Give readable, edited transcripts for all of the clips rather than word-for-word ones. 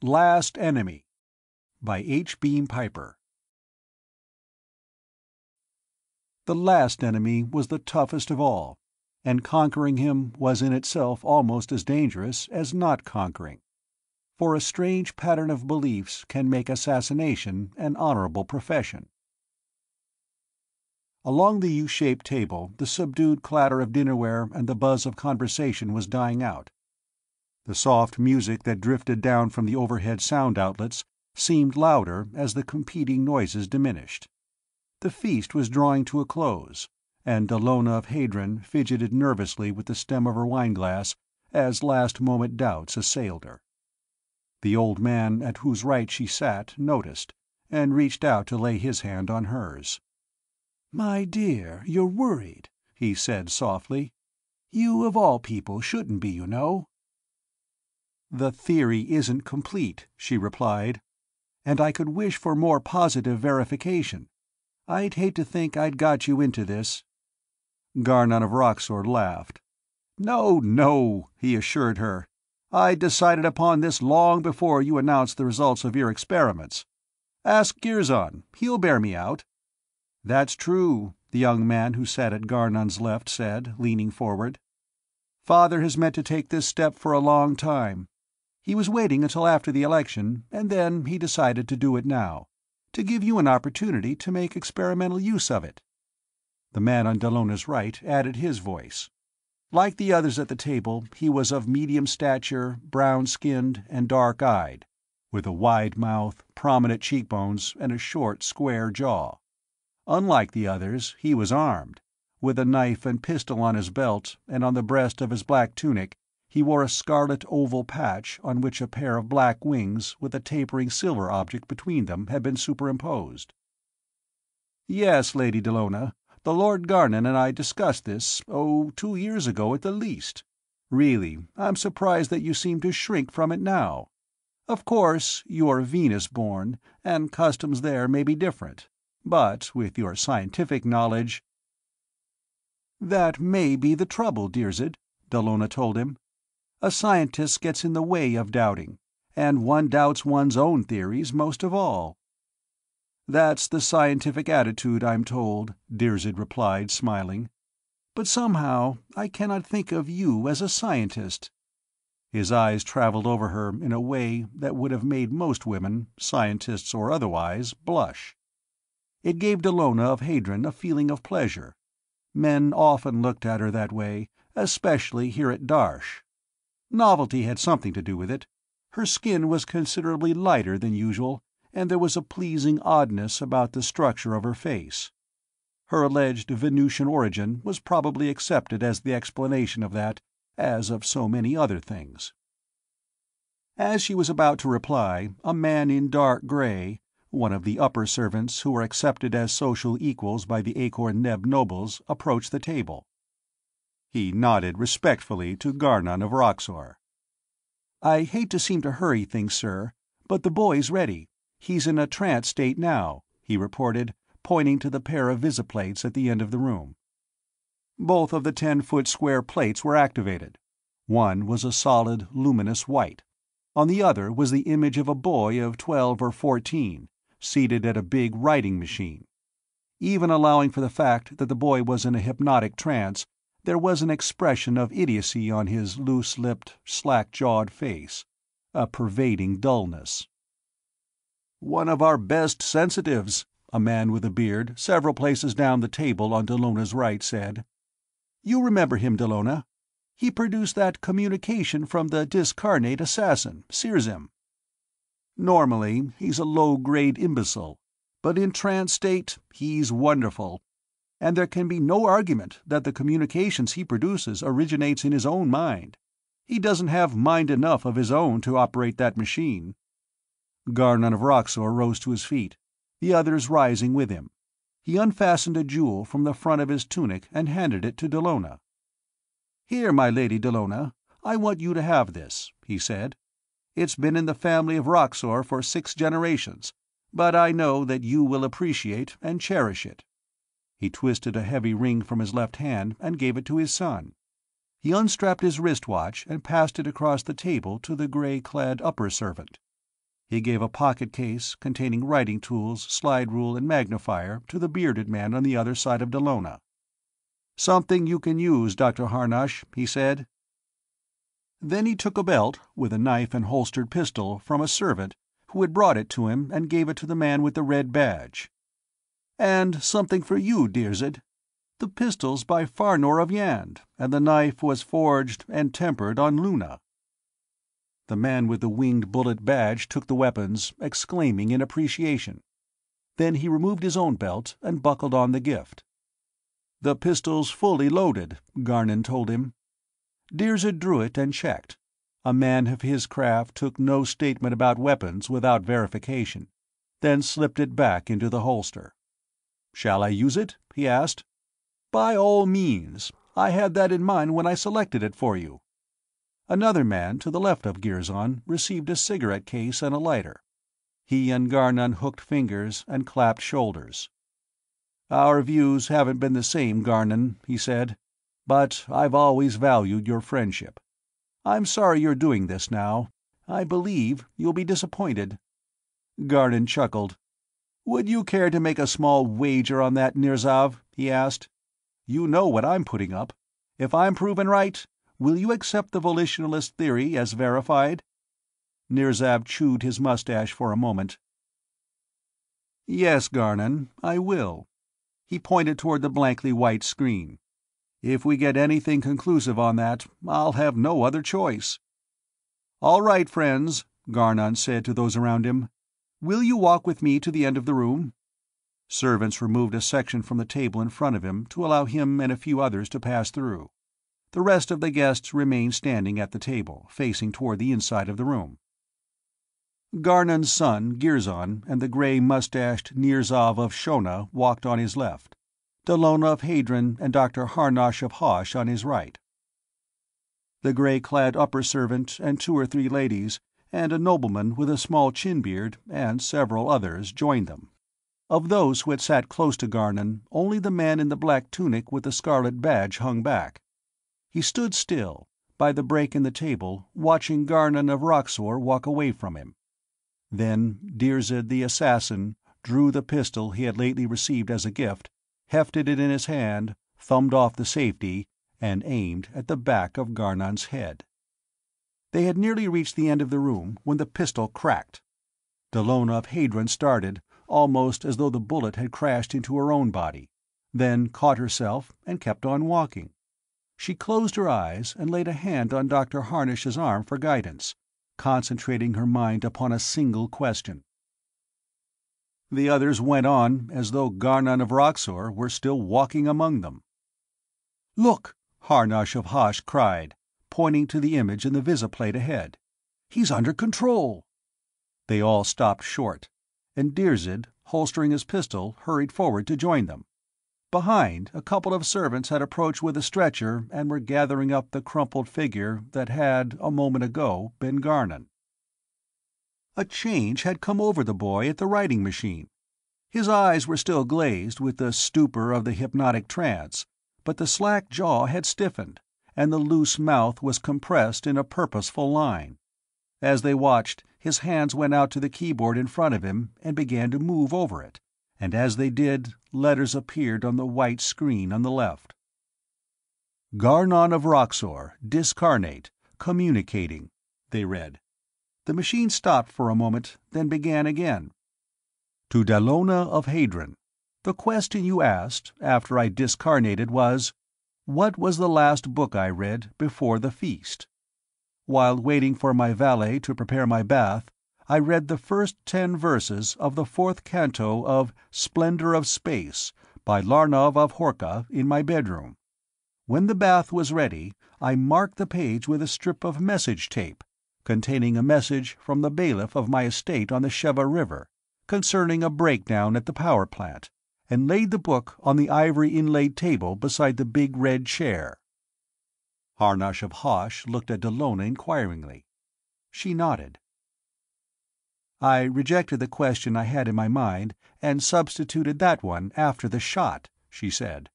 Last Enemy by H. Beam Piper. The last enemy was the toughest of all, and conquering him was in itself almost as dangerous as not conquering, for a strange pattern of beliefs can make assassination an honorable profession. Along the U-shaped table the subdued clatter of dinnerware and the buzz of conversation was dying out. The soft music that drifted down from the overhead sound outlets seemed louder as the competing noises diminished. The feast was drawing to a close, and Dalona of Hadron fidgeted nervously with the stem of her wineglass as last-moment doubts assailed her. The old man at whose right she sat noticed, and reached out to lay his hand on hers. "My dear, you're worried," he said softly. "You of all people shouldn't be, you know." "The theory isn't complete," she replied, "and I could wish for more positive verification. I'd hate to think I'd got you into this." Garnon of Roxor laughed. "No, no," he assured her. "I decided upon this long before you announced the results of your experiments. Ask Girzon. He'll bear me out." "That's true," the young man who sat at Garnon's left said, leaning forward. "Father has meant to take this step for a long time. He was waiting until after the election, and then he decided to do it now, to give you an opportunity to make experimental use of it." The man on Dalona's right added his voice. Like the others at the table, he was of medium stature, brown-skinned, and dark-eyed, with a wide mouth, prominent cheekbones, and a short, square jaw. Unlike the others, he was armed, with a knife and pistol on his belt, and on the breast of his black tunic he wore a scarlet oval patch on which a pair of black wings with a tapering silver object between them had been superimposed. "Yes, Lady Dalona, the Lord Garnon and I discussed this, 2 years ago at the least. Really, I'm surprised that you seem to shrink from it now. Of course, you are Venus-born, and customs there may be different, but with your scientific knowledge—" "That may be the trouble, Dirzed," Dalona told him. "A scientist gets in the way of doubting, and one doubts one's own theories most of all." "That's the scientific attitude, I'm told," Dirzed replied, smiling. "But somehow I cannot think of you as a scientist." His eyes traveled over her in a way that would have made most women, scientists or otherwise, blush. It gave Dalona of Hadron a feeling of pleasure. Men often looked at her that way, especially here at Darsh. Novelty had something to do with it. Her skin was considerably lighter than usual, and there was a pleasing oddness about the structure of her face. Her alleged Venusian origin was probably accepted as the explanation of that, as of so many other things. As she was about to reply, a man in dark gray, one of the upper servants who were accepted as social equals by the Akor-Neb nobles, approached the table. He nodded respectfully to Garnon of Roxor. "I hate to seem to hurry things, sir, but the boy's ready. He's in a trance state now," he reported, pointing to the pair of visiplates at the end of the room. Both of the 10-foot square plates were activated. One was a solid, luminous white. On the other was the image of a boy of 12 or 14, seated at a big writing machine. Even allowing for the fact that the boy was in a hypnotic trance, there was an expression of idiocy on his loose-lipped, slack-jawed face, a pervading dullness. "One of our best sensitives," a man with a beard, several places down the table on Dalona's right, said. "You remember him, Dalona. He produced that communication from the discarnate assassin, Sirzim. Normally, he's a low-grade imbecile, but in trance state, he's wonderful. And there can be no argument that the communications he produces originates in his own mind. He doesn't have mind enough of his own to operate that machine." Garnon of Roxor rose to his feet, the others rising with him. He unfastened a jewel from the front of his tunic and handed it to Dalona. "Here, my Lady Dalona, I want you to have this," he said. "It's been in the family of Roxor for 6 generations, but I know that you will appreciate and cherish it." He twisted a heavy ring from his left hand and gave it to his son. He unstrapped his wristwatch and passed it across the table to the gray-clad upper servant. He gave a pocket case containing writing tools, slide rule, and magnifier to the bearded man on the other side of Dalona. "Something you can use, Dr. Harnosh," he said. Then he took a belt with a knife and holstered pistol from a servant who had brought it to him and gave it to the man with the red badge. "And something for you, Dirzed. The pistol's by Farnor of Yand, and the knife was forged and tempered on Luna." The man with the winged bullet badge took the weapons, exclaiming in appreciation. Then he removed his own belt and buckled on the gift. "The pistol's fully loaded," Garnon told him. Dirzed drew it and checked. A man of his craft took no statement about weapons without verification, then slipped it back into the holster. "Shall I use it?" he asked. "By all means. I had that in mind when I selected it for you." Another man to the left of Girzon received a cigarette case and a lighter. He and Garnon hooked fingers and clapped shoulders. "Our views haven't been the same, Garnon," he said. "But I've always valued your friendship. I'm sorry you're doing this now. I believe you'll be disappointed." Garnon chuckled. "Would you care to make a small wager on that, Nirzav?" he asked. "You know what I'm putting up. If I'm proven right, will you accept the volitionalist theory as verified?" Nirzav chewed his mustache for a moment. "Yes, Garnon, I will." He pointed toward the blankly white screen. "If we get anything conclusive on that, I'll have no other choice." "All right, friends," Garnon said to those around him. "Will you walk with me to the end of the room?" Servants removed a section from the table in front of him to allow him and a few others to pass through. The rest of the guests remained standing at the table, facing toward the inside of the room. Garnon's son, Girzon, and the gray-mustached Nirzav of Shona walked on his left, Dalona of Hadron and Dr. Harnosh of Hosh on his right. The grey-clad upper servant and two or three ladies and a nobleman with a small chin-beard and several others joined them. Of those who had sat close to Garnon, only the man in the black tunic with the scarlet badge hung back. He stood still, by the break in the table, watching Garnon of Roxor walk away from him. Then Dirzed the assassin drew the pistol he had lately received as a gift, hefted it in his hand, thumbed off the safety, and aimed at the back of Garnon's head. They had nearly reached the end of the room when the pistol cracked. Dalona of Hadron started, almost as though the bullet had crashed into her own body, then caught herself and kept on walking. She closed her eyes and laid a hand on Dr. Harnosh's arm for guidance, concentrating her mind upon a single question. The others went on as though Garnon of Roxor were still walking among them. "Look!" Harnosh of Hosh cried, pointing to the image in the visiplate ahead. "He's under control!" They all stopped short, and Dirzed, holstering his pistol, hurried forward to join them. Behind, a couple of servants had approached with a stretcher and were gathering up the crumpled figure that had, a moment ago, been Garnon. A change had come over the boy at the writing machine. His eyes were still glazed with the stupor of the hypnotic trance, but the slack jaw had stiffened, and the loose mouth was compressed in a purposeful line. As they watched, his hands went out to the keyboard in front of him and began to move over it, and as they did, letters appeared on the white screen on the left. "Garnon of Roxor, discarnate, communicating," they read. The machine stopped for a moment, then began again. "To Dalona of Hadron, the question you asked, after I discarnated, was, 'What was the last book I read before the feast?' While waiting for my valet to prepare my bath, I read the first 10 verses of the 4th canto of Splendor of Space by Larnov of Horka in my bedroom. When the bath was ready, I marked the page with a strip of message tape, containing a message from the bailiff of my estate on the Sheva River concerning a breakdown at the power plant, and laid the book on the ivory inlaid table beside the big red chair." Harnosh of Hosh looked at Dalona inquiringly. She nodded. "I rejected the question I had in my mind and substituted that one after the shot," she said.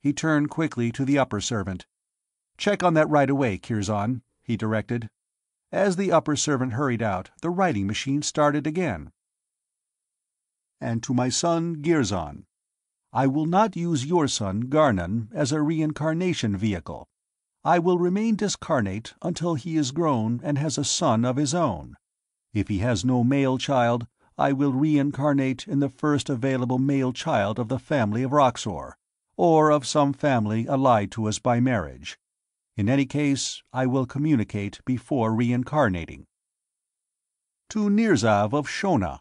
He turned quickly to the upper servant. "Check on that right away, Kirzon," he directed. As the upper servant hurried out, the writing machine started again. And to my son Girzon, I will not use your son Garnon as a reincarnation vehicle. I will remain discarnate until he is grown and has a son of his own. If he has no male child, I will reincarnate in the first available male child of the family of Roxor, or of some family allied to us by marriage. In any case, I will communicate before reincarnating. To Nirzav of Shona.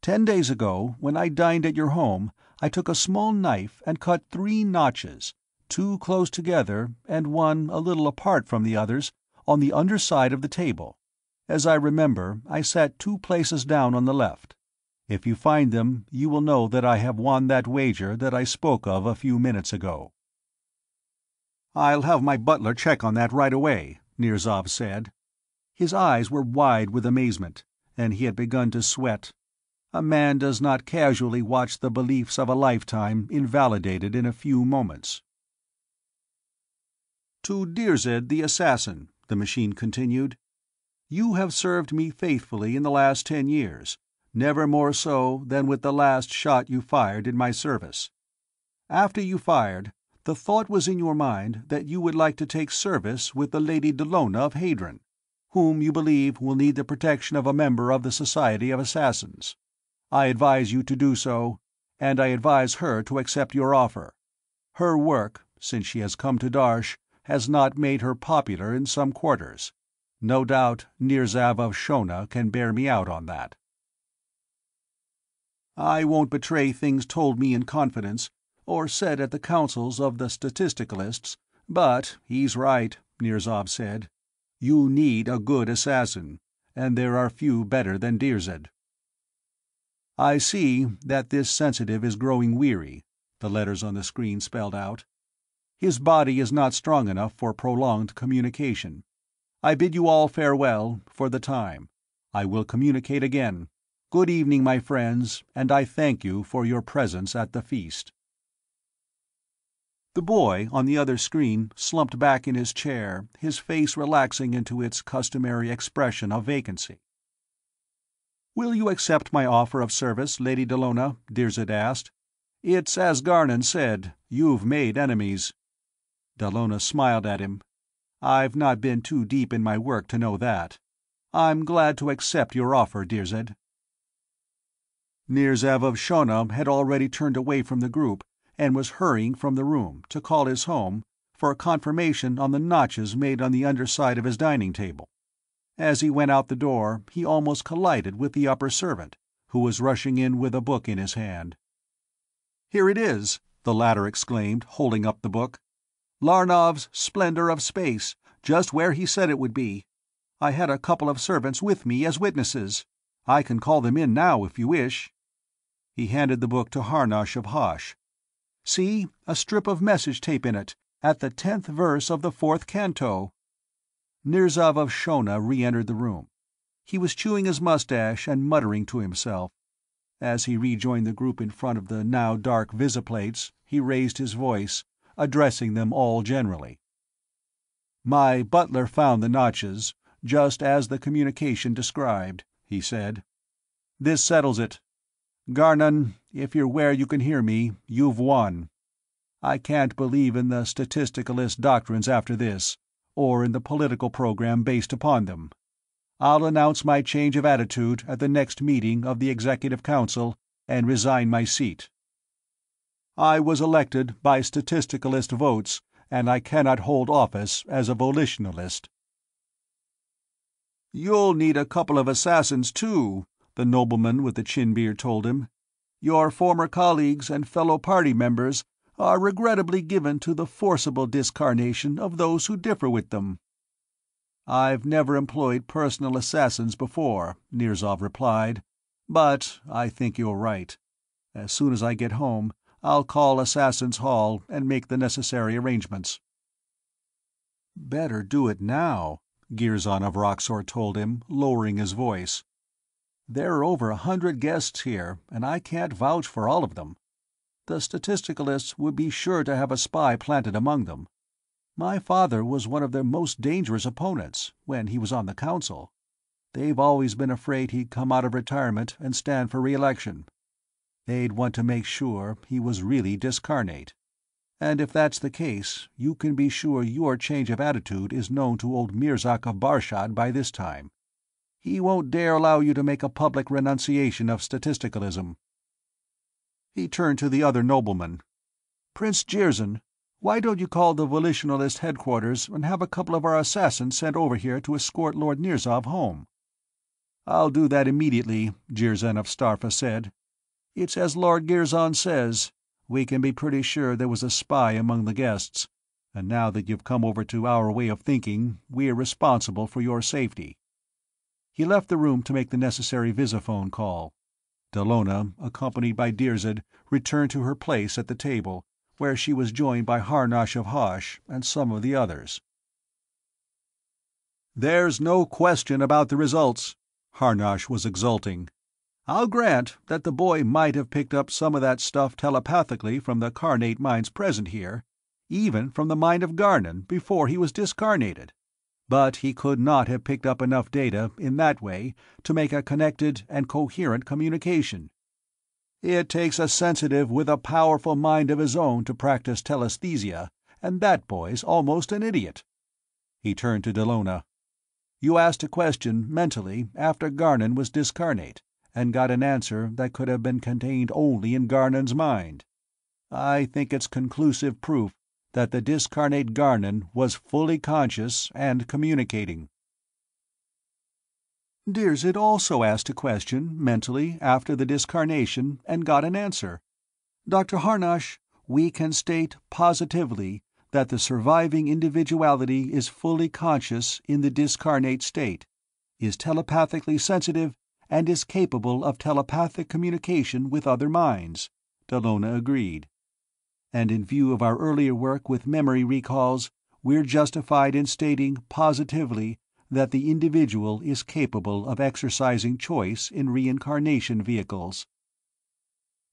10 days ago, when I dined at your home, I took a small knife and cut 3 notches, 2 close together and 1 a little apart from the others, on the underside of the table. As I remember, I sat 2 places down on the left. If you find them, you will know that I have won that wager that I spoke of a few minutes ago. I'll have my butler check on that right away, Nirzav said. His eyes were wide with amazement, and he had begun to sweat. A man does not casually watch the beliefs of a lifetime invalidated in a few moments. To Dirzed the Assassin, the machine continued, you have served me faithfully in the last 10 years, never more so than with the last shot you fired in my service. After you fired, the thought was in your mind that you would like to take service with the Lady Dalona of Hadron, whom you believe will need the protection of a member of the Society of Assassins. I advise you to do so, and I advise her to accept your offer. Her work, since she has come to Darsh, has not made her popular in some quarters. No doubt Nirzav of Shona can bear me out on that. I won't betray things told me in confidence, or said at the councils of the statisticalists, but he's right, Nirzav said. You need a good assassin, and there are few better than Dirzed. I see that this sensitive is growing weary, the letters on the screen spelled out. His body is not strong enough for prolonged communication. I bid you all farewell for the time. I will communicate again. Good evening, my friends, and I thank you for your presence at the feast. The boy on the other screen slumped back in his chair, his face relaxing into its customary expression of vacancy. "Will you accept my offer of service, Lady Dalona?" Dirzed asked. "It's as Garnon said, you've made enemies." Dalona smiled at him. "I've not been too deep in my work to know that. I'm glad to accept your offer, Dirzed." Nirzav of Shona had already turned away from the group, and was hurrying from the room to call his home for confirmation on the notches made on the underside of his dining table. As he went out the door, he almost collided with the upper servant, who was rushing in with a book in his hand. "Here it is," the latter exclaimed, holding up the book. "Larnov's Splendor of Space, just where he said it would be. I had a couple of servants with me as witnesses. I can call them in now if you wish." He handed the book to Harnosh of Hosh. "See, a strip of message tape in it, at the 10th verse of the 4th canto. Nirzav of Shona re-entered the room. He was chewing his mustache and muttering to himself. As he rejoined the group in front of the now dark visiplates, he raised his voice, addressing them all generally. "My butler found the notches, just as the communication described," he said. "This settles it. Garnon, if you're where you can hear me, you've won. I can't believe in the statisticalist doctrines after this, or in the political program based upon them. I'll announce my change of attitude at the next meeting of the Executive Council and resign my seat. I was elected by statisticalist votes, and I cannot hold office as a volitionalist." "You'll need a couple of assassins, too," the nobleman with the chin beard told him. "Your former colleagues and fellow party members are regrettably given to the forcible discarnation of those who differ with them." "I've never employed personal assassins before," Nirzav replied, "but I think you're right. As soon as I get home, I'll call Assassin's Hall and make the necessary arrangements." "Better do it now," Girzon of Roxor told him, lowering his voice. "There are over 100 guests here, and I can't vouch for all of them. The statisticalists would be sure to have a spy planted among them. My father was one of their most dangerous opponents when he was on the council. They've always been afraid he'd come out of retirement and stand for re-election. They'd want to make sure he was really discarnate. And if that's the case, you can be sure your change of attitude is known to old Mirzak of Barshad by this time. He won't dare allow you to make a public renunciation of statisticalism." He turned to the other nobleman. "Prince Jirzen, why don't you call the volitionalist headquarters and have a couple of our assassins sent over here to escort Lord Nirzav home?" "I'll do that immediately," Jirzen of Starfa said. "It's as Lord Girzon says. We can be pretty sure there was a spy among the guests, and now that you've come over to our way of thinking, we're responsible for your safety." He left the room to make the necessary visiphone call. Dalona, accompanied by Dirzed, returned to her place at the table, where she was joined by Harnosh of Hosh and some of the others. "There's no question about the results," Harnosh was exulting. "I'll grant that the boy might have picked up some of that stuff telepathically from the carnate minds present here, even from the mind of Garnon before he was discarnated. But he could not have picked up enough data in that way to make a connected and coherent communication. It takes a sensitive with a powerful mind of his own to practice telesthesia, and that boy's almost an idiot." He turned to Dalona. "You asked a question mentally after Garnon was discarnate, and got an answer that could have been contained only in Garnon's mind. I think it's conclusive proof that the discarnate Garnon was fully conscious and communicating." "Dirzed also asked a question mentally after the discarnation and got an answer. Dr. Harnosh, we can state positively that the surviving individuality is fully conscious in the discarnate state, is telepathically sensitive, and is capable of telepathic communication with other minds," Dalona agreed. "And in view of our earlier work with memory recalls, we're justified in stating positively that the individual is capable of exercising choice in reincarnation vehicles.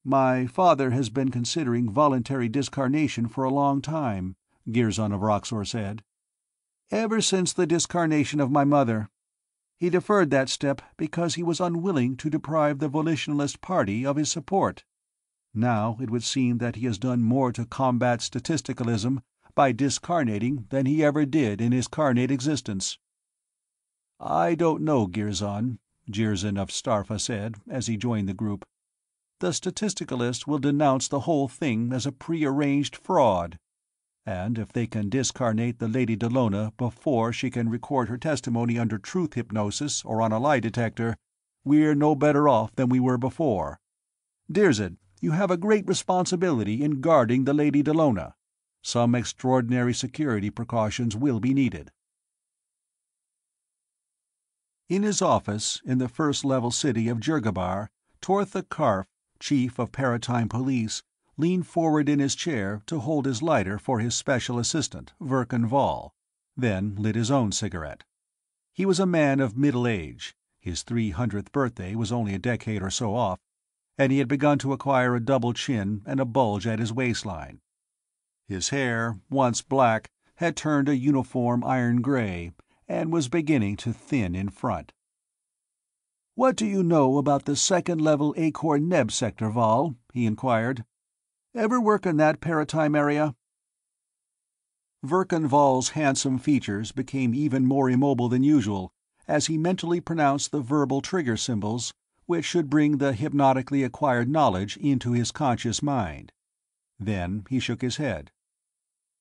My father has been considering voluntary discarnation for a long time," Girzon of Roxor said. "Ever since the discarnation of my mother. He deferred that step because he was unwilling to deprive the volitionalist party of his support. Now it would seem that he has done more to combat statisticalism by discarnating than he ever did in his carnate existence." "I don't know, Girzon," Jirzen of Starfa said as he joined the group. "The statisticalist will denounce the whole thing as a prearranged fraud. And if they can discarnate the Lady Dalona before she can record her testimony under truth hypnosis or on a lie detector, we're no better off than we were before. Dirzed, you have a great responsibility in guarding the Lady Dalona. Some extraordinary security precautions will be needed." In his office in the first-level city of Jirgabar, Tortha Karf, chief of Paratime Police, leaned forward in his chair to hold his lighter for his special assistant, Verkan Vall, then lit his own cigarette. He was a man of middle age, his 300th birthday was only a decade or so off, and he had begun to acquire a double chin and a bulge at his waistline. His hair, once black, had turned a uniform iron gray, and was beginning to thin in front. "What do you know about the second-level Akor-Neb sector, Vall?" he inquired. "Ever work in that paratime area?" Verkan Vall's handsome features became even more immobile than usual as he mentally pronounced the verbal trigger symbols which should bring the hypnotically acquired knowledge into his conscious mind. Then he shook his head.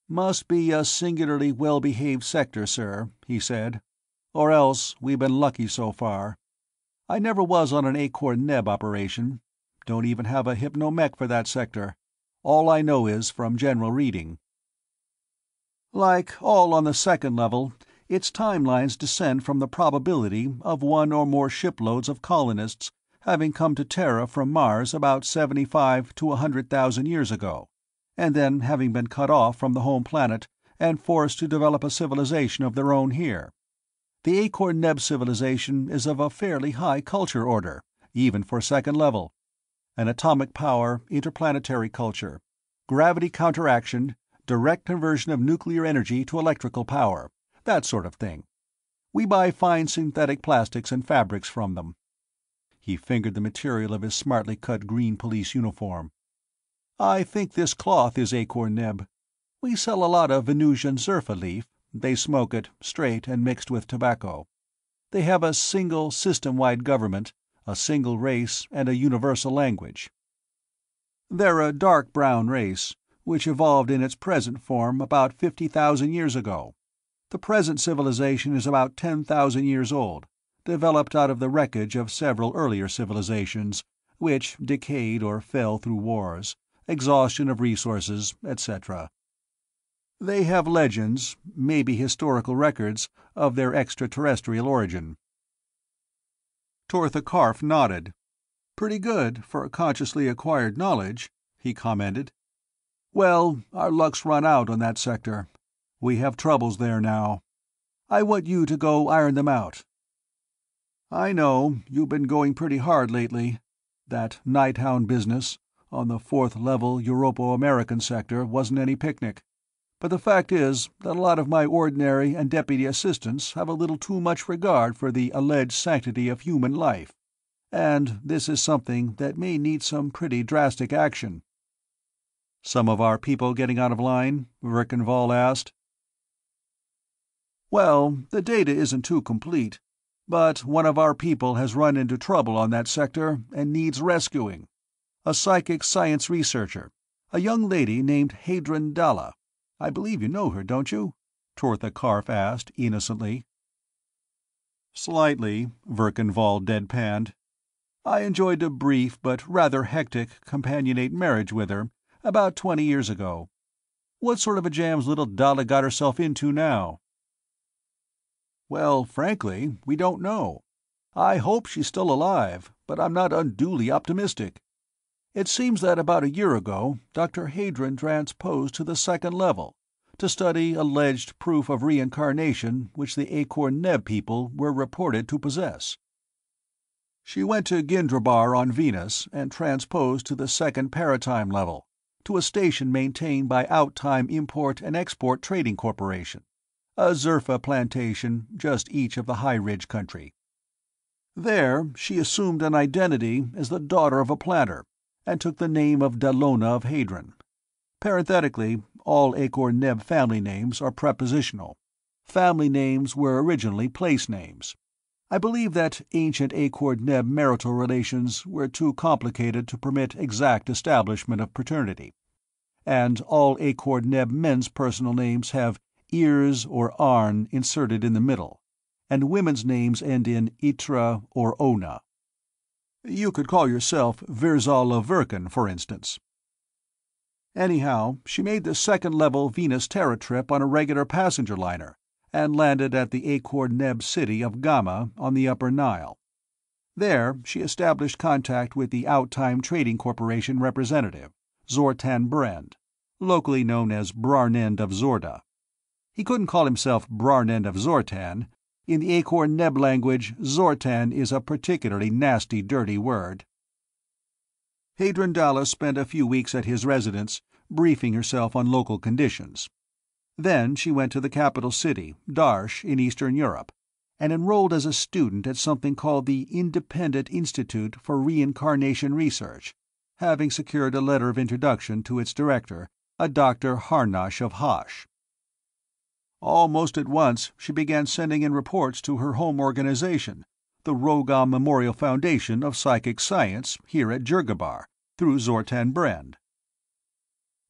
"Must be a singularly well-behaved sector, sir," he said, "or else we've been lucky so far. I never was on an Akor-Neb operation. Don't even have a hypnomech for that sector. All I know is from general reading." "Like all on the second level, its timelines descend from the probability of one or more shiploads of colonists having come to Terra from Mars about 75,000 to 100,000 years ago, and then having been cut off from the home planet and forced to develop a civilization of their own here. The Akor-Neb civilization is of a fairly high culture order, even for second level. An atomic power, interplanetary culture, gravity counteraction, direct conversion of nuclear energy to electrical power, that sort of thing. We buy fine synthetic plastics and fabrics from them." He fingered the material of his smartly cut green police uniform. "I think this cloth is Akor-Neb. We sell a lot of Venusian zerfa leaf. They smoke it, straight and mixed with tobacco. They have a single system-wide government, a single race, and a universal language. They're a dark brown race, which evolved in its present form about 50,000 years ago. The present civilization is about 10,000 years old, developed out of the wreckage of several earlier civilizations, which decayed or fell through wars, exhaustion of resources, etc. They have legends, maybe historical records, of their extraterrestrial origin." Tortha Karf nodded. "Pretty good for consciously acquired knowledge," he commented. "Well, our luck's run out on that sector. We have troubles there now. I want you to go iron them out. I know you've been going pretty hard lately. That Nighthound business on the fourth level Europo-American sector wasn't any picnic. But the fact is that a lot of my ordinary and deputy assistants have a little too much regard for the alleged sanctity of human life, and this is something that may need some pretty drastic action." "Some of our people getting out of line?" Verkan Vall asked. "Well, the data isn't too complete, but one of our people has run into trouble on that sector and needs rescuing. A psychic science researcher, a young lady named Hadron Dalla. I believe you know her, don't you?" Tortha Karf asked, innocently. "Slightly," Verkan Vall deadpanned. "I enjoyed a brief but rather hectic companionate marriage with her, about 20 years ago. What sort of a jam's little Dalla got herself into now?" "Well, frankly, we don't know. I hope she's still alive, but I'm not unduly optimistic. It seems that about a year ago Dr. Hadron transposed to the second level to study alleged proof of reincarnation which the Akor-Neb people were reported to possess. She went to Girzal on Venus and transposed to the second paratime level, to a station maintained by Outtime Import and Export Trading Corporation, a zerfa plantation just east of the High Ridge country. There she assumed an identity as the daughter of a planter, and took the name of Dalona of Hadron. Parenthetically, all Akor-Neb family names are prepositional. Family names were originally place names. I believe that ancient Akor-Neb marital relations were too complicated to permit exact establishment of paternity. And all Akor-Neb men's personal names have ears or arn inserted in the middle, and women's names end in itra or ona. You could call yourself Girzal of Verkan, for instance. Anyhow, she made the second-level Venus Terra trip on a regular passenger liner and landed at the Akor-Neb city of Gamma on the Upper Nile. There she established contact with the Outtime Trading Corporation representative, Zorten Brend, locally known as Brarnend of Zorda. He couldn't call himself Brarnend of Zortan. In the Akor-Neb language, Zortan is a particularly nasty, dirty word. Hadron Dalla spent a few weeks at his residence, briefing herself on local conditions. Then she went to the capital city, Darsh, in Eastern Europe, and enrolled as a student at something called the Independent Institute for Reincarnation Research, having secured a letter of introduction to its director, a Dr. Harnosh of Hosh. Almost at once she began sending in reports to her home organization, the Rogam Memorial Foundation of Psychic Science here at Jirgabar, through Zorten Brend.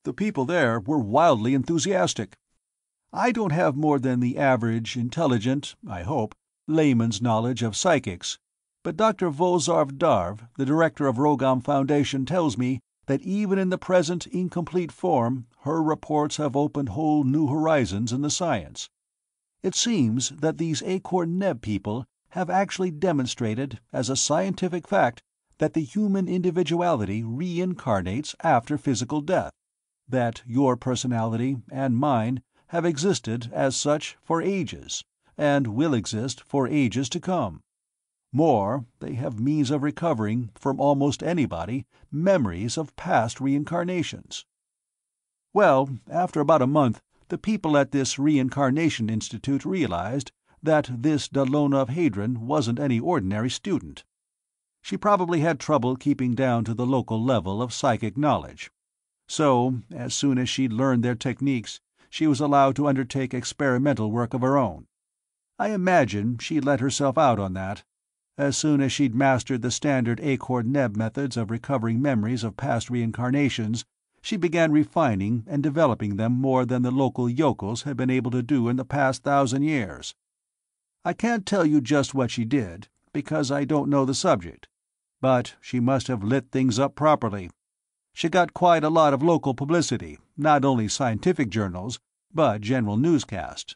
The people there were wildly enthusiastic. I don't have more than the average, intelligent, I hope, layman's knowledge of psychics, but Dr. Vozarv Darv, the director of Rogam Foundation, tells me that even in the present incomplete form her reports have opened whole new horizons in the science. It seems that these Akor-Neb people have actually demonstrated, as a scientific fact, that the human individuality reincarnates after physical death, that your personality and mine have existed as such for ages, and will exist for ages to come. More, they have means of recovering, from almost anybody, memories of past reincarnations. Well, after about a month, the people at this Reincarnation Institute realized that this Dalona of Hadron wasn't any ordinary student. She probably had trouble keeping down to the local level of psychic knowledge. So, as soon as she learned their techniques, she was allowed to undertake experimental work of her own. I imagine she let herself out on that. As soon as she'd mastered the standard Akor-Neb methods of recovering memories of past reincarnations, she began refining and developing them more than the local yokels had been able to do in the past 1,000 years. I can't tell you just what she did, because I don't know the subject, but she must have lit things up properly. She got quite a lot of local publicity, not only scientific journals, but general newscasts.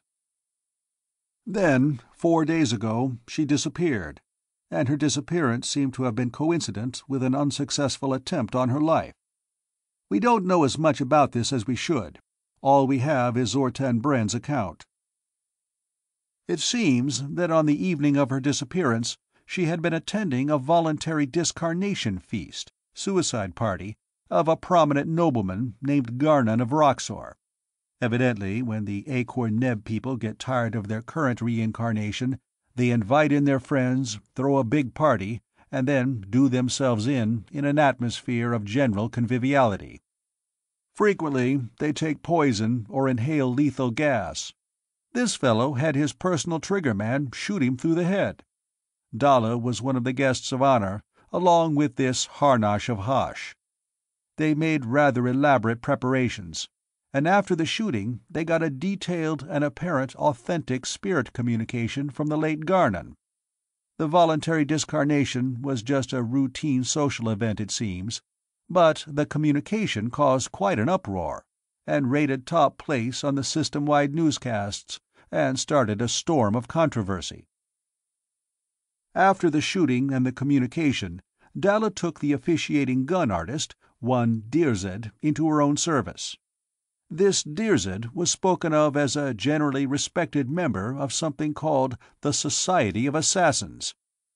Then, 4 days ago, she disappeared, and her disappearance seemed to have been coincident with an unsuccessful attempt on her life. We don't know as much about this as we should. All we have is Zorten Brend's account. It seems that on the evening of her disappearance she had been attending a voluntary discarnation feast, suicide party, of a prominent nobleman named Garnon of Roxor. Evidently, when the Akor-Neb people get tired of their current reincarnation, they invite in their friends, throw a big party, and then do themselves in an atmosphere of general conviviality. Frequently, they take poison or inhale lethal gas. This fellow had his personal triggerman shoot him through the head. Dalla was one of the guests of honor, along with this Harnosh of Hosh. They made rather elaborate preparations, and after the shooting they got a detailed and apparent authentic spirit communication from the late Garnon. The voluntary discarnation was just a routine social event, it seems, but the communication caused quite an uproar, and rated top place on the system-wide newscasts, and started a storm of controversy. After the shooting and the communication, Dalla took the officiating gun artist, one Dirzed, into her own service. This Dirzed was spoken of as a generally respected member of something called the Society of Assassins,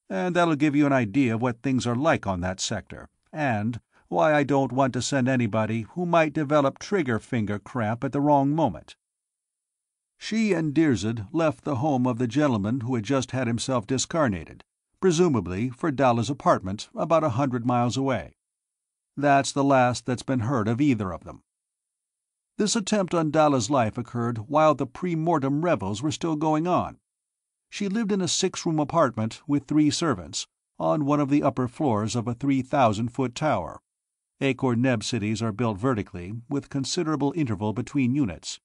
and that'll give you an idea of what things are like on that sector, and why I don't want to send anybody who might develop trigger-finger cramp at the wrong moment. She and Dirzed left the home of the gentleman who had just had himself discarnated, presumably for Dalla's apartment about 100 miles away. That's the last that's been heard of either of them. This attempt on Dalla's life occurred while the pre-mortem revels were still going on. She lived in a 6-room apartment with 3 servants, on one of the upper floors of a 3,000-foot tower. Akor-Neb cities are built vertically, with considerable interval between units.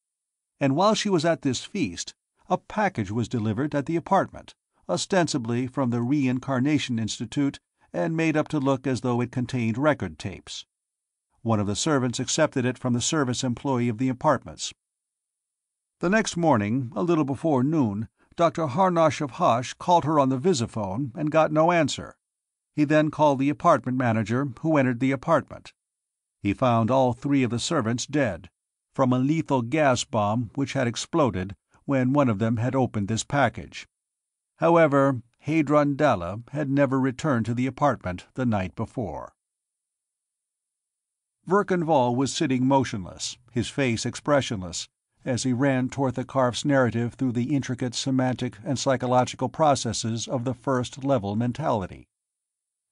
And while she was at this feast, a package was delivered at the apartment, ostensibly from the Reincarnation Institute, and made up to look as though it contained record tapes. One of the servants accepted it from the service employee of the apartments. The next morning, a little before noon, Dr. Harnosh of Hosh called her on the visiphone and got no answer. He then called the apartment manager, who entered the apartment. He found all 3 of the servants dead, from a lethal gas bomb which had exploded when one of them had opened this package. However, Hadron Dalla had never returned to the apartment the night before. Verkan Vall was sitting motionless, his face expressionless, as he ran Tortha Karf's narrative through the intricate semantic and psychological processes of the first-level mentality.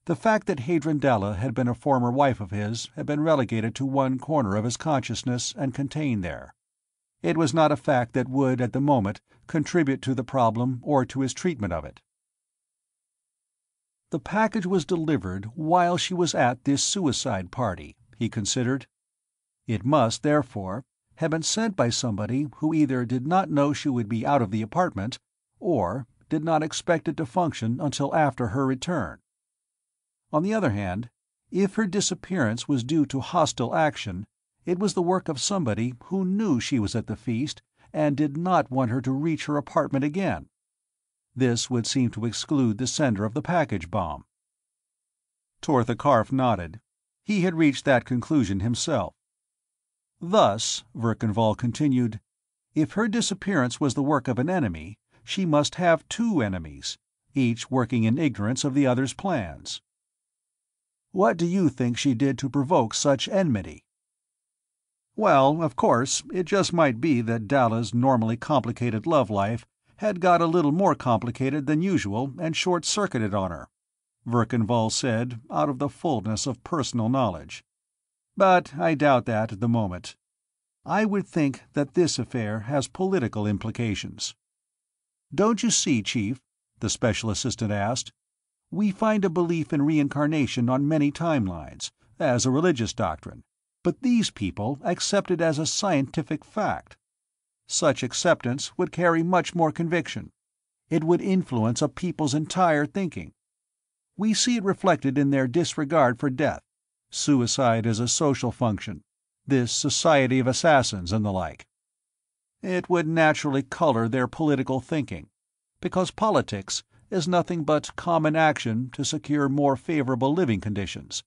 The fact that Hadron Dalla had been a former wife of his had been relegated to one corner of his consciousness and contained there. It was not a fact that would, at the moment, contribute to the problem or to his treatment of it. The package was delivered while she was at this suicide party, he considered. It must, therefore, have been sent by somebody who either did not know she would be out of the apartment or did not expect it to function until after her return. On the other hand, if her disappearance was due to hostile action, it was the work of somebody who knew she was at the feast and did not want her to reach her apartment again. This would seem to exclude the sender of the package bomb. Tortha Karf nodded. He had reached that conclusion himself. Thus, Verkan Vall continued, if her disappearance was the work of an enemy, she must have 2 enemies, each working in ignorance of the other's plans. What do you think she did to provoke such enmity? Well, of course, it just might be that Dalla's normally complicated love life had got a little more complicated than usual and short-circuited on her, Verkan Vall said, out of the fullness of personal knowledge. But I doubt that at the moment. I would think that this affair has political implications. Don't you see, Chief? The Special Assistant asked. We find a belief in reincarnation on many timelines, as a religious doctrine, but these people accept it as a scientific fact. Such acceptance would carry much more conviction. It would influence a people's entire thinking. We see it reflected in their disregard for death, suicide as a social function, this Society of Assassins and the like. It would naturally color their political thinking, because politics is nothing but common action to secure more favorable living conditions,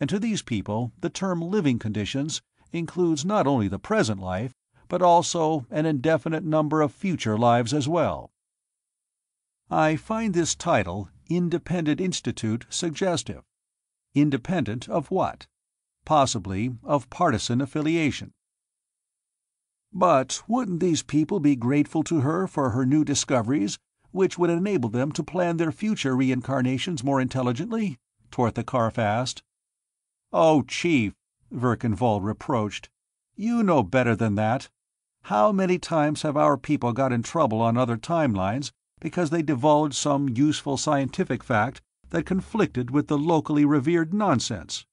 and to these people the term living conditions includes not only the present life, but also an indefinite number of future lives as well. I find this title, Independent Institute, suggestive. Independent of what? Possibly of partisan affiliation. But wouldn't these people be grateful to her for her new discoveries, which would enable them to plan their future reincarnations more intelligently? Tortha Karf asked. Oh, Chief, Verkan Vall reproached, you know better than that. How many times have our people got in trouble on other timelines because they divulged some useful scientific fact that conflicted with the locally revered nonsense?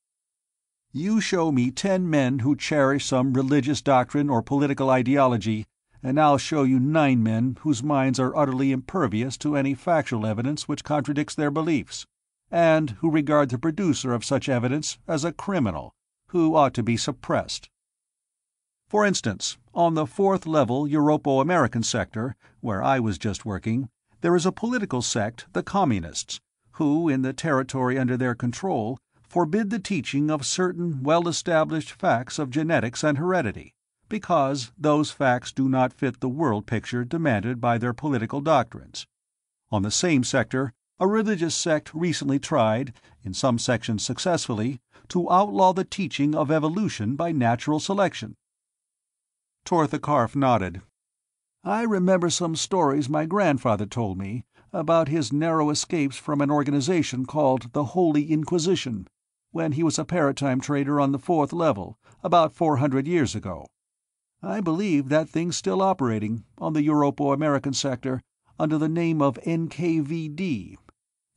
You show me 10 men who cherish some religious doctrine or political ideology, and I'll show you 9 men whose minds are utterly impervious to any factual evidence which contradicts their beliefs, and who regard the producer of such evidence as a criminal, who ought to be suppressed. For instance, on the 4th level Europo-American sector, where I was just working, there is a political sect, the Communists, who, in the territory under their control, forbid the teaching of certain well-established facts of genetics and heredity, because those facts do not fit the world picture demanded by their political doctrines. On the same sector, a religious sect recently tried, in some sections successfully, to outlaw the teaching of evolution by natural selection. Tortha Karf nodded. I remember some stories my grandfather told me about his narrow escapes from an organization called the Holy Inquisition, when he was a paratime trader on the 4th level, about 400 years ago. I believe that thing's still operating, on the Europo-American sector, under the name of NKVD.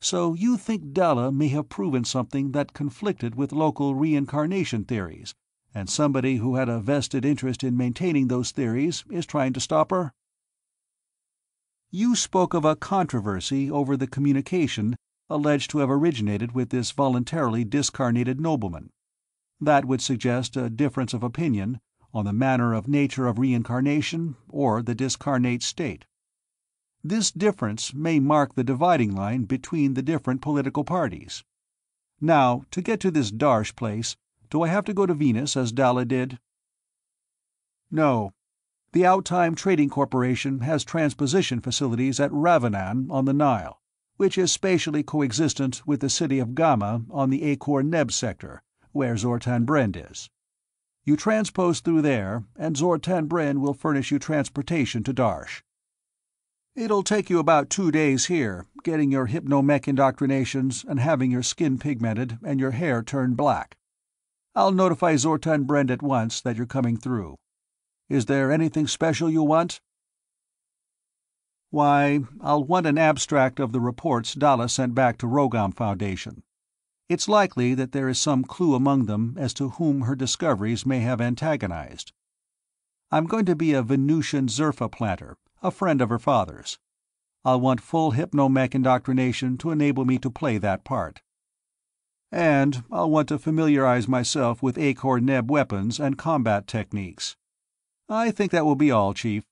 So you think Dalla may have proven something that conflicted with local reincarnation theories, and somebody who had a vested interest in maintaining those theories is trying to stop her? You spoke of a controversy over the communication alleged to have originated with this voluntarily discarnated nobleman. That would suggest a difference of opinion on the manner of nature of reincarnation or the discarnate state. This difference may mark the dividing line between the different political parties. Now, to get to this Darsh place, do I have to go to Venus as Dalla did? No. The Outtime Trading Corporation has transposition facilities at Ravanan on the Nile, which is spatially coexistent with the city of Gamma on the Akor-Neb sector, where Zorten Brend is. You transpose through there, and Zorten Brend will furnish you transportation to Darsh. It'll take you about 2 days here, getting your hypnomech indoctrinations and having your skin pigmented and your hair turned black. I'll notify Zorten Brend at once that you're coming through. Is there anything special you want? Why, I'll want an abstract of the reports Dalla sent back to Rogam Foundation. It's likely that there is some clue among them as to whom her discoveries may have antagonized. I'm going to be a Venusian Zerfa planter, a friend of her father's. I'll want full hypnomech indoctrination to enable me to play that part. And I'll want to familiarize myself with Akor-Neb weapons and combat techniques. I think that will be all, Chief.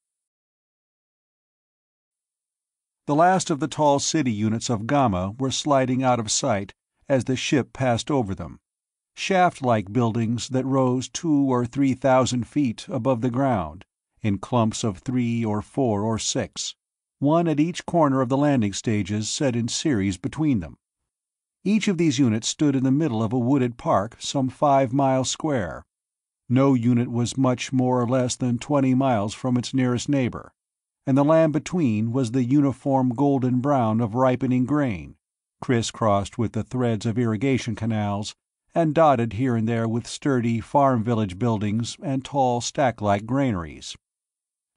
The last of the tall city units of Gamma were sliding out of sight as the ship passed over them, shaft-like buildings that rose 2,000 or 3,000 feet above the ground, in clumps of 3 or 4 or 6, one at each corner of the landing stages set in series between them. Each of these units stood in the middle of a wooded park some 5 miles square. No unit was much more or less than 20 miles from its nearest neighbor, and the land between was the uniform golden brown of ripening grain, crisscrossed with the threads of irrigation canals and dotted here and there with sturdy farm village buildings and tall stack-like granaries.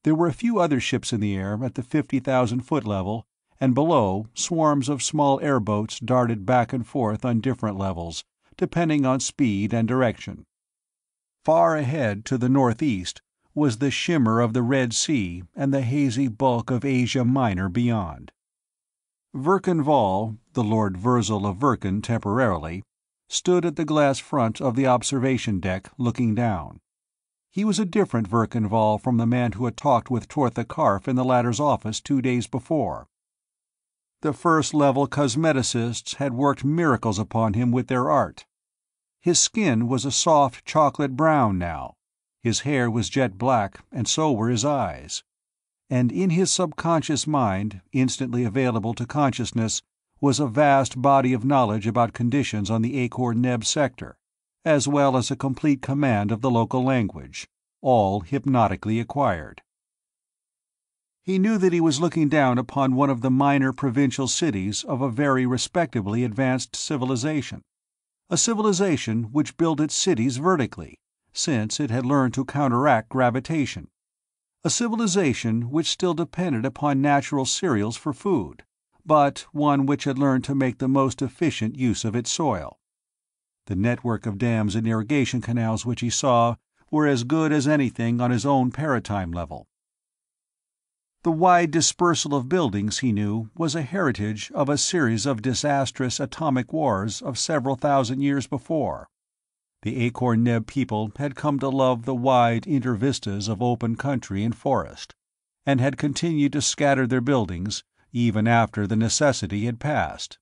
There were a few other ships in the air at the 50,000-foot level, and below swarms of small airboats darted back and forth on different levels, depending on speed and direction. Far ahead to the northeast was the shimmer of the Red Sea and the hazy bulk of Asia Minor beyond. Verkan Vall, the Lord Virzal of Verkan temporarily, stood at the glass front of the observation deck looking down. He was a different Verkan Vall from the man who had talked with Tortha Karf in the latter's office 2 days before. The first-level cosmeticists had worked miracles upon him with their art. His skin was a soft chocolate-brown now, his hair was jet-black, and so were his eyes. And in his subconscious mind, instantly available to consciousness, was a vast body of knowledge about conditions on the Akor-Neb sector, as well as a complete command of the local language, all hypnotically acquired. He knew that he was looking down upon one of the minor provincial cities of a very respectably advanced civilization, a civilization which built its cities vertically, since it had learned to counteract gravitation, a civilization which still depended upon natural cereals for food, but one which had learned to make the most efficient use of its soil. The network of dams and irrigation canals which he saw were as good as anything on his own paratime level. The wide dispersal of buildings, he knew, was a heritage of a series of disastrous atomic wars of several thousand years before. The Akor-Neb people had come to love the wide intervistas of open country and forest, and had continued to scatter their buildings even after the necessity had passed.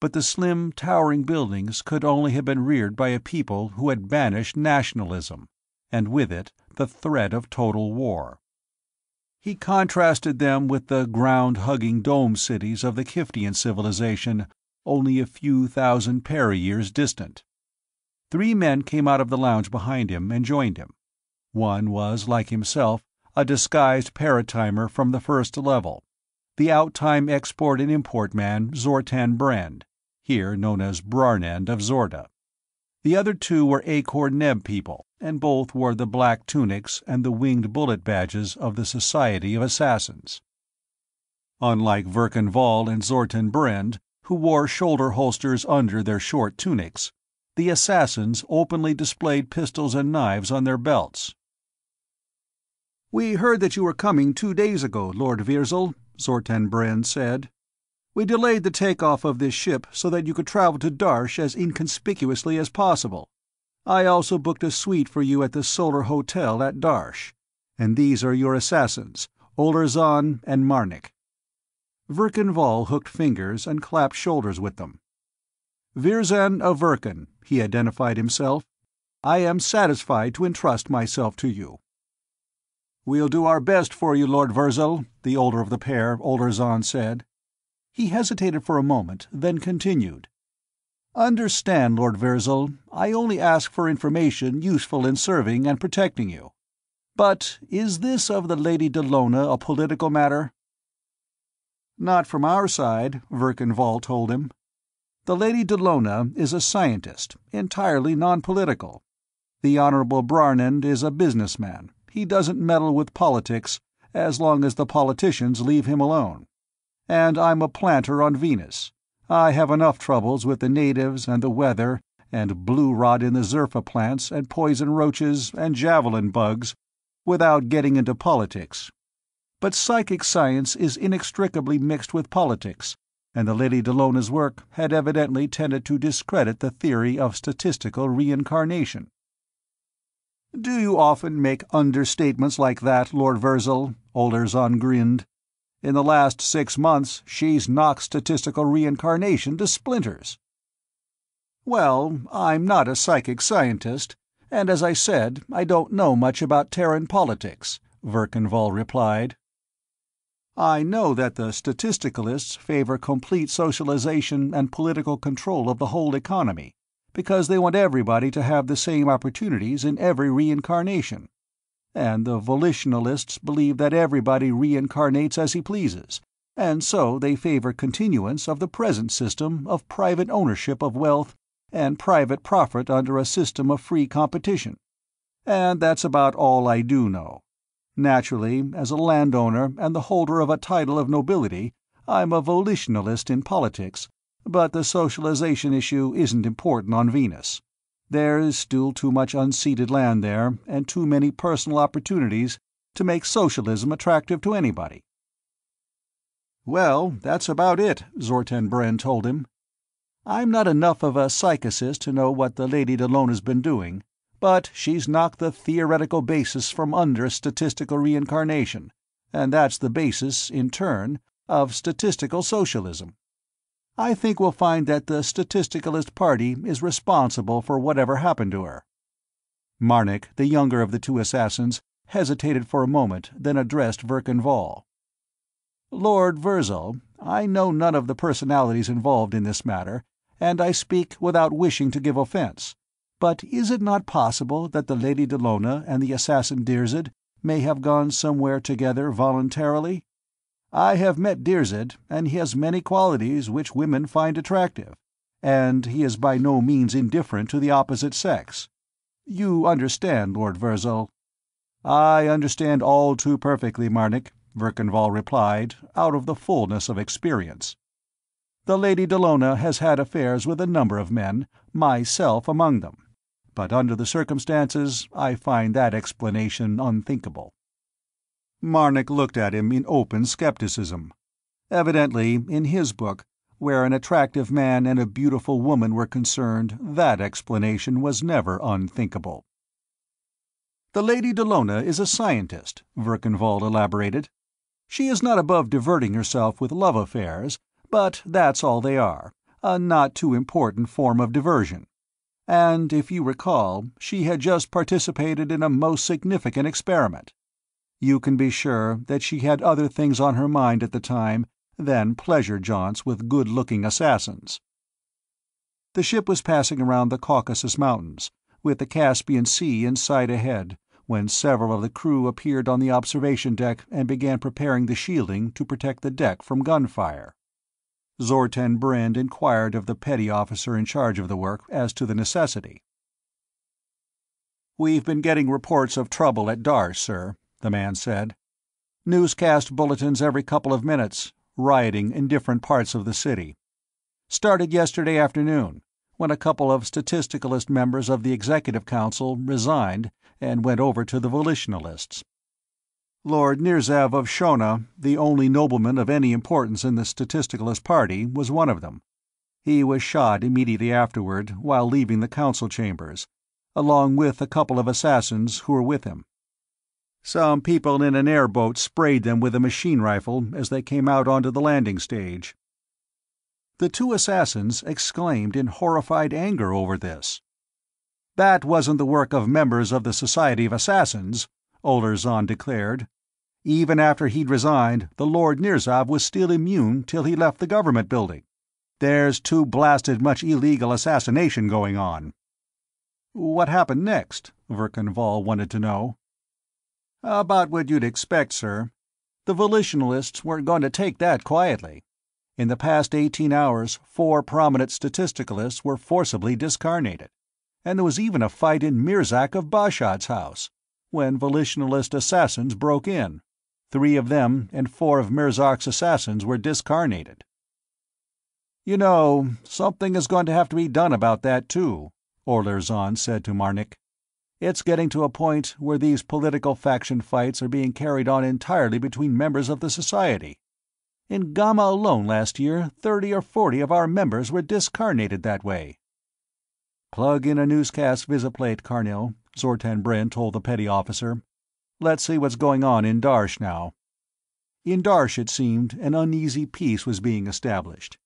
But the slim, towering buildings could only have been reared by a people who had banished nationalism, and with it the threat of total war. He contrasted them with the ground-hugging dome cities of the Kiftian civilization, only a few thousand para-years distant. 3 men came out of the lounge behind him and joined him. One was, like himself, a disguised paratimer from the first level, the outtime export and import man Zorten Brend, here known as Brarnend of Zorda. The other 2 were Akor-Neb people, and both wore the black tunics and the winged bullet badges of the Society of Assassins. Unlike Verkan Vall and Zorten Brend, who wore shoulder holsters under their short tunics, the assassins openly displayed pistols and knives on their belts. "We heard that you were coming 2 days ago, Lord Virzal," Zorten Brend said. "We delayed the takeoff of this ship so that you could travel to Darsh as inconspicuously as possible. I also booked a suite for you at the Solar Hotel at Darsh, and these are your assassins, Olerzon and Marnik." Verkan Vall hooked fingers and clapped shoulders with them. "Virzan of Verkan," he identified himself. "I am satisfied to entrust myself to you." "We'll do our best for you, Lord Virzal," the older of the pair, Olerzon, said. He hesitated for a moment, then continued. "Understand, Lord Virzal, I only ask for information useful in serving and protecting you. But is this of the Lady Dalona a political matter?" "Not from our side," Verkan Vall told him. "The Lady Dalona is a scientist, entirely non-political. The Honorable Brarnend is a businessman. He doesn't meddle with politics, as long as the politicians leave him alone. And I'm a planter on Venus. I have enough troubles with the natives and the weather and blue rot in the Zerfa plants and poison roaches and javelin bugs without getting into politics. But psychic science is inextricably mixed with politics, and the Lady Dalona's work had evidently tended to discredit the theory of statistical reincarnation." "Do you often make understatements like that, Lord Virzal?" Olerzon grinned. "In the last 6 months, she's knocked statistical reincarnation to splinters." "Well, I'm not a psychic scientist, and as I said, I don't know much about Terran politics," Verkan Vall replied. "I know that the statisticalists favor complete socialization and political control of the whole economy, because they want everybody to have the same opportunities in every reincarnation, and the volitionalists believe that everybody reincarnates as he pleases, and so they favor continuance of the present system of private ownership of wealth and private profit under a system of free competition. And that's about all I do know. Naturally, as a landowner and the holder of a title of nobility, I'm a volitionalist in politics, but the socialization issue isn't important on Venus. There is still too much unceded land there and too many personal opportunities to make socialism attractive to anybody. Well, that's about it, Zorten Brend told him. I'm not enough of a psychicist to know what the Lady Dalona's been doing, but she's knocked the theoretical basis from under statistical reincarnation, and that's the basis, in turn, of statistical socialism. I think we'll find that the Statisticalist Party is responsible for whatever happened to her." Marnik, the younger of the two assassins, hesitated for a moment, then addressed Verkan Vall. "Lord Virzel, I know none of the personalities involved in this matter, and I speak without wishing to give offense. But is it not possible that the Lady Dalona and the assassin Dirzed may have gone somewhere together voluntarily? I have met Dirzed, and he has many qualities which women find attractive, and he is by no means indifferent to the opposite sex. You understand, Lord Virzel." "I understand all too perfectly, Marnik," Verkan Vall replied, out of the fullness of experience. "The Lady Dalona has had affairs with a number of men, myself among them. But under the circumstances, I find that explanation unthinkable." Marnik looked at him in open skepticism. Evidently, in his book, where an attractive man and a beautiful woman were concerned, that explanation was never unthinkable. "The Lady Dalona is a scientist," Verkan Vall elaborated. "She is not above diverting herself with love affairs, but that's all they are, a not too important form of diversion. And, if you recall, she had just participated in a most significant experiment. You can be sure that she had other things on her mind at the time than pleasure jaunts with good-looking assassins." The ship was passing around the Caucasus Mountains, with the Caspian Sea in sight ahead, when several of the crew appeared on the observation deck and began preparing the shielding to protect the deck from gunfire. Zorten Brend inquired of the petty officer in charge of the work as to the necessity. "We've been getting reports of trouble at Darsh, sir," the man said. "Newscast bulletins every couple of minutes, rioting in different parts of the city. Started yesterday afternoon, when a couple of statisticalist members of the Executive Council resigned and went over to the volitionalists. Lord Nirzav of Shona, the only nobleman of any importance in the Statisticalist Party, was one of them. He was shot immediately afterward while leaving the council chambers, along with a couple of assassins who were with him. Some people in an airboat sprayed them with a machine rifle as they came out onto the landing stage." The two assassins exclaimed in horrified anger over this. "That wasn't the work of members of the Society of Assassins," Olerzon declared. "Even after he'd resigned, the Lord Nirzav was still immune till he left the government building. There's too blasted much illegal assassination going on." "What happened next?" Verkan Vall wanted to know. "About what you'd expect, sir. The volitionalists weren't going to take that quietly. In the past 18 hours, 4 prominent statisticalists were forcibly discarnated, and there was even a fight in Mirzak of Bashad's house, when volitionalist assassins broke in. 3 of them and 4 of Mirzak's assassins were discarnated." "You know, something is going to have to be done about that, too," Olerzon said to Marnik. "It's getting to a point where these political faction fights are being carried on entirely between members of the society. In Gamma alone last year, 30 or 40 of our members were discarnated that way." "Plug in a newscast visiplate, Carnil," Zorten Brend told the petty officer. "Let's see what's going on in Darsh now." In Darsh, it seemed, an uneasy peace was being established.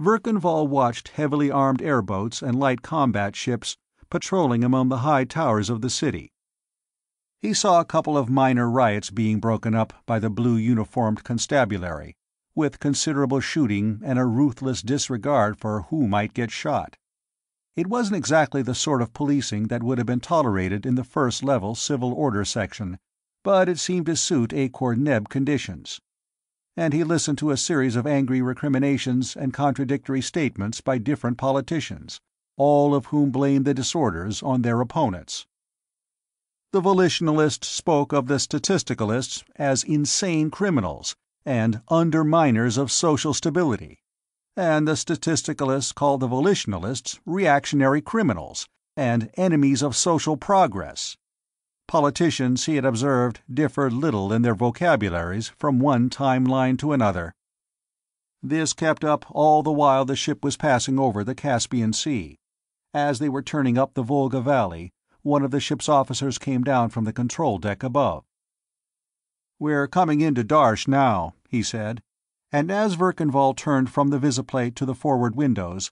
Verkan Vall watched heavily armed airboats and light combat ships patrolling among the high towers of the city. He saw a couple of minor riots being broken up by the blue-uniformed constabulary, with considerable shooting and a ruthless disregard for who might get shot. It wasn't exactly the sort of policing that would have been tolerated in the first-level civil order section, but it seemed to suit Akor-Neb conditions. And he listened to a series of angry recriminations and contradictory statements by different politicians, all of whom blamed the disorders on their opponents. The volitionalists spoke of the statisticalists as insane criminals and underminers of social stability, and the statisticalists called the volitionalists reactionary criminals and enemies of social progress. Politicians, he had observed, differed little in their vocabularies from one timeline to another. This kept up all the while the ship was passing over the Caspian Sea. As they were turning up the Volga Valley, one of the ship's officers came down from the control deck above. "We're coming into Darsh now," he said, and as Verkan Vall turned from the visiplate to the forward windows,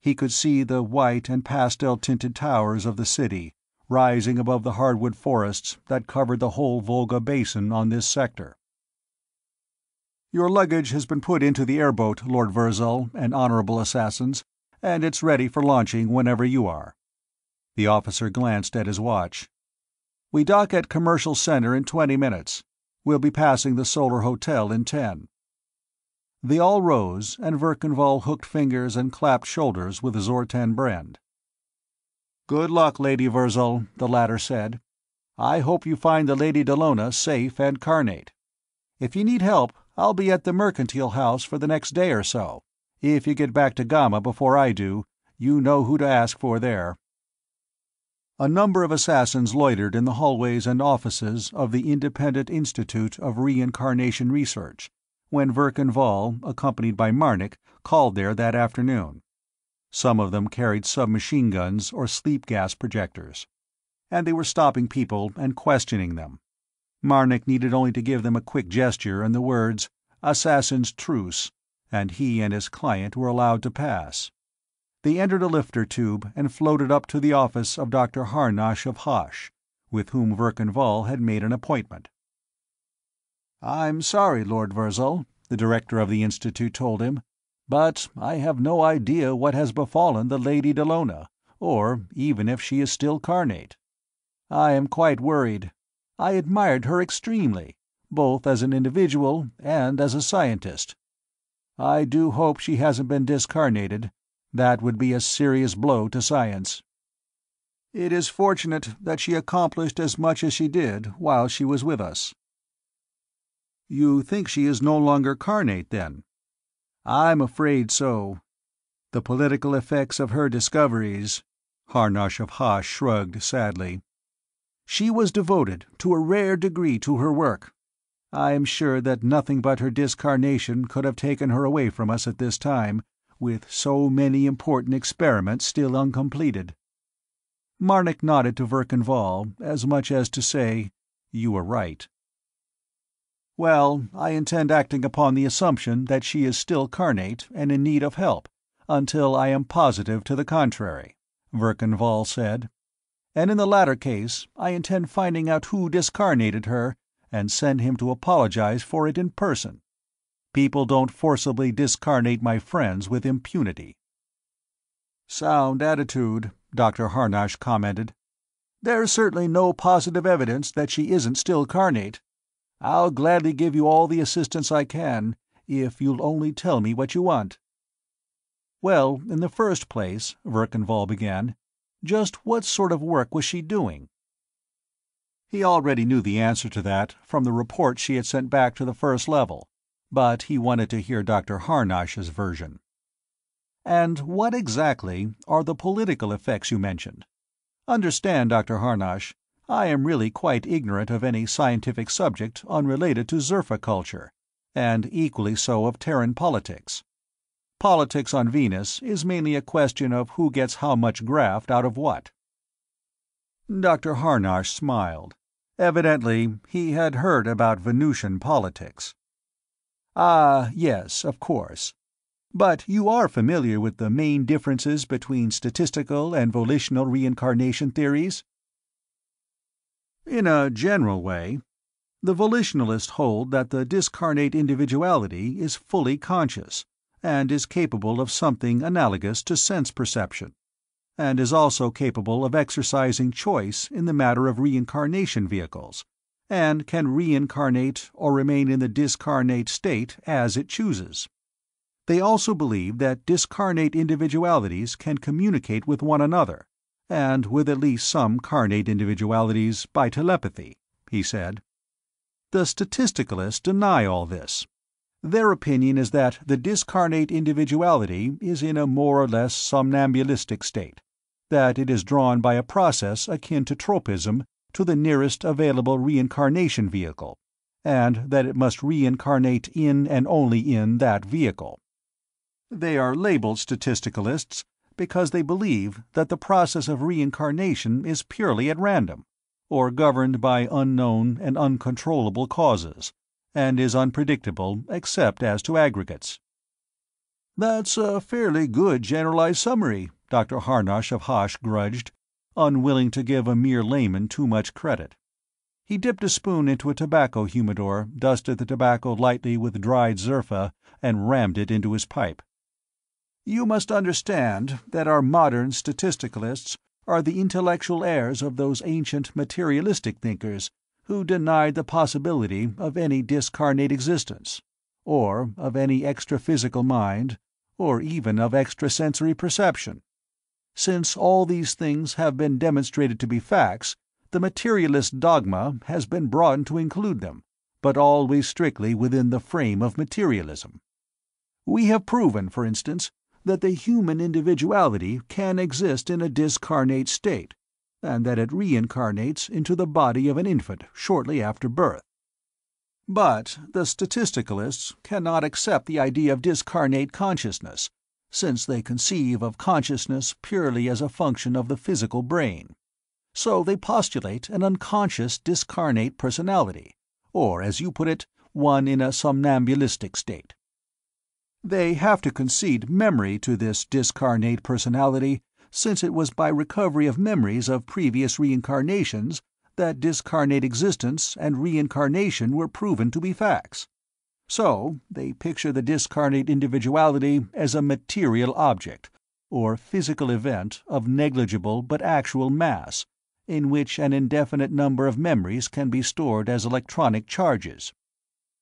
he could see the white and pastel-tinted towers of the city, rising above the hardwood forests that covered the whole Volga basin on this sector. "Your luggage has been put into the airboat, Lord Virzal and Honorable Assassins, and it's ready for launching whenever you are." The officer glanced at his watch. "We dock at Commercial Center in 20 minutes. We'll be passing the Solar Hotel in 10. They all rose, and Verkan Vall hooked fingers and clapped shoulders with Zorten Brend. "Good luck, Lady Virzal," the latter said. "I hope you find the Lady Dalona safe and carnate. If you need help, I'll be at the Mercantile House for the next day or so. If you get back to Gamma before I do, you know who to ask for there." A number of assassins loitered in the hallways and offices of the Independent Institute of Reincarnation Research when Verkan Vall, accompanied by Marnik, called there that afternoon. Some of them carried submachine guns or sleep-gas projectors, and they were stopping people and questioning them. Marnik needed only to give them a quick gesture and the words, "Assassin's Truce," and he and his client were allowed to pass. They entered a lifter tube and floated up to the office of Dr. Harnosh of Hosh, with whom Verkan Vall had made an appointment. "I'm sorry, Lord Virzal," the director of the Institute told him, "but I have no idea what has befallen the Lady Dalona, or even if she is still carnate. I am quite worried. I admired her extremely, both as an individual and as a scientist. I do hope she hasn't been discarnated. That would be a serious blow to science. It is fortunate that she accomplished as much as she did while she was with us." "You think she is no longer carnate, then?" "I'm afraid so. The political effects of her discoveries," Harnosh of Hosh shrugged sadly. "She was devoted to a rare degree to her work. I am sure that nothing but her discarnation could have taken her away from us at this time, with so many important experiments still uncompleted." Marnik nodded to Verkan Vall, as much as to say, "You were right." "Well, I intend acting upon the assumption that she is still carnate and in need of help, until I am positive to the contrary," Verkan Vall said. "And in the latter case, I intend finding out who discarnated her and send him to apologize for it in person. People don't forcibly discarnate my friends with impunity." "Sound attitude," Dr. Harnosh commented. "There's certainly no positive evidence that she isn't still carnate. I'll gladly give you all the assistance I can, if you'll only tell me what you want." "Well, in the first place," Verkan Vall began, "just what sort of work was she doing?" He already knew the answer to that from the report she had sent back to the First Level, but he wanted to hear Dr. Harnosh's version. "And what exactly are the political effects you mentioned? Understand, Dr. Harnosh, I am really quite ignorant of any scientific subject unrelated to Zerfa culture, and equally so of Terran politics. Politics on Venus is mainly a question of who gets how much graft out of what." Dr. Harnosh smiled. Evidently, he had heard about Venusian politics. "Ah, yes, of course. But you are familiar with the main differences between statistical and volitional reincarnation theories?" "In a general way. The volitionalists hold that the discarnate individuality is fully conscious, and is capable of something analogous to sense perception, and is also capable of exercising choice in the matter of reincarnation vehicles, and can reincarnate or remain in the discarnate state as it chooses. They also believe that discarnate individualities can communicate with one another, and with at least some carnate individualities by telepathy, he said. The statisticalists deny all this. Their opinion is that the discarnate individuality is in a more or less somnambulistic state, that it is drawn by a process akin to tropism to the nearest available reincarnation vehicle, and that it must reincarnate in and only in that vehicle. They are labeled statisticalists because they believe that the process of reincarnation is purely at random, or governed by unknown and uncontrollable causes, and is unpredictable except as to aggregates. "That's a fairly good generalized summary," Dr. Harnosh of Hosh grudged, unwilling to give a mere layman too much credit. He dipped a spoon into a tobacco humidor, dusted the tobacco lightly with dried zerfa, and rammed it into his pipe. "You must understand that our modern statisticalists are the intellectual heirs of those ancient materialistic thinkers who denied the possibility of any discarnate existence, or of any extra-physical mind, or even of extrasensory perception. Since all these things have been demonstrated to be facts, the materialist dogma has been broadened to include them, but always strictly within the frame of materialism. We have proven, for instance, that the human individuality can exist in a discarnate state, and that it reincarnates into the body of an infant shortly after birth. But the statisticalists cannot accept the idea of discarnate consciousness, since they conceive of consciousness purely as a function of the physical brain. So they postulate an unconscious discarnate personality, or, as you put it, one in a somnambulistic state. They have to concede memory to this discarnate personality, since it was by recovery of memories of previous reincarnations that discarnate existence and reincarnation were proven to be facts. So they picture the discarnate individuality as a material object, or physical event of negligible but actual mass, in which an indefinite number of memories can be stored as electronic charges.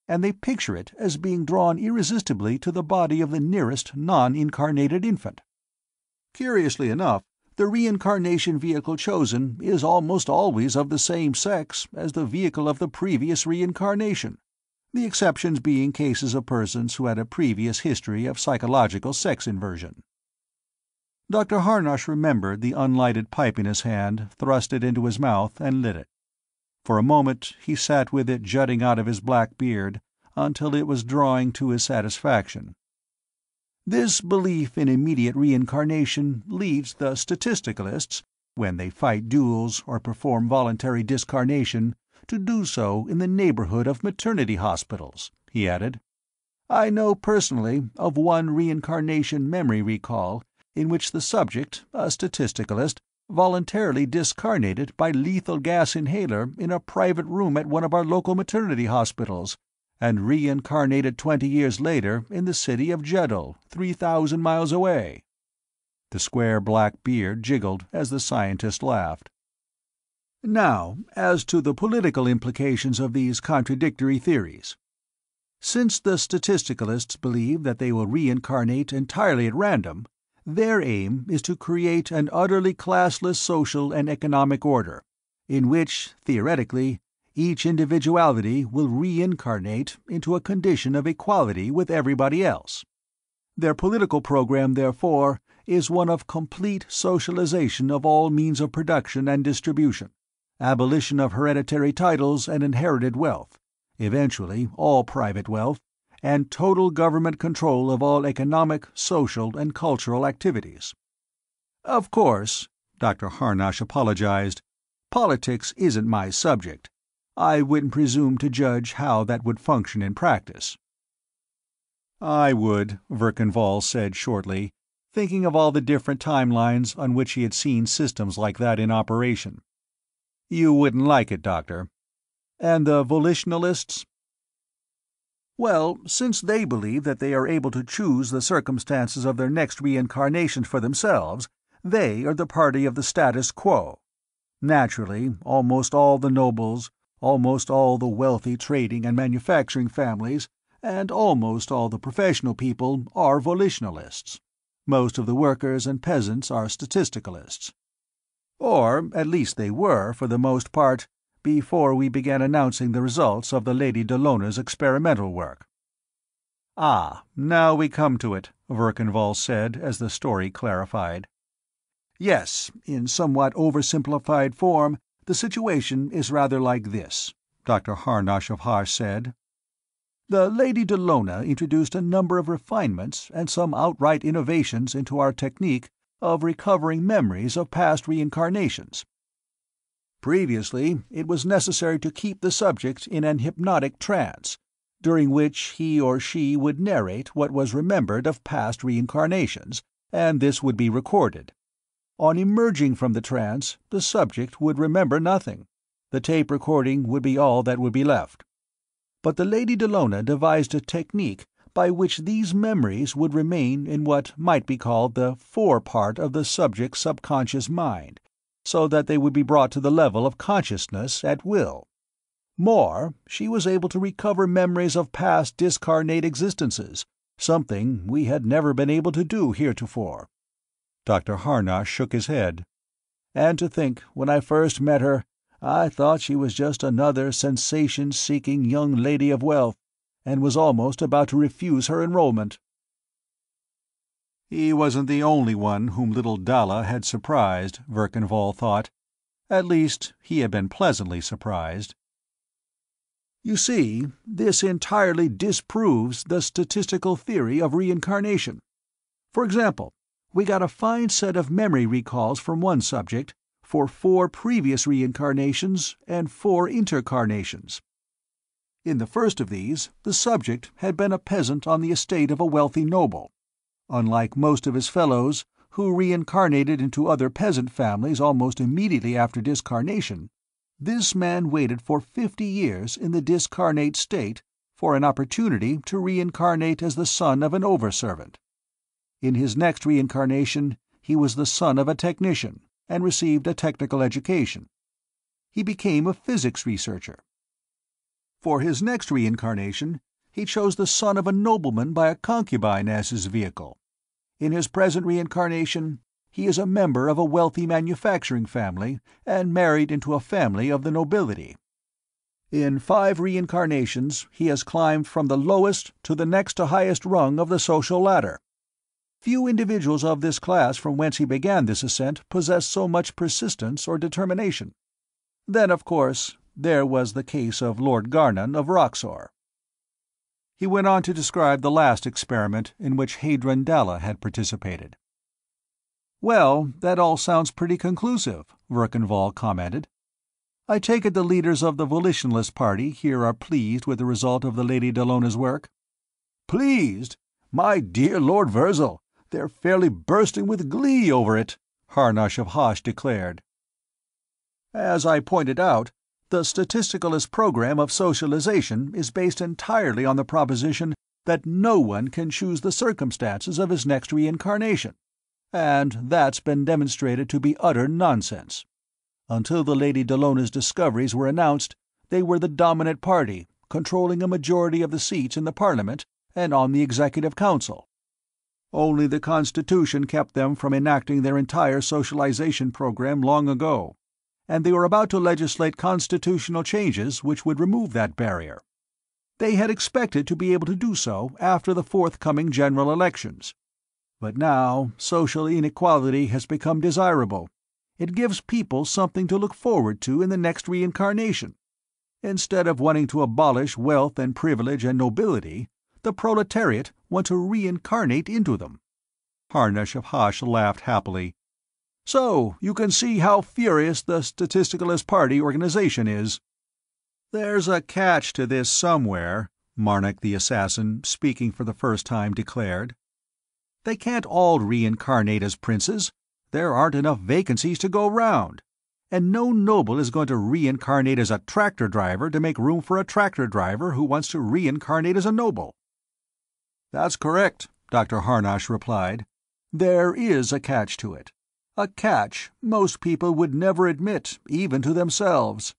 And they picture it as being drawn irresistibly to the body of the nearest non-incarnated infant. Curiously enough, the reincarnation vehicle chosen is almost always of the same sex as the vehicle of the previous reincarnation, the exceptions being cases of persons who had a previous history of psychological sex inversion." Dr. Harnosh remembered the unlighted pipe in his hand, thrust it into his mouth, and lit it. For a moment he sat with it jutting out of his black beard until it was drawing to his satisfaction. "This belief in immediate reincarnation leads the statisticalists, when they fight duels or perform voluntary discarnation, to do so in the neighborhood of maternity hospitals," he added. "I know personally of one reincarnation memory recall in which the subject, a statisticalist, voluntarily discarnated by lethal gas inhaler in a private room at one of our local maternity hospitals, and reincarnated 20 years later in the city of Jeddah, 3,000 miles away." The square black beard jiggled as the scientist laughed. "Now, as to the political implications of these contradictory theories. Since the statisticalists believe that they will reincarnate entirely at random, their aim is to create an utterly classless social and economic order, in which, theoretically, each individuality will reincarnate into a condition of equality with everybody else. Their political program, therefore, is one of complete socialization of all means of production and distribution, abolition of hereditary titles and inherited wealth, eventually all private wealth, and total government control of all economic, social, and cultural activities. Of course," Dr. Harnosh apologized, "politics isn't my subject. I wouldn't presume to judge how that would function in practice." "I would," Verkan Vall said shortly, thinking of all the different timelines on which he had seen systems like that in operation. "You wouldn't like it, Doctor. And the volitionalists?" "Well, since they believe that they are able to choose the circumstances of their next reincarnation for themselves, They are the party of the status quo. Naturally, almost all the nobles, almost all the wealthy trading and manufacturing families, and almost all the professional people are volitionalists. Most of the workers and peasants are statisticalists. Or, at least they were, for the most part, before we began announcing the results of the Lady Dalona's experimental work. "Ah, now we come to it," Verkan Vall said as the story clarified. "Yes, in somewhat oversimplified form, the situation is rather like this," Dr. Harnosh of Hosh said. "The Lady Dalona introduced a number of refinements and some outright innovations into our technique of recovering memories of past reincarnations. Previously, it was necessary to keep the subject in an hypnotic trance, during which he or she would narrate what was remembered of past reincarnations, and this would be recorded. On emerging from the trance, the subject would remember nothing. The tape recording would be all that would be left. But the Lady Dalona devised a technique by which these memories would remain in what might be called the forepart of the subject's subconscious mind, so that they would be brought to the level of consciousness at will. More, she was able to recover memories of past discarnate existences, something we had never been able to do heretofore." Dr. Harnosh shook his head. "And to think, when I first met her, I thought she was just another sensation-seeking young lady of wealth, and was almost about to refuse her enrollment." He wasn't the only one whom little Dalla had surprised, Verkan Vall thought. At least, he had been pleasantly surprised. "You see, this entirely disproves the statistical theory of reincarnation. For example, we got a fine set of memory recalls from one subject for 4 previous reincarnations and 4 intercarnations. In the first of these, the subject had been a peasant on the estate of a wealthy noble. Unlike most of his fellows, who reincarnated into other peasant families almost immediately after discarnation, this man waited for 50 years in the discarnate state for an opportunity to reincarnate as the son of an overservant. In his next reincarnation, he was the son of a technician and received a technical education. He became a physics researcher. For his next reincarnation, he chose the son of a nobleman by a concubine as his vehicle. In his present reincarnation, he is a member of a wealthy manufacturing family and married into a family of the nobility. In 5 reincarnations, he has climbed from the lowest to the next to highest rung of the social ladder. Few individuals of this class from whence he began this ascent possess so much persistence or determination. Then, of course, there was the case of Lord Garnon of Roxor." He went on to describe the last experiment in which Hadron Dalla had participated. "Well, that all sounds pretty conclusive," Verkan Vall commented. "I take it the leaders of the Volitionalist Party here are pleased with the result of the Lady Dalona's work?" "Pleased? My dear Lord Virzal! They're fairly bursting with glee over it," Harnosh of Hosh declared. "As I pointed out, the statisticalist program of socialization is based entirely on the proposition that no one can choose the circumstances of his next reincarnation, and that's been demonstrated to be utter nonsense. Until the Lady Dalona's discoveries were announced, they were the dominant party, controlling a majority of the seats in the Parliament and on the Executive Council. Only the Constitution kept them from enacting their entire socialization program long ago, and they were about to legislate constitutional changes which would remove that barrier. They had expected to be able to do so after the forthcoming general elections. But now social inequality has become desirable. It gives people something to look forward to in the next reincarnation. Instead of wanting to abolish wealth and privilege and nobility, the proletariat want to reincarnate into them." Harnosh of Hosh laughed happily. "So you can see how furious the Statisticalist Party organization is." "There's a catch to this somewhere," Marnik the Assassin, speaking for the first time, declared. "They can't all reincarnate as princes. There aren't enough vacancies to go round. And no noble is going to reincarnate as a tractor driver to make room for a tractor driver who wants to reincarnate as a noble." "That's correct," Dr. Harnosh replied. "There is a catch to it. a catch most people would never admit, even to themselves.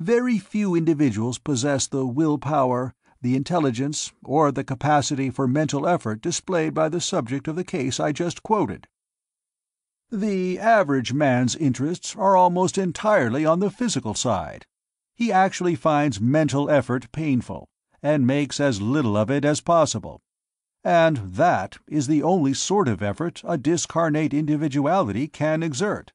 Very few individuals possess the willpower, the intelligence, or the capacity for mental effort displayed by the subject of the case I just quoted. The average man's interests are almost entirely on the physical side. He actually finds mental effort painful, and makes as little of it as possible. And that is the only sort of effort a discarnate individuality can exert.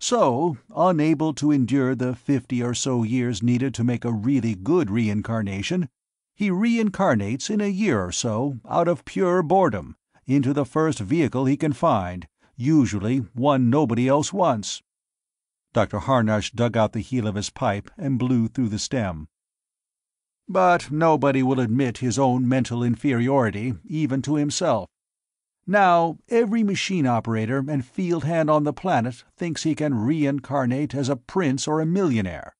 So, unable to endure the 50 or so years needed to make a really good reincarnation, he reincarnates in a year or so, out of pure boredom, into the first vehicle he can find, usually one nobody else wants. Dr. Harnosh dug out the heel of his pipe and blew through the stem. But nobody will admit his own mental inferiority, even to himself. Now, every machine operator and field hand on the planet thinks he can reincarnate as a prince or a millionaire.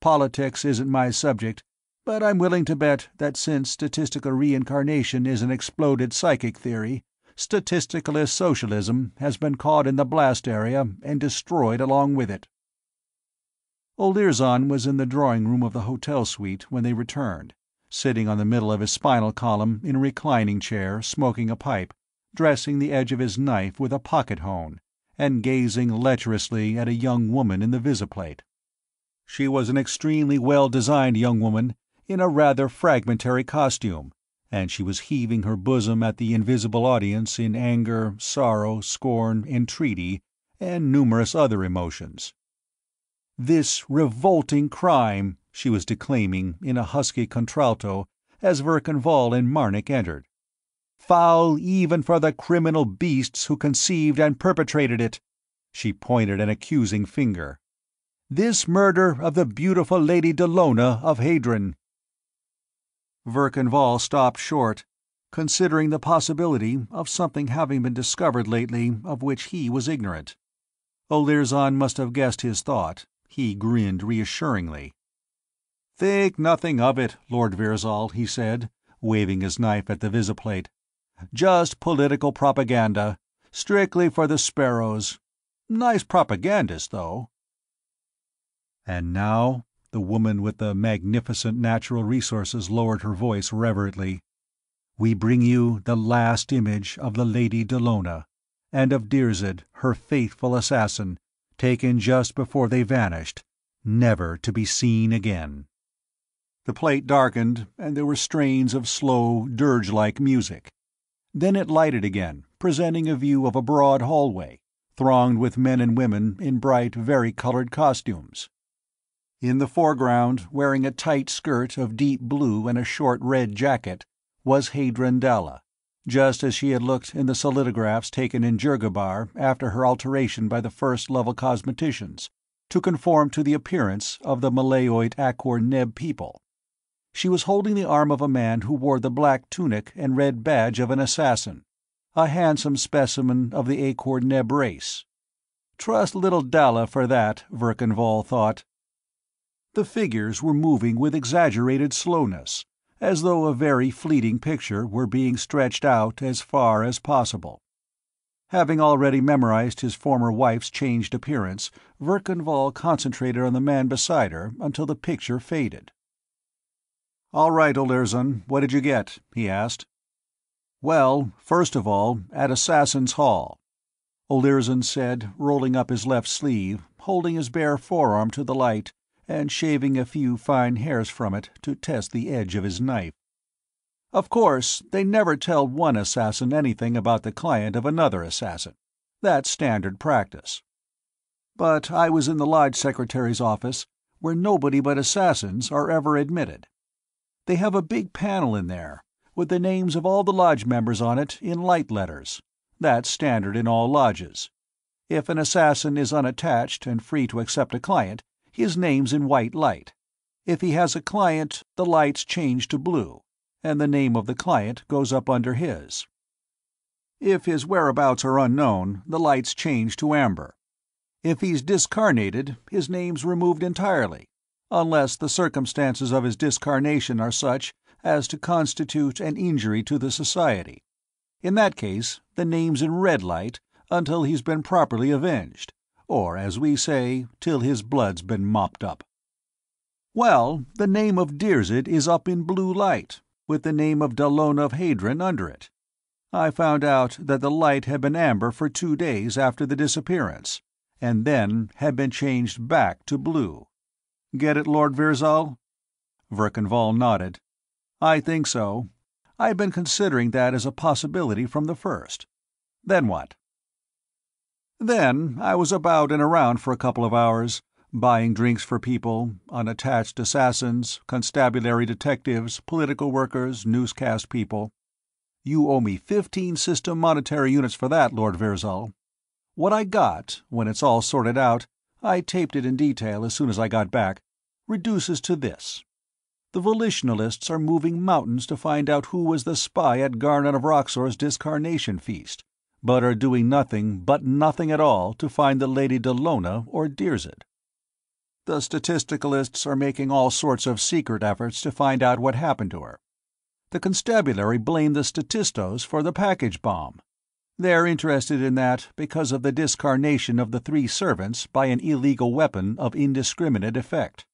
Politics isn't my subject, but I'm willing to bet that since statistical reincarnation is an exploded psychic theory, statisticalist socialism has been caught in the blast area and destroyed along with it. Olerzon was in the drawing-room of the hotel suite when they returned, sitting on the middle of his spinal column in a reclining chair, smoking a pipe, dressing the edge of his knife with a pocket hone, and gazing lecherously at a young woman in the visiplate. She was an extremely well-designed young woman, in a rather fragmentary costume, and she was heaving her bosom at the invisible audience in anger, sorrow, scorn, entreaty, and numerous other emotions. "This revolting crime," she was declaiming in a husky contralto as Verkan Vall and Marnik entered. "Foul even for the criminal beasts who conceived and perpetrated it." She pointed an accusing finger. "This murder of the beautiful Lady Dalona of Hadron." Verkan Vall stopped short, considering the possibility of something having been discovered lately of which he was ignorant. Olerzon must have guessed his thought. He grinned reassuringly. "Think nothing of it, Lord Girzal," he said, waving his knife at the visiplate. "Just political propaganda, strictly for the sparrows. Nice propagandist, though." And now the woman with the magnificent natural resources lowered her voice reverently. "We bring you the last image of the Lady Dalona, and of Dirzed, her faithful assassin, taken just before they vanished, never to be seen again." The plate darkened, and there were strains of slow, dirge-like music. Then it lighted again, presenting a view of a broad hallway, thronged with men and women in bright, varicolored costumes. In the foreground, wearing a tight skirt of deep blue and a short red jacket, was Hadron Dalla, just as she had looked in the solidographs taken in Jirgabar after her alteration by the first-level cosmeticians, to conform to the appearance of the Malayoid Akor-Neb people. She was holding the arm of a man who wore the black tunic and red badge of an assassin, a handsome specimen of the Akor-Neb race. Trust little Dalla for that, Verkan Vall thought. The figures were moving with exaggerated slowness, as though a very fleeting picture were being stretched out as far as possible. Having already memorized his former wife's changed appearance, Verkan Vall concentrated on the man beside her until the picture faded. "All right, Olerzon, what did you get?" he asked. "Well, first of all, at Assassin's Hall," Olerzon said, rolling up his left sleeve, holding his bare forearm to the light, and shaving a few fine hairs from it to test the edge of his knife. "Of course, they never tell one assassin anything about the client of another assassin. That's standard practice. But I was in the lodge secretary's office, where nobody but assassins are ever admitted. They have a big panel in there, with the names of all the lodge members on it in light letters. That's standard in all lodges. If an assassin is unattached and free to accept a client, his name's in white light. If he has a client, the lights change to blue, and the name of the client goes up under his. If his whereabouts are unknown, the lights change to amber. If he's discarnated, his name's removed entirely, unless the circumstances of his discarnation are such as to constitute an injury to the society. In that case, the name's in red light, until he's been properly avenged, or, as we say, till his blood's been mopped up. Well, the name of Dirzed is up in blue light, with the name of Dalona of Hadron under it. I found out that the light had been amber for 2 days after the disappearance, and then had been changed back to blue. Get it, Lord Girzal? Verkan Vall nodded. I think so. I've been considering that as a possibility from the first. Then what? Then I was about and around for a couple of hours, buying drinks for people, unattached assassins, constabulary detectives, political workers, newscast people. You owe me 15 system monetary units for that, Lord Girzal. What I got, when it's all sorted out, I taped it in detail as soon as I got back, reduces to this. The volitionalists are moving mountains to find out who was the spy at Garnon of Roxor's discarnation feast, but are doing nothing but nothing at all to find the Lady Dalona or Dirzed. The statisticalists are making all sorts of secret efforts to find out what happened to her. The constabulary blame the statistos for the package bomb. They're interested in that because of the discarnation of the 3 servants by an illegal weapon of indiscriminate effect.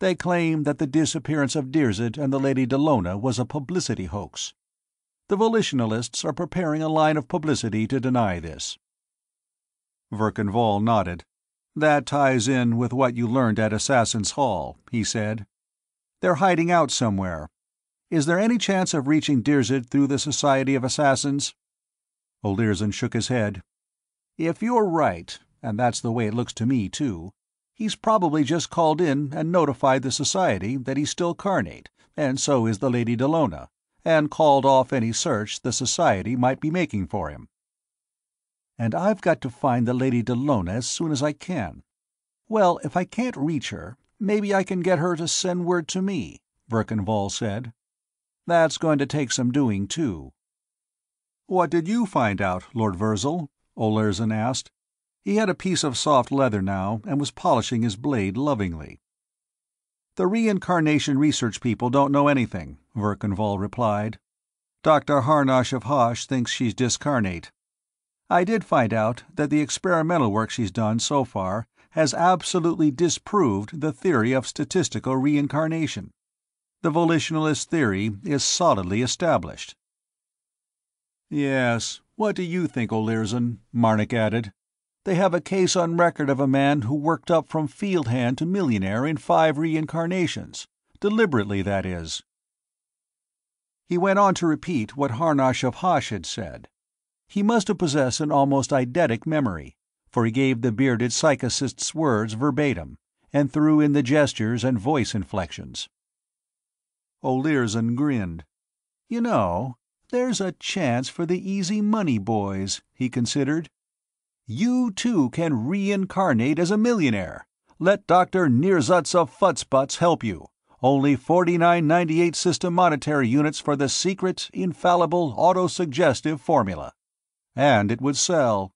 They claim that the disappearance of Dirzed and the Lady Dalona was a publicity hoax. The volitionalists are preparing a line of publicity to deny this. Verkan Vall nodded. That ties in with what you learned at Assassin's Hall, he said. They're hiding out somewhere. Is there any chance of reaching Dirzed through the Society of Assassins? Olerzon shook his head. If you're right, and that's the way it looks to me, too, he's probably just called in and notified the Society that he's still carnate, and so is the Lady Dalona, and called off any search the Society might be making for him. And I've got to find the Lady Dalona as soon as I can. Well, if I can't reach her, maybe I can get her to send word to me, Verkan Vall said. That's going to take some doing, too. What did you find out, Lord Girzal? Olerzon asked. He had a piece of soft leather now and was polishing his blade lovingly. The reincarnation research people don't know anything, Verkan Vall replied. Dr. Harnosh of Hosh thinks she's discarnate. I did find out that the experimental work she's done so far has absolutely disproved the theory of statistical reincarnation. The volitionalist theory is solidly established. Yes, what do you think, Olerzon? Marnik added. They have a case on record of a man who worked up from field hand to millionaire in 5 reincarnations. Deliberately, that is. He went on to repeat what Harnosh of Hosh had said. He must have possessed an almost eidetic memory, for he gave the bearded psychicist's words verbatim, and threw in the gestures and voice inflections. Olerzon grinned. You know, there's a chance for the easy money boys, he considered. You, too, can reincarnate as a millionaire. Let Dr. Nirzav of Futzbutz help you. Only 49.98 system monetary units for the secret, infallible, auto-suggestive formula. And it would sell.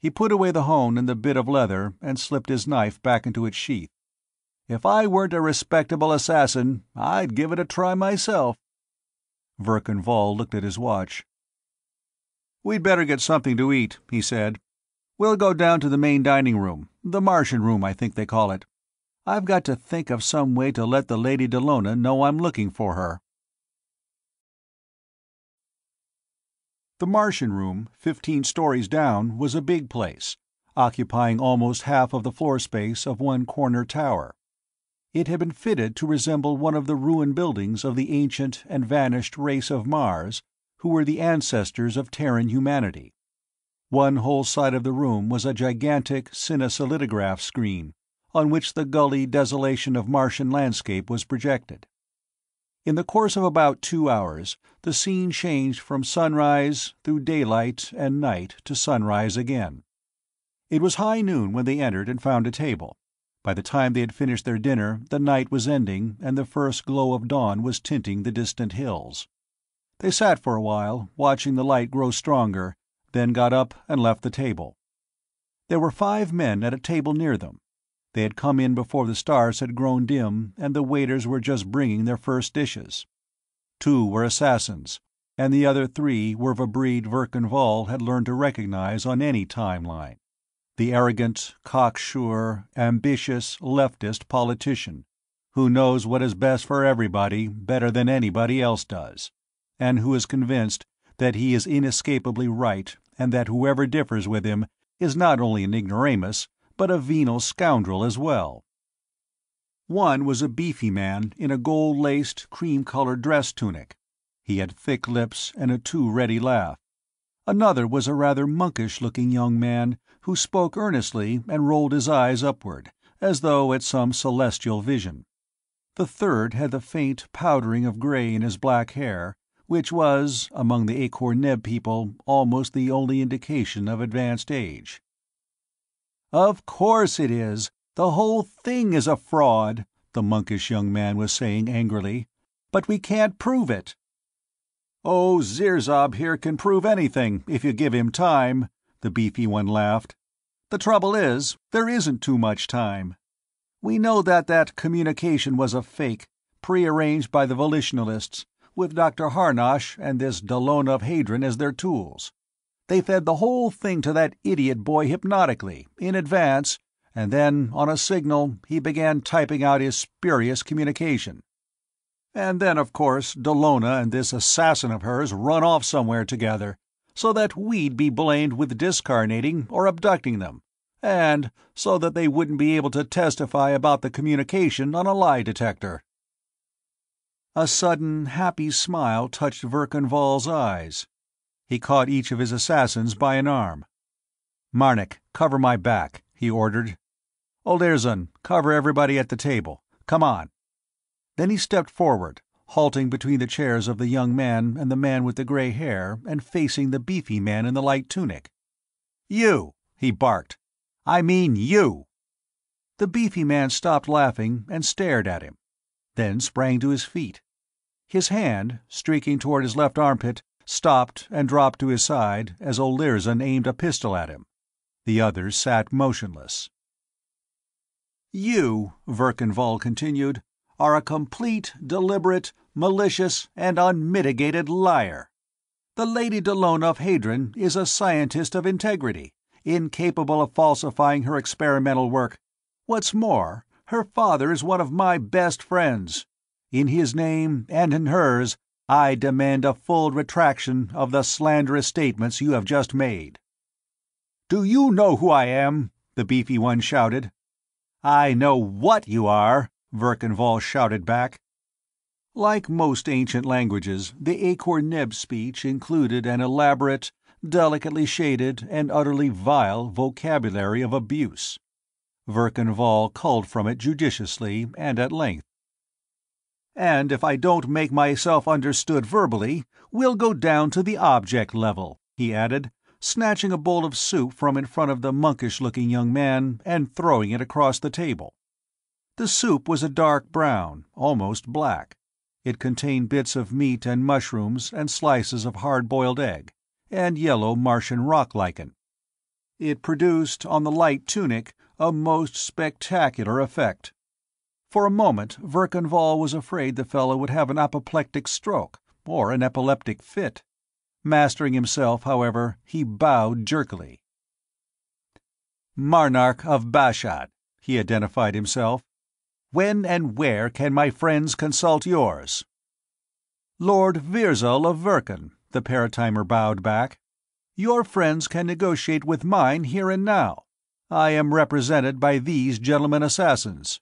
He put away the hone and the bit of leather and slipped his knife back into its sheath. If I weren't a respectable assassin, I'd give it a try myself. Verkan Vall looked at his watch. "We'd better get something to eat," he said. "We'll go down to the main dining room, the Martian room, I think they call it. I've got to think of some way to let the Lady Dalona know I'm looking for her." The Martian room, 15 stories down, was a big place, occupying almost half of the floor space of one corner tower. It had been fitted to resemble one of the ruined buildings of the ancient and vanished race of Mars, who were the ancestors of Terran humanity. One whole side of the room was a gigantic cinesolidograph screen, on which the gully desolation of Martian landscape was projected. In the course of about 2 hours, the scene changed from sunrise through daylight and night to sunrise again. It was high noon when they entered and found a table. By the time they had finished their dinner, the night was ending, and the first glow of dawn was tinting the distant hills. They sat for a while, watching the light grow stronger, then got up and left the table. There were 5 men at a table near them. They had come in before the stars had grown dim, and the waiters were just bringing their first dishes. 2 were assassins, and the other three were of a breed Verkan Vall had learned to recognize on any timeline: the arrogant, cocksure, ambitious, leftist politician, who knows what is best for everybody better than anybody else does, and who is convinced that he is inescapably right and that whoever differs with him is not only an ignoramus, but a venal scoundrel as well. One was a beefy man in a gold-laced, cream-colored dress tunic. He had thick lips and a too ready laugh. Another was a rather monkish-looking young man who spoke earnestly and rolled his eyes upward, as though at some celestial vision. The third had the faint powdering of gray in his black hair, which was, among the Akor-Neb people, almost the only indication of advanced age. "Of course it is! The whole thing is a fraud!" the monkish young man was saying angrily. "But we can't prove it!" "Oh, Sirzob here can prove anything, if you give him time," the beefy one laughed. "The trouble is, there isn't too much time. We know that that communication was a fake, prearranged by the volitionalists, with Dr. Harnosh and this Dalona of Hadron as their tools. They fed the whole thing to that idiot boy hypnotically, in advance, and then, on a signal, he began typing out his spurious communication. And then, of course, Dalona and this assassin of hers run off somewhere together, so that we'd be blamed with discarnating or abducting them, and so that they wouldn't be able to testify about the communication on a lie detector." A sudden, happy smile touched Verkan Vall's eyes. He caught each of his assassins by an arm. "Marnik, cover my back," he ordered. "Olerzon, cover everybody at the table. Come on." Then he stepped forward, halting between the chairs of the young man and the man with the gray hair, and facing the beefy man in the light tunic. "You!" he barked. "I mean you!" The beefy man stopped laughing and stared at him, then sprang to his feet. His hand, streaking toward his left armpit, stopped and dropped to his side as Olerzon aimed a pistol at him. The others sat motionless. "You," Verkan Vall continued, "are a complete, deliberate, malicious, and unmitigated liar. The Lady Dalona of Hadron is a scientist of integrity, incapable of falsifying her experimental work. What's more, her father is one of my best friends. In his name, and in hers, I demand a full retraction of the slanderous statements you have just made." "Do you know who I am?" the beefy one shouted. "I know what you are," Verkan Vall shouted back. Like most ancient languages, the Akor-Neb speech included an elaborate, delicately shaded, and utterly vile vocabulary of abuse. Verkan Vall culled from it judiciously and at length. "And if I don't make myself understood verbally, we'll go down to the object level," he added, snatching a bowl of soup from in front of the monkish-looking young man and throwing it across the table. The soup was a dark brown, almost black. It contained bits of meat and mushrooms and slices of hard-boiled egg, and yellow Martian rock lichen. It produced, on the light tunic, a most spectacular effect. For a moment Verkan Vall was afraid the fellow would have an apoplectic stroke, or an epileptic fit. Mastering himself, however, he bowed jerkily. "Marnark of Bashad," he identified himself. "When and where can my friends consult yours?" "Lord Girzal of Verkan," the paratimer bowed back. "Your friends can negotiate with mine here and now. I am represented by these gentlemen assassins."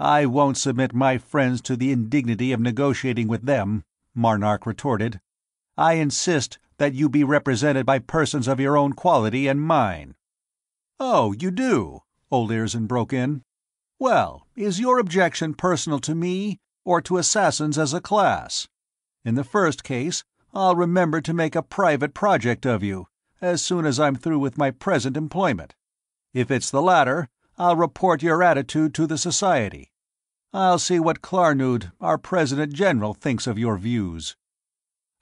"I won't submit my friends to the indignity of negotiating with them," Marnark retorted. "I insist that you be represented by persons of your own quality and mine." "Oh, you do?" Olerzon broke in. "Well, is your objection personal to me or to assassins as a class? In the first case, I'll remember to make a private project of you, as soon as I'm through with my present employment. If it's the latter, I'll report your attitude to the Society. I'll see what Klarnood, our President-General, thinks of your views."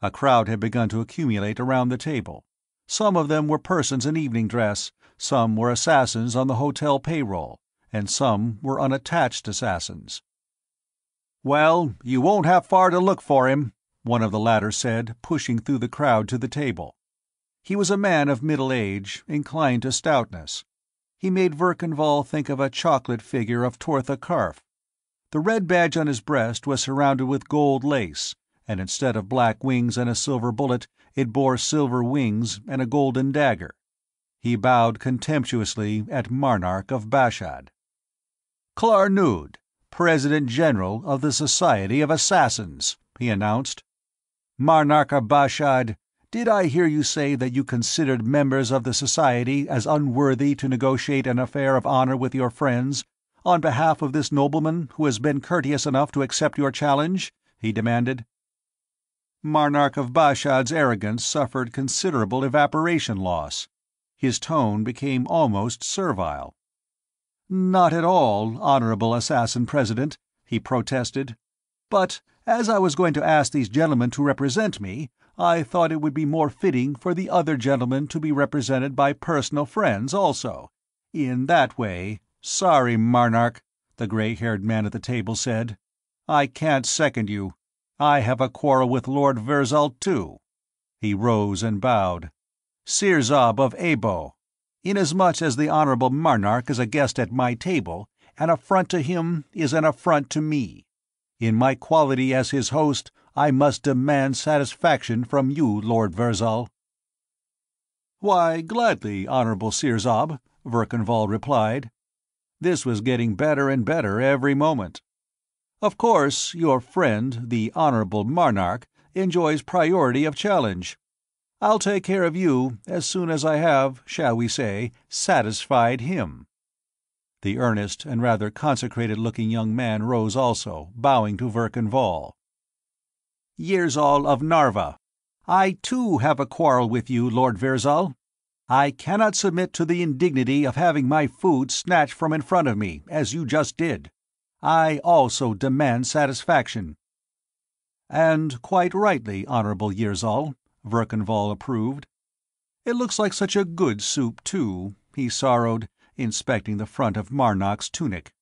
A crowd had begun to accumulate around the table. Some of them were persons in evening dress, some were assassins on the hotel payroll, and some were unattached assassins. "Well, you won't have far to look for him," one of the latter said, pushing through the crowd to the table. He was a man of middle age, inclined to stoutness. He made Verkan Vall think of a chocolate figure of Tortha Karf. The red badge on his breast was surrounded with gold lace, and instead of black wings and a silver bullet, it bore silver wings and a golden dagger. He bowed contemptuously at Marnark of Bashad. "Klarnood, President-General of the Society of Assassins," he announced. "Marnark of Bashad, did I hear you say that you considered members of the Society as unworthy to negotiate an affair of honor with your friends, on behalf of this nobleman who has been courteous enough to accept your challenge?" he demanded. Marnark of Bashad's arrogance suffered considerable evaporation loss. His tone became almost servile. "Not at all, Honorable Assassin President," he protested. "But, as I was going to ask these gentlemen to represent me, I thought it would be more fitting for the other gentlemen to be represented by personal friends also. In that way—" "Sorry, Marnark," the gray-haired man at the table said. "I can't second you. I have a quarrel with Lord Yerzal too." He rose and bowed. "Sirzob of Abo. Inasmuch as the Honorable Marnark is a guest at my table, an affront to him is an affront to me. In my quality as his host, I must demand satisfaction from you, Lord Yerzal." "Why, gladly, Honorable Sirzob," Verkan Vall replied. This was getting better and better every moment. "Of course, your friend, the Honorable Marnark, enjoys priority of challenge. I'll take care of you as soon as I have, shall we say, satisfied him." The earnest and rather consecrated-looking young man rose also, bowing to Verkan Vall. "Yerzal of Narva, I too have a quarrel with you, Lord Yerzal. I cannot submit to the indignity of having my food snatched from in front of me, as you just did. I also demand satisfaction." "And quite rightly, Honorable Yerzal," Verkan Vall approved. "It looks like such a good soup, too," he sorrowed, inspecting the front of Marnark's tunic.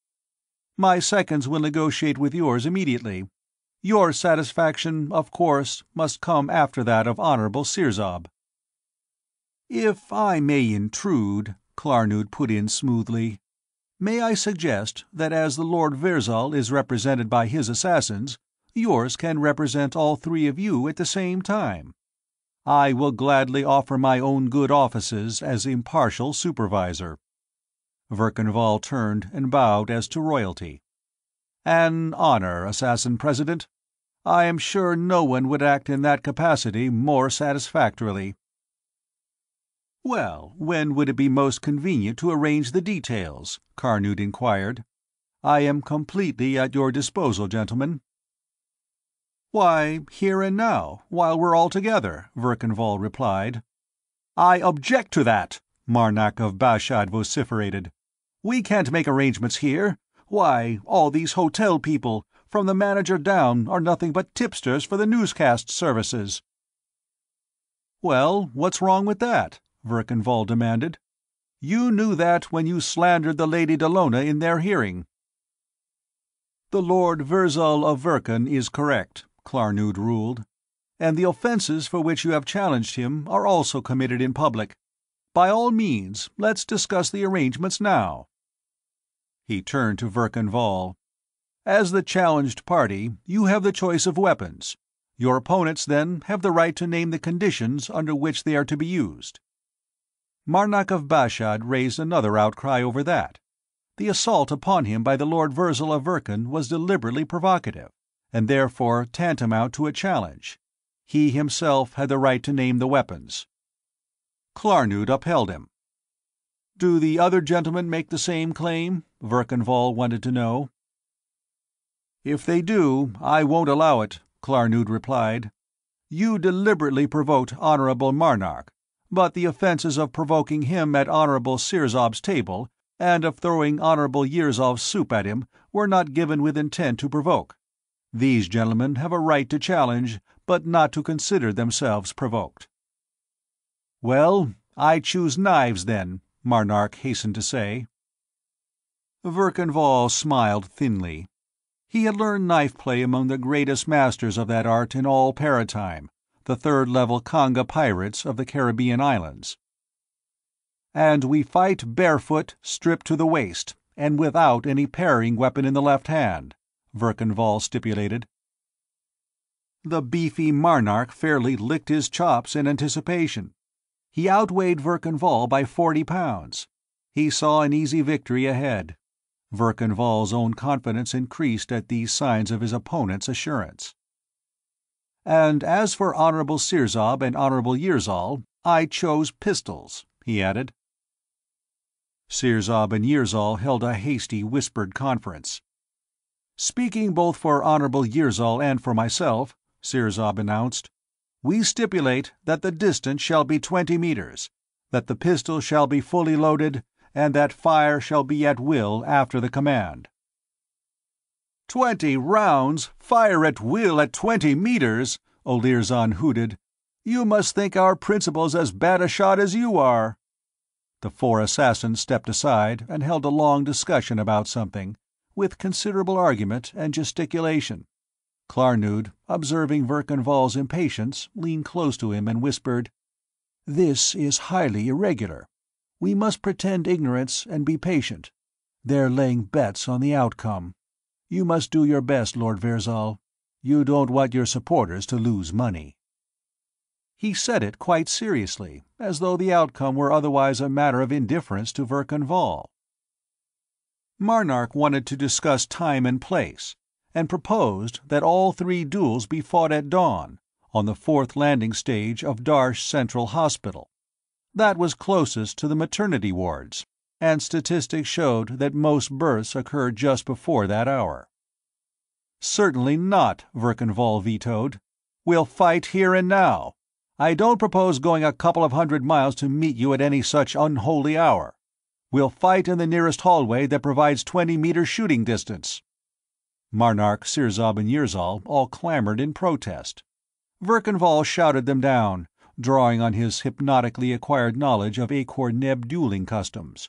"My seconds will negotiate with yours immediately. Your satisfaction, of course, must come after that of Honorable Sirzob." "If I may intrude," Klarnood put in smoothly, "may I suggest that as the Lord Yerzal is represented by his assassins, yours can represent all three of you at the same time? I will gladly offer my own good offices as impartial supervisor." Verkan Vall turned and bowed as to royalty. "An honor, Assassin President. I am sure no one would act in that capacity more satisfactorily." "Well, when would it be most convenient to arrange the details?" Klarnood inquired. "I am completely at your disposal, gentlemen." "Why, here and now, while we're all together," Verkan Vall replied. "I object to that," Marnak of Bashad vociferated. "We can't make arrangements here. Why, all these hotel people, from the manager down, are nothing but tipsters for the newscast services." "Well, what's wrong with that?" Verkan Vall demanded. "You knew that when you slandered the Lady Dalona in their hearing." "The Lord Yerzal of Verkan is correct," Klarnood ruled, "and the offenses for which you have challenged him are also committed in public. By all means, let's discuss the arrangements now." He turned to Verkan Vall. "As the challenged party, you have the choice of weapons. Your opponents, then, have the right to name the conditions under which they are to be used." Marnak of Bashad raised another outcry over that. The assault upon him by the Lord Yerzal of Verkan was deliberately provocative, and therefore tantamount to a challenge. He himself had the right to name the weapons. Klarnood upheld him. "Do the other gentlemen make the same claim?" Verkan Vall wanted to know. "If they do, I won't allow it," Klarnood replied. "You deliberately provoked Honorable Marnark, but the offenses of provoking him at Honorable Sirzob's table and of throwing Honorable Yerzal's soup at him were not given with intent to provoke. These gentlemen have a right to challenge, but not to consider themselves provoked." "Well, I choose knives, then," Marnark hastened to say. Verkan Vall smiled thinly. He had learned knife play among the greatest masters of that art in all Paratime, the third-level Konga pirates of the Caribbean islands. "And we fight barefoot, stripped to the waist, and without any parrying weapon in the left hand," Verkan Vall stipulated. The beefy Marnark fairly licked his chops in anticipation. He outweighed Verkan Vall by 40 pounds. He saw an easy victory ahead. Verkan Vall's own confidence increased at these signs of his opponent's assurance. "And as for Honorable Sirzob and Honorable Yerzal, I chose pistols," he added. Sirzob and Yerzal held a hasty, whispered conference. "Speaking both for Honorable Yerzal and for myself," Sirzob announced, "we stipulate that the distance shall be 20 meters, that the pistol shall be fully loaded, and that fire shall be at will after the command." "20 rounds! Fire at will at 20 meters!" Olerzon hooted. "You must think our principal's as bad a shot as you are." The four assassins stepped aside and held a long discussion about something, with considerable argument and gesticulation. Klarnood, observing Verkan Vall's impatience, leaned close to him and whispered, "This is highly irregular. We must pretend ignorance and be patient. They're laying bets on the outcome. You must do your best, Lord Virzal. You don't want your supporters to lose money." He said it quite seriously, as though the outcome were otherwise a matter of indifference to Verkan Vall. Marnark wanted to discuss time and place, and proposed that all three duels be fought at dawn, on the fourth landing stage of Darsh Central Hospital. That was closest to the maternity wards, and statistics showed that most births occurred just before that hour. "Certainly not," Verkan Vall vetoed. "We'll fight here and now. I don't propose going a couple of 100 miles to meet you at any such unholy hour. We'll fight in the nearest hallway that provides 20-meter shooting distance." Marnark, Sirzob, and Yerzal all clamored in protest. Verkan Vall shouted them down, drawing on his hypnotically acquired knowledge of Akor-Neb dueling customs.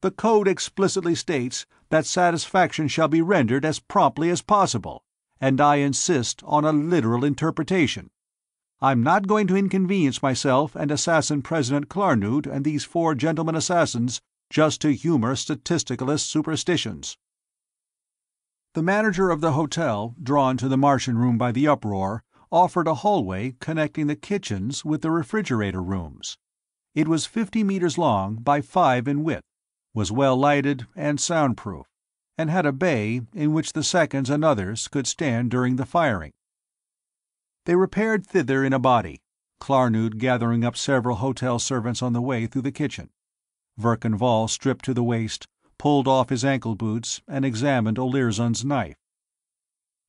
"The code explicitly states that satisfaction shall be rendered as promptly as possible, and I insist on a literal interpretation. I'm not going to inconvenience myself and Assassin President Klarnood and these four gentlemen assassins just to humor statisticalist superstitions." The manager of the hotel, drawn to the Martian room by the uproar, offered a hallway connecting the kitchens with the refrigerator rooms. It was 50 meters long by 5 in width, was well lighted and soundproof, and had a bay in which the seconds and others could stand during the firing. They repaired thither in a body, Klarnood gathering up several hotel servants on the way through the kitchen. Verkan Vall stripped to the waist, pulled off his ankle boots, and examined Olerzon's knife.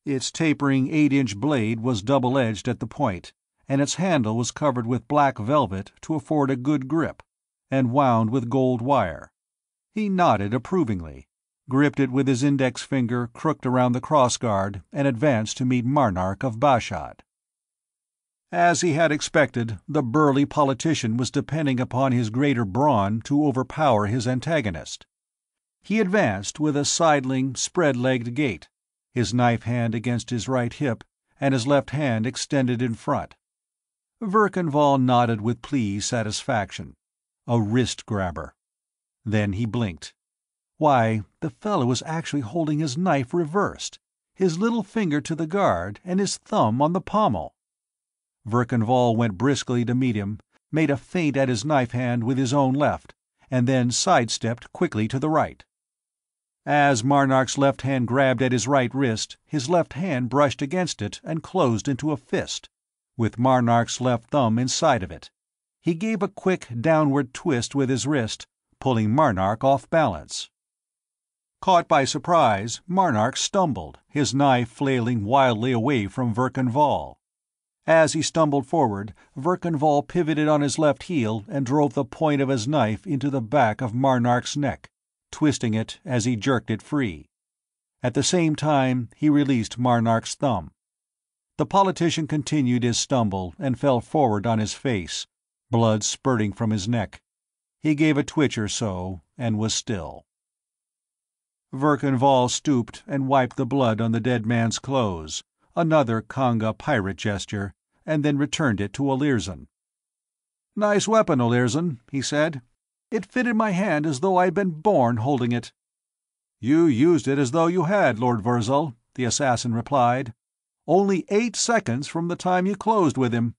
Its tapering 8-inch blade was double-edged at the point, and its handle was covered with black velvet to afford a good grip, and wound with gold wire. He nodded approvingly, gripped it with his index finger crooked around the crossguard, and advanced to meet Marnark of Bashad. As he had expected, the burly politician was depending upon his greater brawn to overpower his antagonist. He advanced with a sidling, spread-legged gait, his knife hand against his right hip, and his left hand extended in front. Verkan Vall nodded with pleased satisfaction. A wrist-grabber. Then he blinked. Why, the fellow was actually holding his knife reversed, his little finger to the guard and his thumb on the pommel. Verkan Vall went briskly to meet him, made a feint at his knife hand with his own left, and then sidestepped quickly to the right. As Marnark's left hand grabbed at his right wrist, his left hand brushed against it and closed into a fist, with Marnark's left thumb inside of it. He gave a quick downward twist with his wrist, pulling Marnark off balance. Caught by surprise, Marnark stumbled, his knife flailing wildly away from Verkan Vall. As he stumbled forward, Verkan Vall pivoted on his left heel and drove the point of his knife into the back of Marnark's neck, twisting it as he jerked it free. At the same time, he released Marnark's thumb. The politician continued his stumble and fell forward on his face, blood spurting from his neck. He gave a twitch or so and was still. Verkan Vall stooped and wiped the blood on the dead man's clothes, another Khanga pirate gesture, and then returned it to Olerzon. "Nice weapon, Olerzon," he said. "It fitted my hand as though I had been born holding it." "You used it as though you had, Lord Virzal," the assassin replied. "Only 8 seconds from the time you closed with him."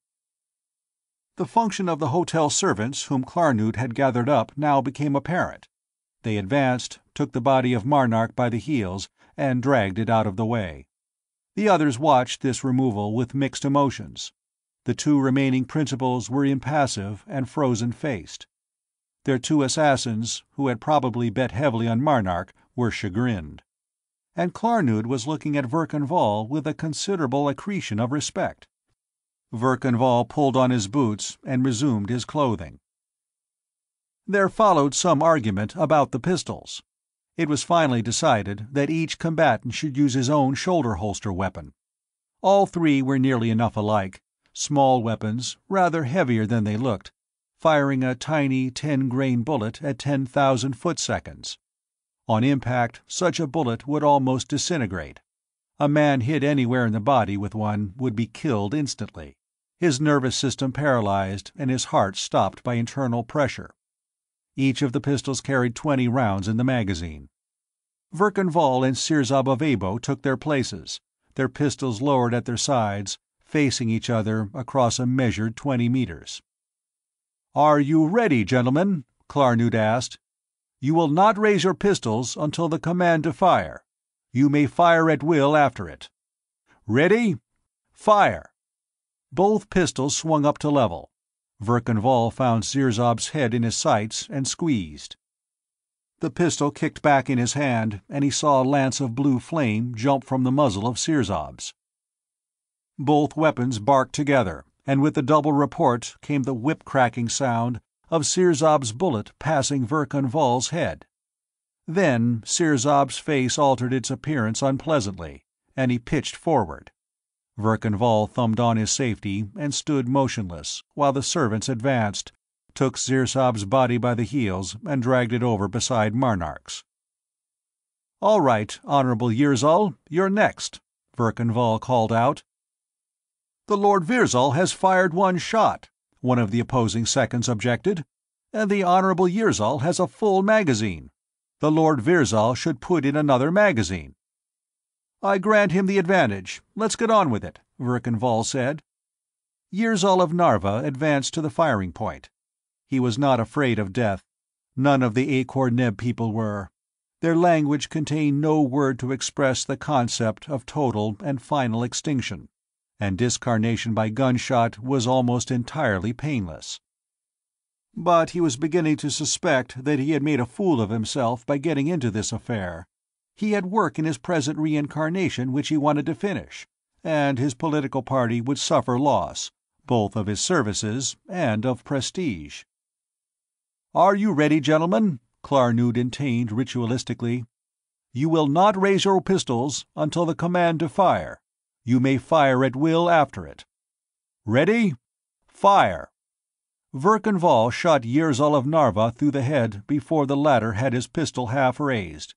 The function of the hotel servants whom Klarnood had gathered up now became apparent. They advanced, took the body of Marnark by the heels, and dragged it out of the way. The others watched this removal with mixed emotions. The two remaining principals were impassive and frozen-faced. Their two assassins, who had probably bet heavily on Marnark, were chagrined. And Klarnood was looking at Verkan Vall with a considerable accretion of respect. Verkan Vall pulled on his boots and resumed his clothing. There followed some argument about the pistols. It was finally decided that each combatant should use his own shoulder-holster weapon. All three were nearly enough alike, small weapons, rather heavier than they looked, firing a tiny 10-grain bullet at 10,000 foot-seconds. On impact, such a bullet would almost disintegrate. A man hit anywhere in the body with one would be killed instantly, his nervous system paralyzed and his heart stopped by internal pressure. Each of the pistols carried 20 rounds in the magazine. Verkan Vall and Sirzob of Abo took their places, their pistols lowered at their sides, facing each other across a measured 20 meters. "Are you ready, gentlemen?" Klarnood asked. "You will not raise your pistols until the command to fire. You may fire at will after it. Ready? Fire!" Both pistols swung up to level. Verkan Vall found Sirzob's head in his sights and squeezed. The pistol kicked back in his hand, and he saw a lance of blue flame jump from the muzzle of Sirzob's. Both weapons barked together, and with the double report came the whip-cracking sound of Sirzob's bullet passing Verkan Vall's head. Then Sirzob's face altered its appearance unpleasantly, and he pitched forward. Verkan Vall thumbed on his safety and stood motionless, while the servants advanced, took Sirzob's body by the heels, and dragged it over beside Marnark's. "All right, Honorable Yerzal, you're next," Verkan Vall called out. "The Lord Virzal has fired one shot," one of the opposing seconds objected, "and the Honorable Yerzal has a full magazine. The Lord Virzal should put in another magazine." "I grant him the advantage. Let's get on with it," Verkan Vall said. Yerzal of Narva advanced to the firing point. He was not afraid of death. None of the Akor-Neb people were. Their language contained no word to express the concept of total and final extinction, and discarnation by gunshot was almost entirely painless. But he was beginning to suspect that he had made a fool of himself by getting into this affair. He had work in his present reincarnation which he wanted to finish, and his political party would suffer loss, both of his services and of prestige. "Are you ready, gentlemen?" Klarnood intoned ritualistically. "You will not raise your pistols until the command to fire. You may fire at will after it. Ready? Fire!" Verkan Vall shot Yerzal of Narva through the head before the latter had his pistol half raised.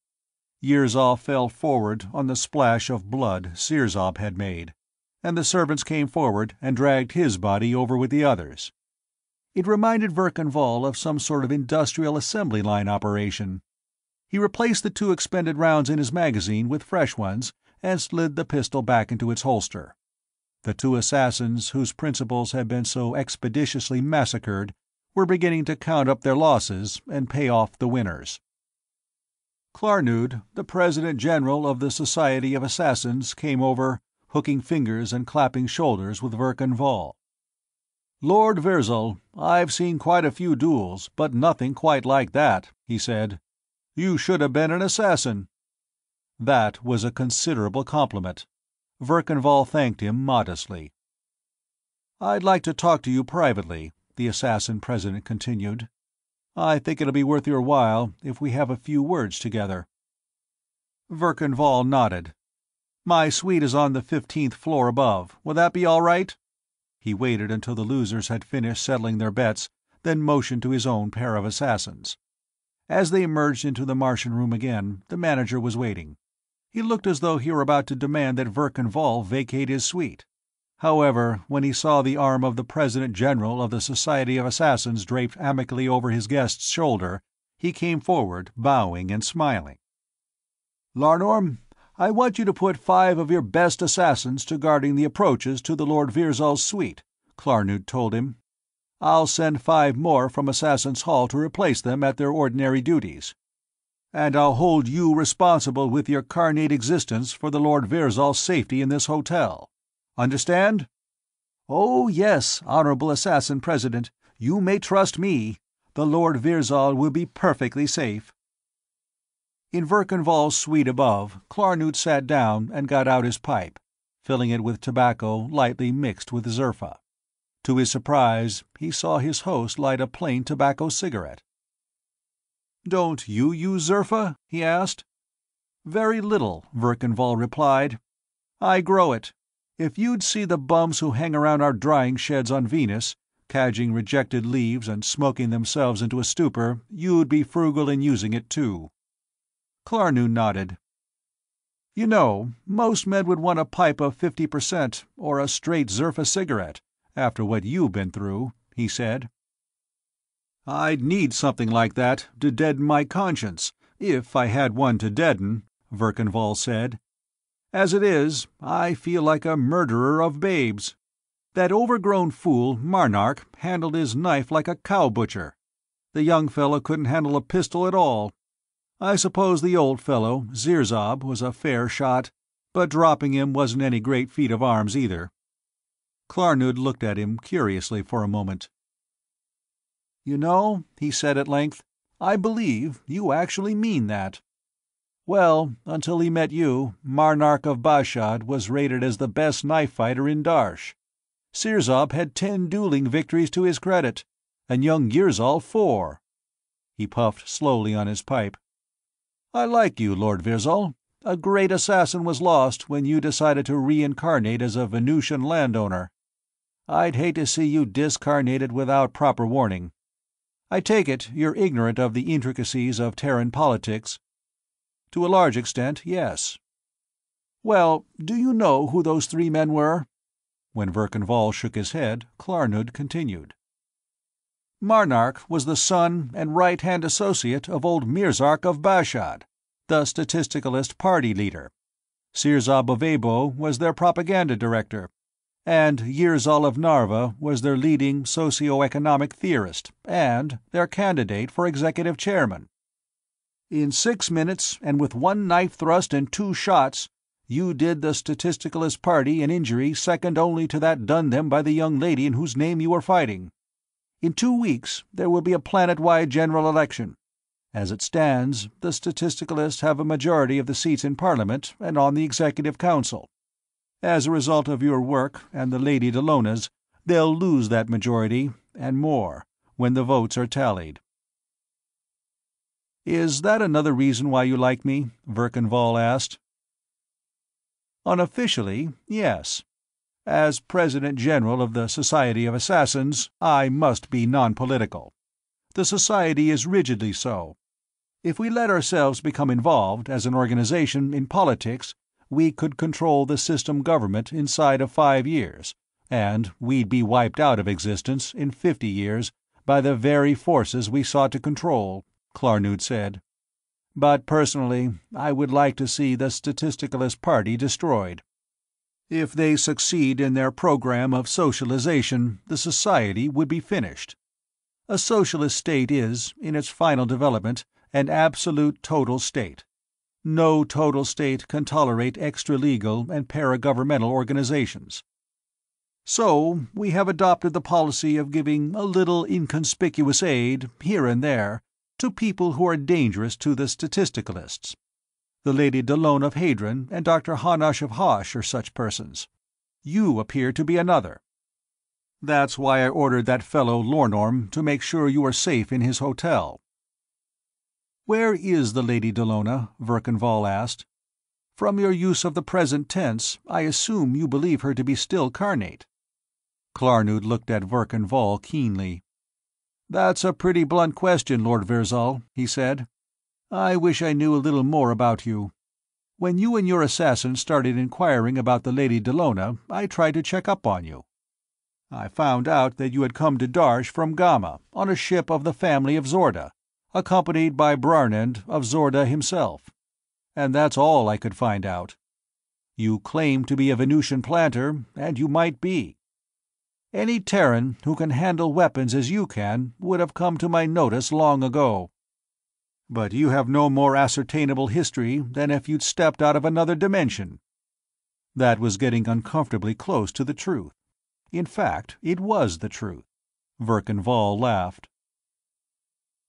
Yerzal fell forward on the splash of blood Sirzob had made, and the servants came forward and dragged his body over with the others. It reminded Verkan Vall of some sort of industrial assembly line operation. He replaced the 2 expended rounds in his magazine with fresh ones, and slid the pistol back into its holster. The 2 assassins, whose principals had been so expeditiously massacred, were beginning to count up their losses and pay off the winners. Klarnood, the President-General of the Society of Assassins, came over, hooking fingers and clapping shoulders with Verkan Vall. "Lord Virzal, I've seen quite a few duels, but nothing quite like that," he said. "You should have been an assassin." That was a considerable compliment. Verkan Vall thanked him modestly. "I'd like to talk to you privately," the assassin president continued. "I think it'll be worth your while if we have a few words together." Verkan Vall nodded. "My suite is on the 15th floor above. Will that be all right?" He waited until the losers had finished settling their bets, then motioned to his own pair of assassins. As they emerged into the Martian room again, the manager was waiting. He looked as though he were about to demand that Verkan Vall vacate his suite. However, when he saw the arm of the President-General of the Society of Assassins draped amicably over his guest's shoulder, he came forward, bowing and smiling. "Larnorm, I want you to put 5 of your best assassins to guarding the approaches to the Lord Virzal's suite," Klarnood told him. "I'll send 5 more from Assassin's Hall to replace them at their ordinary duties. And I'll hold you responsible with your carnate existence for the Lord Virzal's safety in this hotel. Understand?" "Oh, yes, Honorable Assassin President. You may trust me. The Lord Virzal will be perfectly safe." In Verkan Vall's suite above, Klarnood sat down and got out his pipe, filling it with tobacco lightly mixed with zerfa. To his surprise, he saw his host light a plain tobacco cigarette. "Don't you use zerfa?" he asked. "Very little," Verkan Vall replied. "I grow it. If you'd see the bums who hang around our drying sheds on Venus, cadging rejected leaves and smoking themselves into a stupor, you'd be frugal in using it too." Klarnood nodded. "You know, most men would want a pipe of 50% or a straight zerfa cigarette, after what you've been through," he said. "I'd need something like that to deaden my conscience, if I had one to deaden," Verkan Vall said. "As it is, I feel like a murderer of babes. That overgrown fool, Marnark, handled his knife like a cow butcher. The young fellow couldn't handle a pistol at all. I suppose the old fellow, Sirzob, was a fair shot, but dropping him wasn't any great feat of arms either." Klarnood looked at him curiously for a moment. "You know," he said at length, "I believe you actually mean that. Well, until he met you, Marnark of Bashad was rated as the best knife fighter in Darsh. Sirzob had 10 dueling victories to his credit, and young Girzal 4. He puffed slowly on his pipe. "I like you, Lord Virzal. A great assassin was lost when you decided to reincarnate as a Venusian landowner. I'd hate to see you discarnated without proper warning. I take it you're ignorant of the intricacies of Terran politics." "To a large extent, yes." "Well, do you know who those 3 men were?" When Verkan Vall shook his head, Klarnood continued. "Marnark was the son and right-hand associate of old Mirzark of Bashad, the Statisticalist Party leader. Sirzob of Abo was their propaganda director, and Yerzal of Narva was their leading socio-economic theorist and their candidate for executive chairman. In 6 minutes, and with 1 knife thrust and 2 shots, you did the Statisticalist Party an injury second only to that done them by the young lady in whose name you were fighting. In 2 weeks there will be a planet-wide general election. As it stands, the Statisticalists have a majority of the seats in Parliament and on the Executive Council. As a result of your work and the Lady Dalona's, they'll lose that majority, and more, when the votes are tallied." "Is that another reason why you like me?" Verkan Vall asked. "Unofficially, yes. As President-General of the Society of Assassins, I must be non-political. The Society is rigidly so. If we let ourselves become involved as an organization in politics, we could control the system government inside of 5 years, and we'd be wiped out of existence in 50 years by the very forces we sought to control," Klarnood said. "But personally, I would like to see the Statisticalist Party destroyed. If they succeed in their program of socialization, the society would be finished. A socialist state is, in its final development, an absolute total state. No total state can tolerate extra-legal and para-governmental organizations. So we have adopted the policy of giving a little inconspicuous aid, here and there, to people who are dangerous to the statisticalists. The Lady Dalona of Hadron and Dr. Harnosh of Hosh are such persons. You appear to be another. That's why I ordered that fellow Larnorm to make sure you are safe in his hotel." "Where is the Lady Dalona?" Verkan Vall asked. "From your use of the present tense, I assume you believe her to be still carnate." Klarnood looked at Verkan Vall keenly. "That's a pretty blunt question, Lord Virzal," he said. "I wish I knew a little more about you. When you and your assassin started inquiring about the Lady Dalona, I tried to check up on you. I found out that you had come to Darsh from Gamma, on a ship of the family of Zorda, accompanied by Brarnand of Zorda himself. And that's all I could find out. You claim to be a Venusian planter, and you might be. Any Terran who can handle weapons as you can would have come to my notice long ago. But you have no more ascertainable history than if you'd stepped out of another dimension." That was getting uncomfortably close to the truth. In fact, it was the truth. Verkan Vall laughed.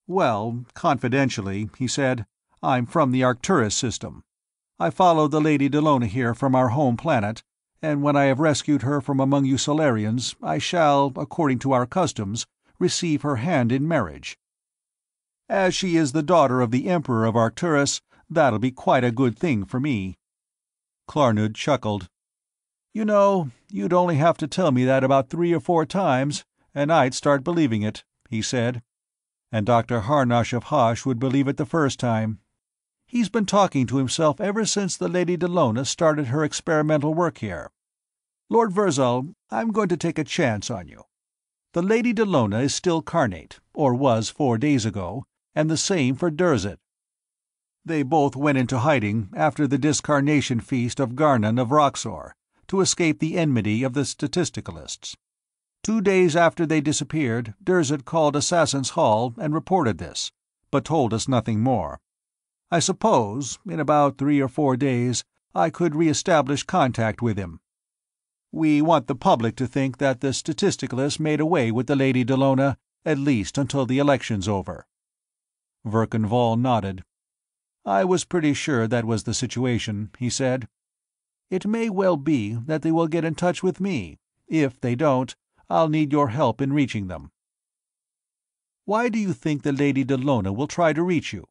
"Well, confidentially," he said, "I'm from the Arcturus system. I followed the Lady Dalona here from our home planet, and when I have rescued her from among you Solarians, I shall, according to our customs, receive her hand in marriage. As she is the daughter of the Emperor of Arcturus, that'll be quite a good thing for me." Klarnood chuckled. "You know, you'd only have to tell me that about 3 or 4 times, and I'd start believing it," he said. "And Dr. Harnosh of Hosh would believe it the first time. He's been talking to himself ever since the Lady Dalona started her experimental work here. Lord Virzal, I'm going to take a chance on you. The Lady Dalona is still carnate, or was 4 days ago, and the same for Dirzed. They both went into hiding after the discarnation feast of Garnon of Roxor, to escape the enmity of the Statisticalists. 2 days after they disappeared, Dirzed called Assassin's Hall and reported this, but told us nothing more. I suppose, in about 3 or 4 days, I could re-establish contact with him. We want the public to think that the Statisticalists made away with the Lady Dalona, at least until the election's over." Verkan Vall nodded. "I was pretty sure that was the situation," he said. "It may well be that they will get in touch with me. If they don't, I'll need your help in reaching them." "Why do you think the Lady Dalona will try to reach you?"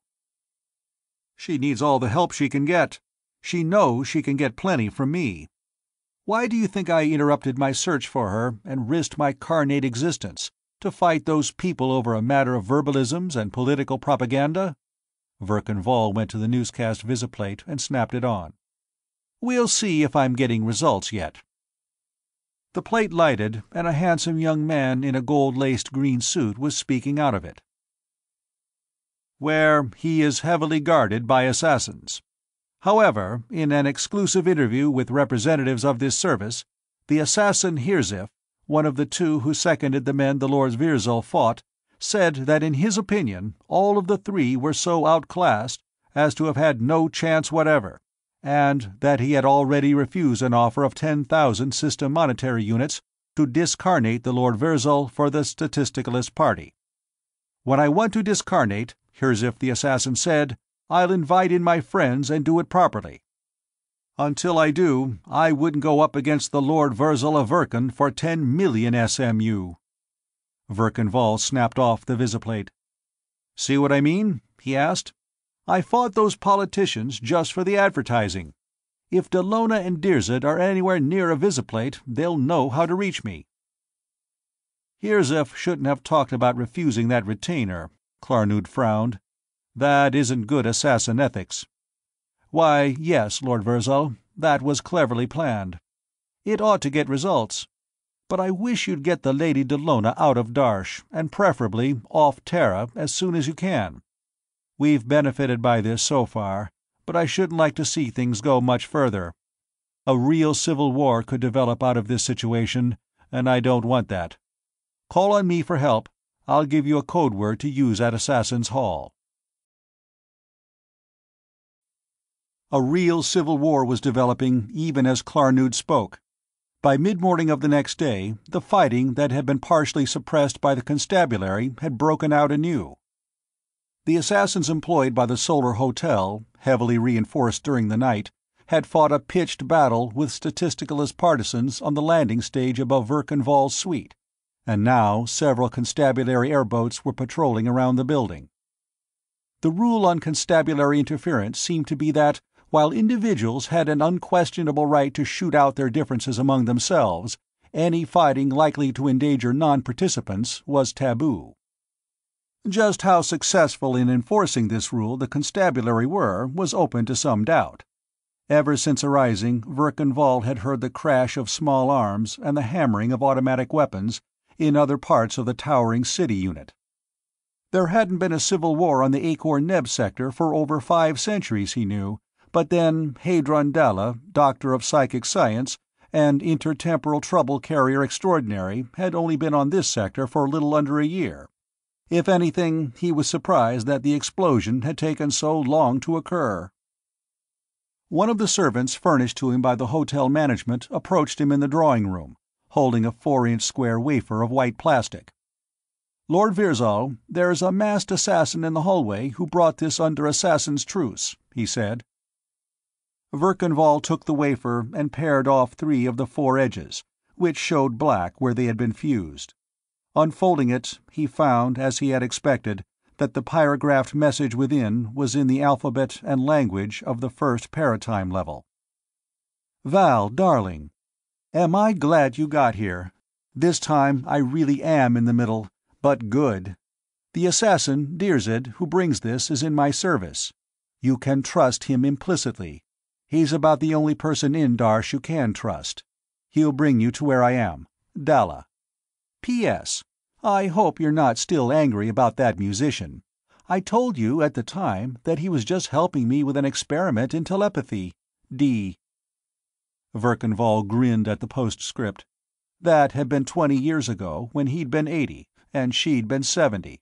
"She needs all the help she can get. She knows she can get plenty from me. Why do you think I interrupted my search for her and risked my carnate existence to fight those people over a matter of verbalisms and political propaganda?" Verkan Vall went to the newscast visiplate and snapped it on. "We'll see if I'm getting results yet." The plate lighted, and a handsome young man in a gold-laced green suit was speaking out of it. "Where he is heavily guarded by assassins. However, in an exclusive interview with representatives of this service, the assassin Hirzif, one of the 2 who seconded the men the Lord Virzal fought, said that in his opinion all of the 3 were so outclassed as to have had no chance whatever, and that he had already refused an offer of 10,000 system monetary units to discarnate the Lord Virzal for the Statisticalist Party. 'When I want to discarnate,' Hirzif the assassin said, 'I'll invite in my friends and do it properly. Until I do, I wouldn't go up against the Lord Virzal of Verkan for 10 million SMU.'" Verkan Vall snapped off the visiplate. "See what I mean?" he asked. "I fought those politicians just for the advertising. If Dalona and Dirzed are anywhere near a visiplate, they'll know how to reach me." "Hirzif shouldn't have talked about refusing that retainer," Klarnood frowned. "That isn't good assassin ethics." "Why, yes, Lord Virzal, that was cleverly planned. It ought to get results. But I wish you'd get the Lady Dalona out of Darsh, and preferably off Terra as soon as you can. We've benefited by this so far, but I shouldn't like to see things go much further. A real civil war could develop out of this situation, and I don't want that. Call on me for help. I'll give you a code word to use at Assassin's Hall." A real civil war was developing even as Klarnood spoke. By mid-morning of the next day, the fighting that had been partially suppressed by the constabulary had broken out anew. The assassins employed by the Solar Hotel, heavily reinforced during the night, had fought a pitched battle with statisticalist partisans on the landing stage above Verkan Vall's suite, and now several constabulary airboats were patrolling around the building. The rule on constabulary interference seemed to be that, while individuals had an unquestionable right to shoot out their differences among themselves, any fighting likely to endanger non-participants was taboo. Just how successful in enforcing this rule the constabulary were was open to some doubt. Ever since arising, Verkan Vall had heard the crash of small arms and the hammering of automatic weapons in other parts of the towering city unit. There hadn't been a civil war on the Akor-Neb sector for over 5 centuries, he knew, but then Hadron Dalla, Doctor of Psychic Science, and Intertemporal Trouble Carrier Extraordinary had only been on this sector for little under a year. If anything, he was surprised that the explosion had taken so long to occur. One of the servants furnished to him by the hotel management approached him in the drawing room, holding a 4-inch square wafer of white plastic. "Lord Girzal, there is a masked assassin in the hallway who brought this under assassin's truce," he said. Verkan Vall took the wafer and pared off 3 of the 4 edges, which showed black where they had been fused. Unfolding it, he found, as he had expected, that the pyrographed message within was in the alphabet and language of the first paratime level. "Val, darling, am I glad you got here? This time I really am in the middle. But good. The assassin, Dirzed, who brings this is in my service. You can trust him implicitly. He's about the only person in Darsh you can trust. He'll bring you to where I am. Dalla. P.S. I hope you're not still angry about that musician. I told you at the time that he was just helping me with an experiment in telepathy. D." Verkan Vall grinned at the postscript. That had been 20 years ago, when he'd been 80. And she'd been 70.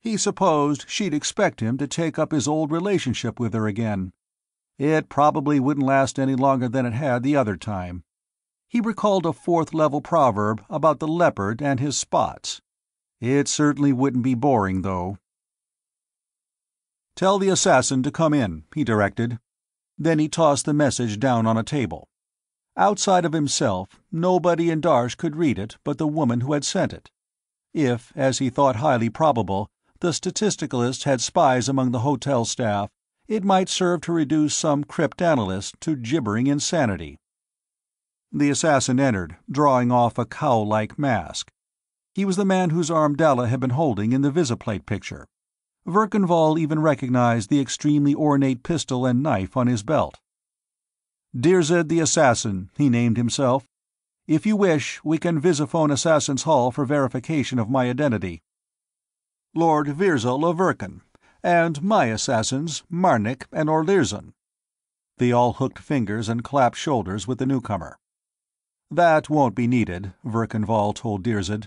He supposed she'd expect him to take up his old relationship with her again. It probably wouldn't last any longer than it had the other time. He recalled a 4th-level proverb about the leopard and his spots. It certainly wouldn't be boring, though. "Tell the assassin to come in," he directed. Then he tossed the message down on a table. Outside of himself, nobody in Darsh could read it but the woman who had sent it. If, as he thought highly probable, the statisticalists had spies among the hotel staff, it might serve to reduce some cryptanalyst to gibbering insanity. The assassin entered, drawing off a cowl-like mask. He was the man whose arm Dalla had been holding in the visiplate picture. Verkan Vall even recognized the extremely ornate pistol and knife on his belt. "Dirzed the assassin," he named himself. "If you wish, we can visiphone Assassin's Hall for verification of my identity. Lord Girzal of Verkan, and my assassins, Marnik and Olerzon." They all hooked fingers and clapped shoulders with the newcomer. "That won't be needed," Verkan Vall told Dirzed.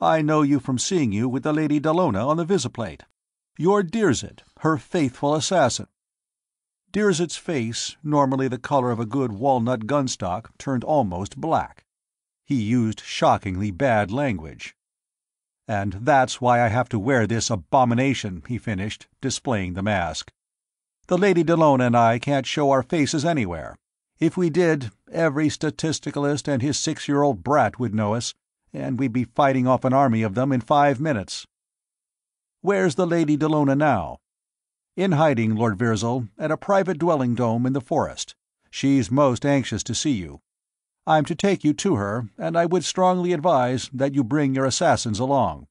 "I know you from seeing you with the Lady Dalona on the visiplate. You're Dirzed, her faithful assassin." Dirzed's face, normally the color of a good walnut gunstock, turned almost black. He used shockingly bad language. "And that's why I have to wear this abomination," he finished, displaying the mask. "The Lady Dalona and I can't show our faces anywhere. If we did, every statisticalist and his 6-year-old brat would know us, and we'd be fighting off an army of them in 5 minutes. "Where's the Lady Dalona now?" "In hiding, Lord Girzal, at a private dwelling dome in the forest. She's most anxious to see you. I'm to take you to her, and I would strongly advise that you bring your assassins along.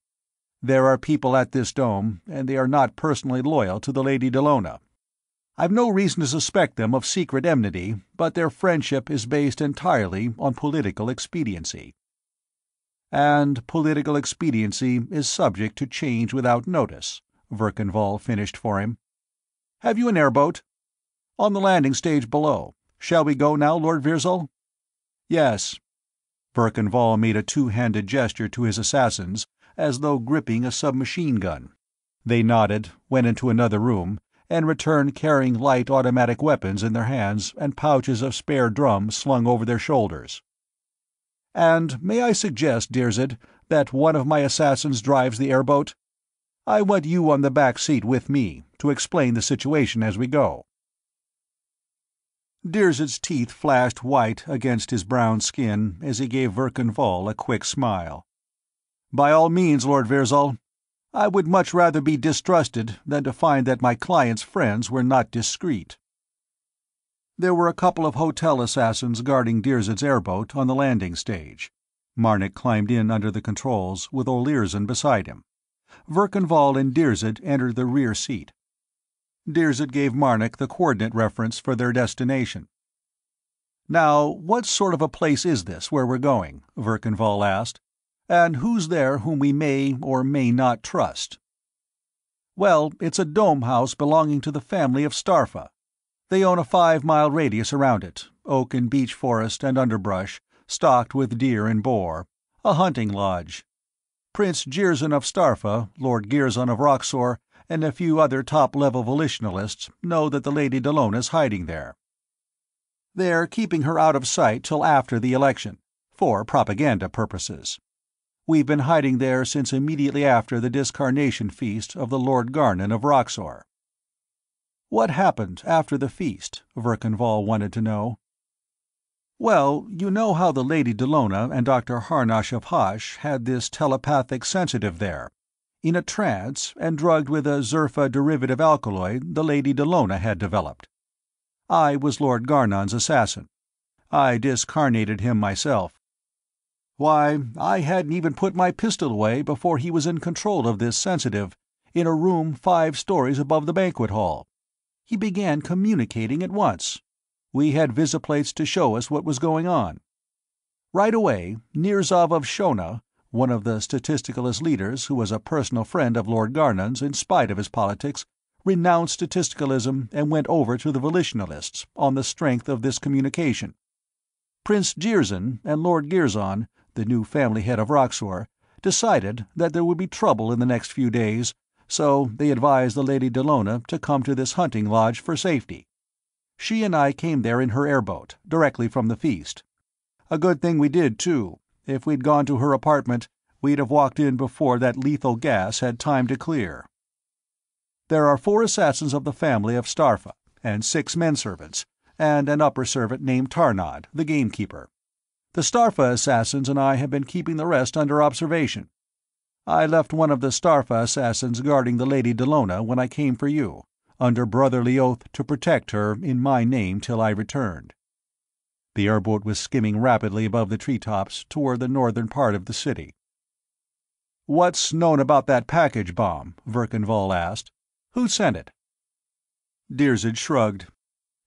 There are people at this dome, and they are not personally loyal to the Lady Dalona. I've no reason to suspect them of secret enmity, but their friendship is based entirely on political expediency. And political expediency is subject to change without notice," Verkan Vall finished for him. "Have you an airboat?" "On the landing stage below. Shall we go now, Lord Girzal?" "Yes." Verkan Vall made a two-handed gesture to his assassins, as though gripping a submachine gun. They nodded, went into another room, and returned carrying light automatic weapons in their hands and pouches of spare drums slung over their shoulders. "And may I suggest, Dirzed, that one of my assassins drives the airboat? I want you on the back seat with me, to explain the situation as we go." Dirzed's teeth flashed white against his brown skin as he gave Verkan Vall a quick smile. "By all means, Lord Girzal. I would much rather be distrusted than to find that my client's friends were not discreet." There were a couple of hotel assassins guarding Dirzed's airboat on the landing stage. Marnik climbed in under the controls, with Olerzon beside him. Verkan Vall and Dirzed entered the rear seat. Dirzed gave Marnik the coordinate reference for their destination. "Now, what sort of a place is this where we're going?" Verkan Vall asked. "And who's there whom we may or may not trust?" "Well, it's a dome house belonging to the family of Starfa. They own a 5-mile radius around it, oak and beech forest and underbrush, stocked with deer and boar, a hunting lodge. Prince Jirzen of Starfa, Lord Girzon of Roxor, and a few other top-level volitionalists know that the Lady Dalona's hiding there. They're keeping her out of sight till after the election, for propaganda purposes. We've been hiding there since immediately after the discarnation feast of the Lord Garnon of Roxor." "What happened after the feast?" Verkan Vall wanted to know. "Well, you know how the Lady Dalona and Dr. Harnosh of Hosh had this telepathic sensitive there. In a trance and drugged with a Zerfa derivative alkaloid the Lady Dalona had developed. I was Lord Garnon's assassin. I discarnated him myself. Why, I hadn't even put my pistol away before he was in control of this sensitive, in a room 5 stories above the banquet hall. He began communicating at once. We had visiplates to show us what was going on. Right away, Nirzav of Shona, one of the statisticalist leaders who was a personal friend of Lord Garnon's in spite of his politics, renounced statisticalism and went over to the volitionalists on the strength of this communication. Prince Jirzen and Lord Girzon, the new family head of Roxor, decided that there would be trouble in the next few days, so they advised the Lady Dalona to come to this hunting lodge for safety. She and I came there in her airboat, directly from the feast. A good thing we did, too. If we'd gone to her apartment, we'd have walked in before that lethal gas had time to clear. There are 4 assassins of the family of Starfa, and 6 menservants, and an upper servant named Tarnad, the gamekeeper. The Starfa assassins and I have been keeping the rest under observation. I left one of the Starfa assassins guarding the Lady Dalona when I came for you, under brotherly oath to protect her in my name till I returned." The airboat was skimming rapidly above the treetops toward the northern part of the city. "What's known about that package bomb?" Verkan Vall asked. "Who sent it?" Dirzed shrugged.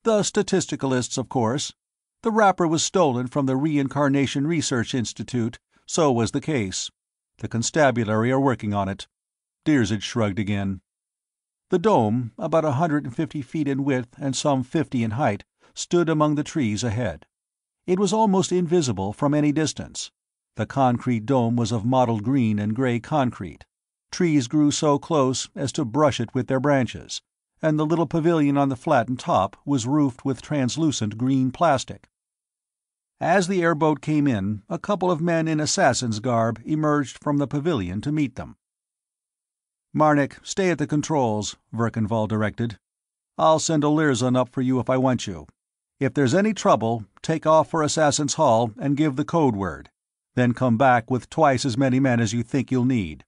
"The statisticalists, of course. The wrapper was stolen from the Reincarnation Research Institute, so was the case. The constabulary are working on it." Dirzed shrugged again. The dome, about 150 feet in width and some 50 in height, stood among the trees ahead. It was almost invisible from any distance. The concrete dome was of mottled green and gray concrete. Trees grew so close as to brush it with their branches, and the little pavilion on the flattened top was roofed with translucent green plastic. As the airboat came in, a couple of men in assassin's garb emerged from the pavilion to meet them. "Marnik, stay at the controls," Verkan Vall directed. "I'll send Olerzon up for you if I want you. If there's any trouble, take off for Assassin's Hall and give the code word. Then come back with twice as many men as you think you'll need."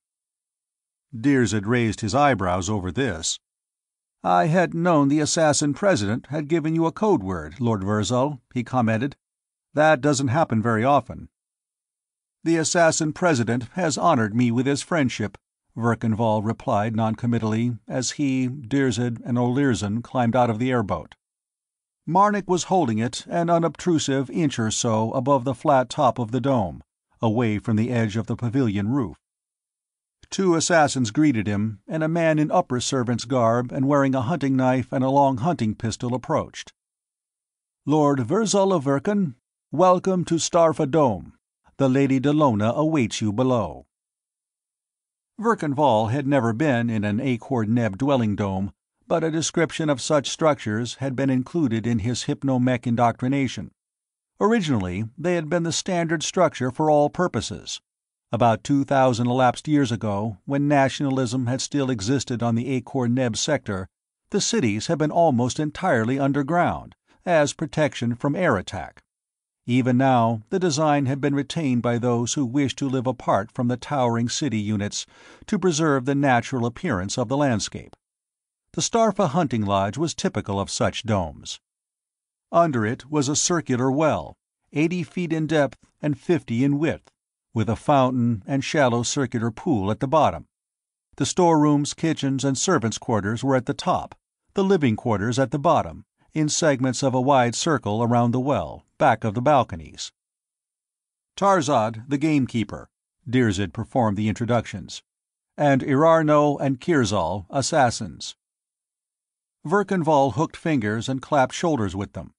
Dirzed raised his eyebrows over this. "I hadn't known the assassin president had given you a code word, Lord Virzal," he commented. "That doesn't happen very often." "The assassin president has honored me with his friendship," Verkan Vall replied noncommittally as he, Dirzed, and Olerzon climbed out of the airboat. Marnik was holding it an unobtrusive inch or so above the flat top of the dome, away from the edge of the pavilion roof. 2 assassins greeted him, and a man in upper servant's garb and wearing a hunting knife and a long hunting pistol approached. "Lord Virzal of Verkan, welcome to Starfa Dome. The Lady Dalona awaits you below." Verkan Vall had never been in an Akor-Neb dwelling dome, but a description of such structures had been included in his hypnomech indoctrination. Originally, they had been the standard structure for all purposes. About 2,000 elapsed years ago, when nationalism had still existed on the Akor-Neb sector, the cities had been almost entirely underground, as protection from air attack. Even now, the design had been retained by those who wished to live apart from the towering city units to preserve the natural appearance of the landscape. The Starfa hunting lodge was typical of such domes. Under it was a circular well, 80 feet in depth and 50 in width, with a fountain and shallow circular pool at the bottom. The storerooms, kitchens, and servants' quarters were at the top, the living quarters at the bottom, in segments of a wide circle around the well, back of the balconies. Tarzad, the gamekeeper, Dirzed performed the introductions, and Erarno and Kirzal, assassins. Verkan Vall hooked fingers and clapped shoulders with them.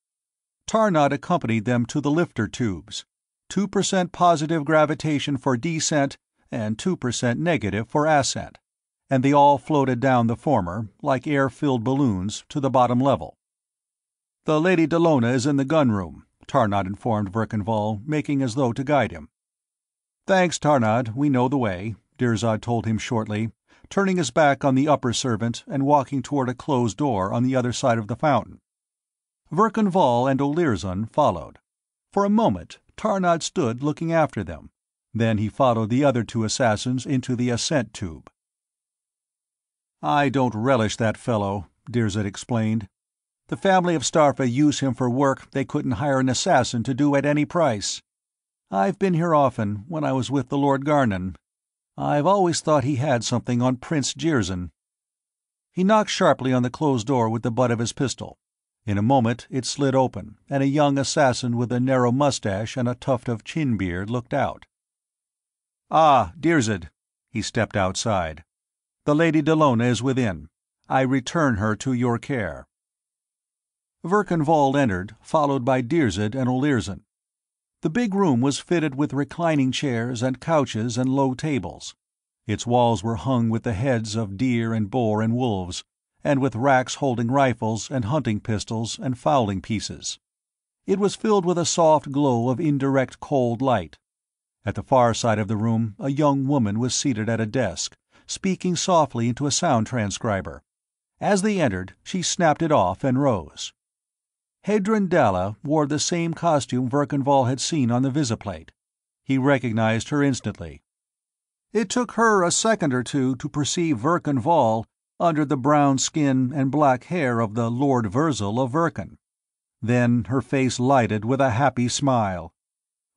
Tarnad accompanied them to the lifter tubes, 2% positive gravitation for descent and 2% negative for ascent, and they all floated down the former, like air-filled balloons, to the bottom level. "The Lady Dalona is in the gunroom," Tarnad informed Verkan Vall, making as though to guide him. "Thanks, Tarnad, we know the way," Dirzed told him shortly, turning his back on the upper servant and walking toward a closed door on the other side of the fountain. Verkan Vall and Olerzon followed. For a moment Tarnad stood looking after them, then he followed the other two assassins into the ascent tube. "I don't relish that fellow," Dirzed explained. "The family of Starfa use him for work they couldn't hire an assassin to do at any price. I've been here often, when I was with the Lord Garnon. I've always thought he had something on Prince Jirzen." He knocked sharply on the closed door with the butt of his pistol. In a moment it slid open, and a young assassin with a narrow mustache and a tuft of chin beard looked out. "Ah, Dirzed," he stepped outside. "The Lady Dalona is within. I return her to your care." Verkan Vall entered, followed by Dirzed and Olerzon. The big room was fitted with reclining chairs and couches and low tables. Its walls were hung with the heads of deer and boar and wolves, and with racks holding rifles and hunting pistols and fowling pieces. It was filled with a soft glow of indirect cold light. At the far side of the room a young woman was seated at a desk, speaking softly into a sound transcriber. As they entered, she snapped it off and rose. Hadron Dalla wore the same costume Verkan Vall had seen on the visiplate. He recognized her instantly. It took her a second or two to perceive Verkan Vall under the brown skin and black hair of the Lord Yerzal of Verkan. Then her face lighted with a happy smile.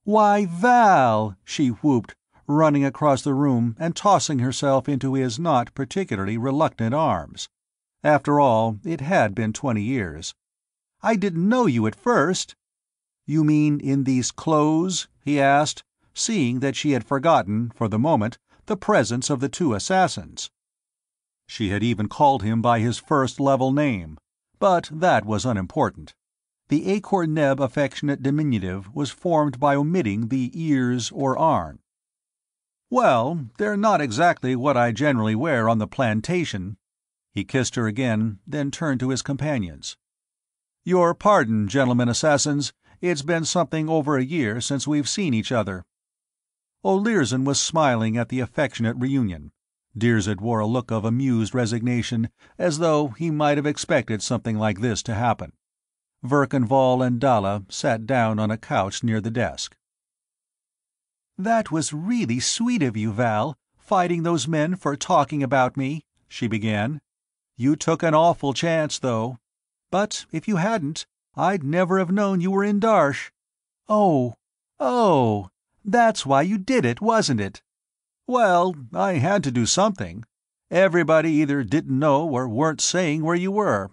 "Why, Val!" she whooped, running across the room and tossing herself into his not particularly reluctant arms. After all, it had been 20 years. "I didn't know you at first." "You mean in these clothes?" he asked, seeing that she had forgotten, for the moment, the presence of the two assassins. She had even called him by his first-level name, but that was unimportant. The Akor-Neb affectionate diminutive was formed by omitting the ears or arn. "Well, they're not exactly what I generally wear on the plantation." He kissed her again, then turned to his companions. "Your pardon, gentlemen assassins, it's been something over a year since we've seen each other." Olerzon was smiling at the affectionate reunion. Dirzed wore a look of amused resignation, as though he might have expected something like this to happen. Verkan Vall and Dalla sat down on a couch near the desk. "That was really sweet of you, Val, fighting those men for talking about me," she began. "You took an awful chance, though. But if you hadn't, I'd never have known you were in Darsh. Oh, that's why you did it, wasn't it?" "Well, I had to do something. Everybody either didn't know or weren't saying where you were.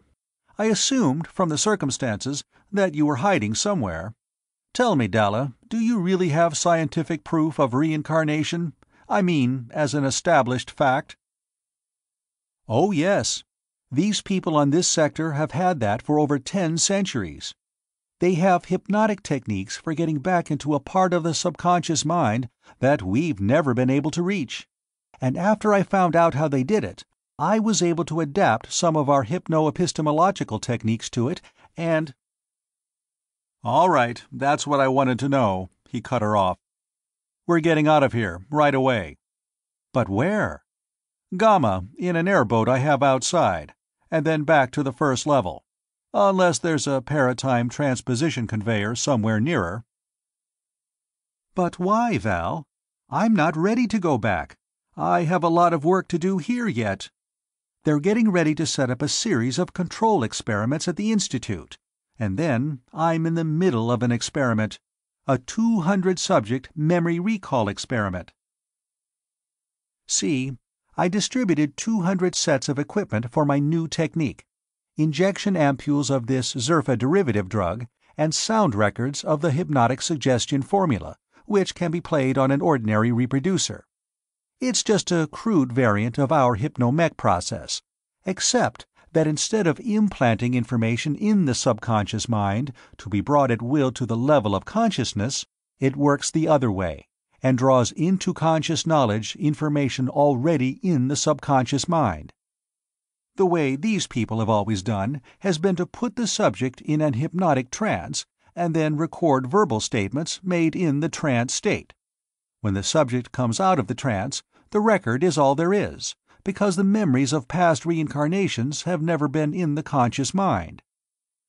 I assumed, from the circumstances, that you were hiding somewhere. Tell me, Dalla, do you really have scientific proof of reincarnation? I mean, as an established fact?" "Oh, yes. These people on this sector have had that for over 10 centuries. They have hypnotic techniques for getting back into a part of the subconscious mind that we've never been able to reach. And after I found out how they did it, I was able to adapt some of our hypno-epistemological techniques to it, and—" "All right, that's what I wanted to know," he cut her off. "We're getting out of here, right away." "But where?" "Gamma, in an airboat I have outside, and then back to the first level. Unless there's a paratime transposition conveyor somewhere nearer." "But why, Val? I'm not ready to go back. I have a lot of work to do here yet. They're getting ready to set up a series of control experiments at the Institute, and then I'm in the middle of an experiment, a 200-subject memory recall experiment. See, I distributed 200 sets of equipment for my new technique, injection ampules of this Zerfa derivative drug, and sound records of the hypnotic suggestion formula, which can be played on an ordinary reproducer. It's just a crude variant of our hypnomech process, except that instead of implanting information in the subconscious mind to be brought at will to the level of consciousness, it works the other way and draws into conscious knowledge information already in the subconscious mind. The way these people have always done has been to put the subject in an hypnotic trance and then record verbal statements made in the trance state. When the subject comes out of the trance, the record is all there is, because the memories of past reincarnations have never been in the conscious mind.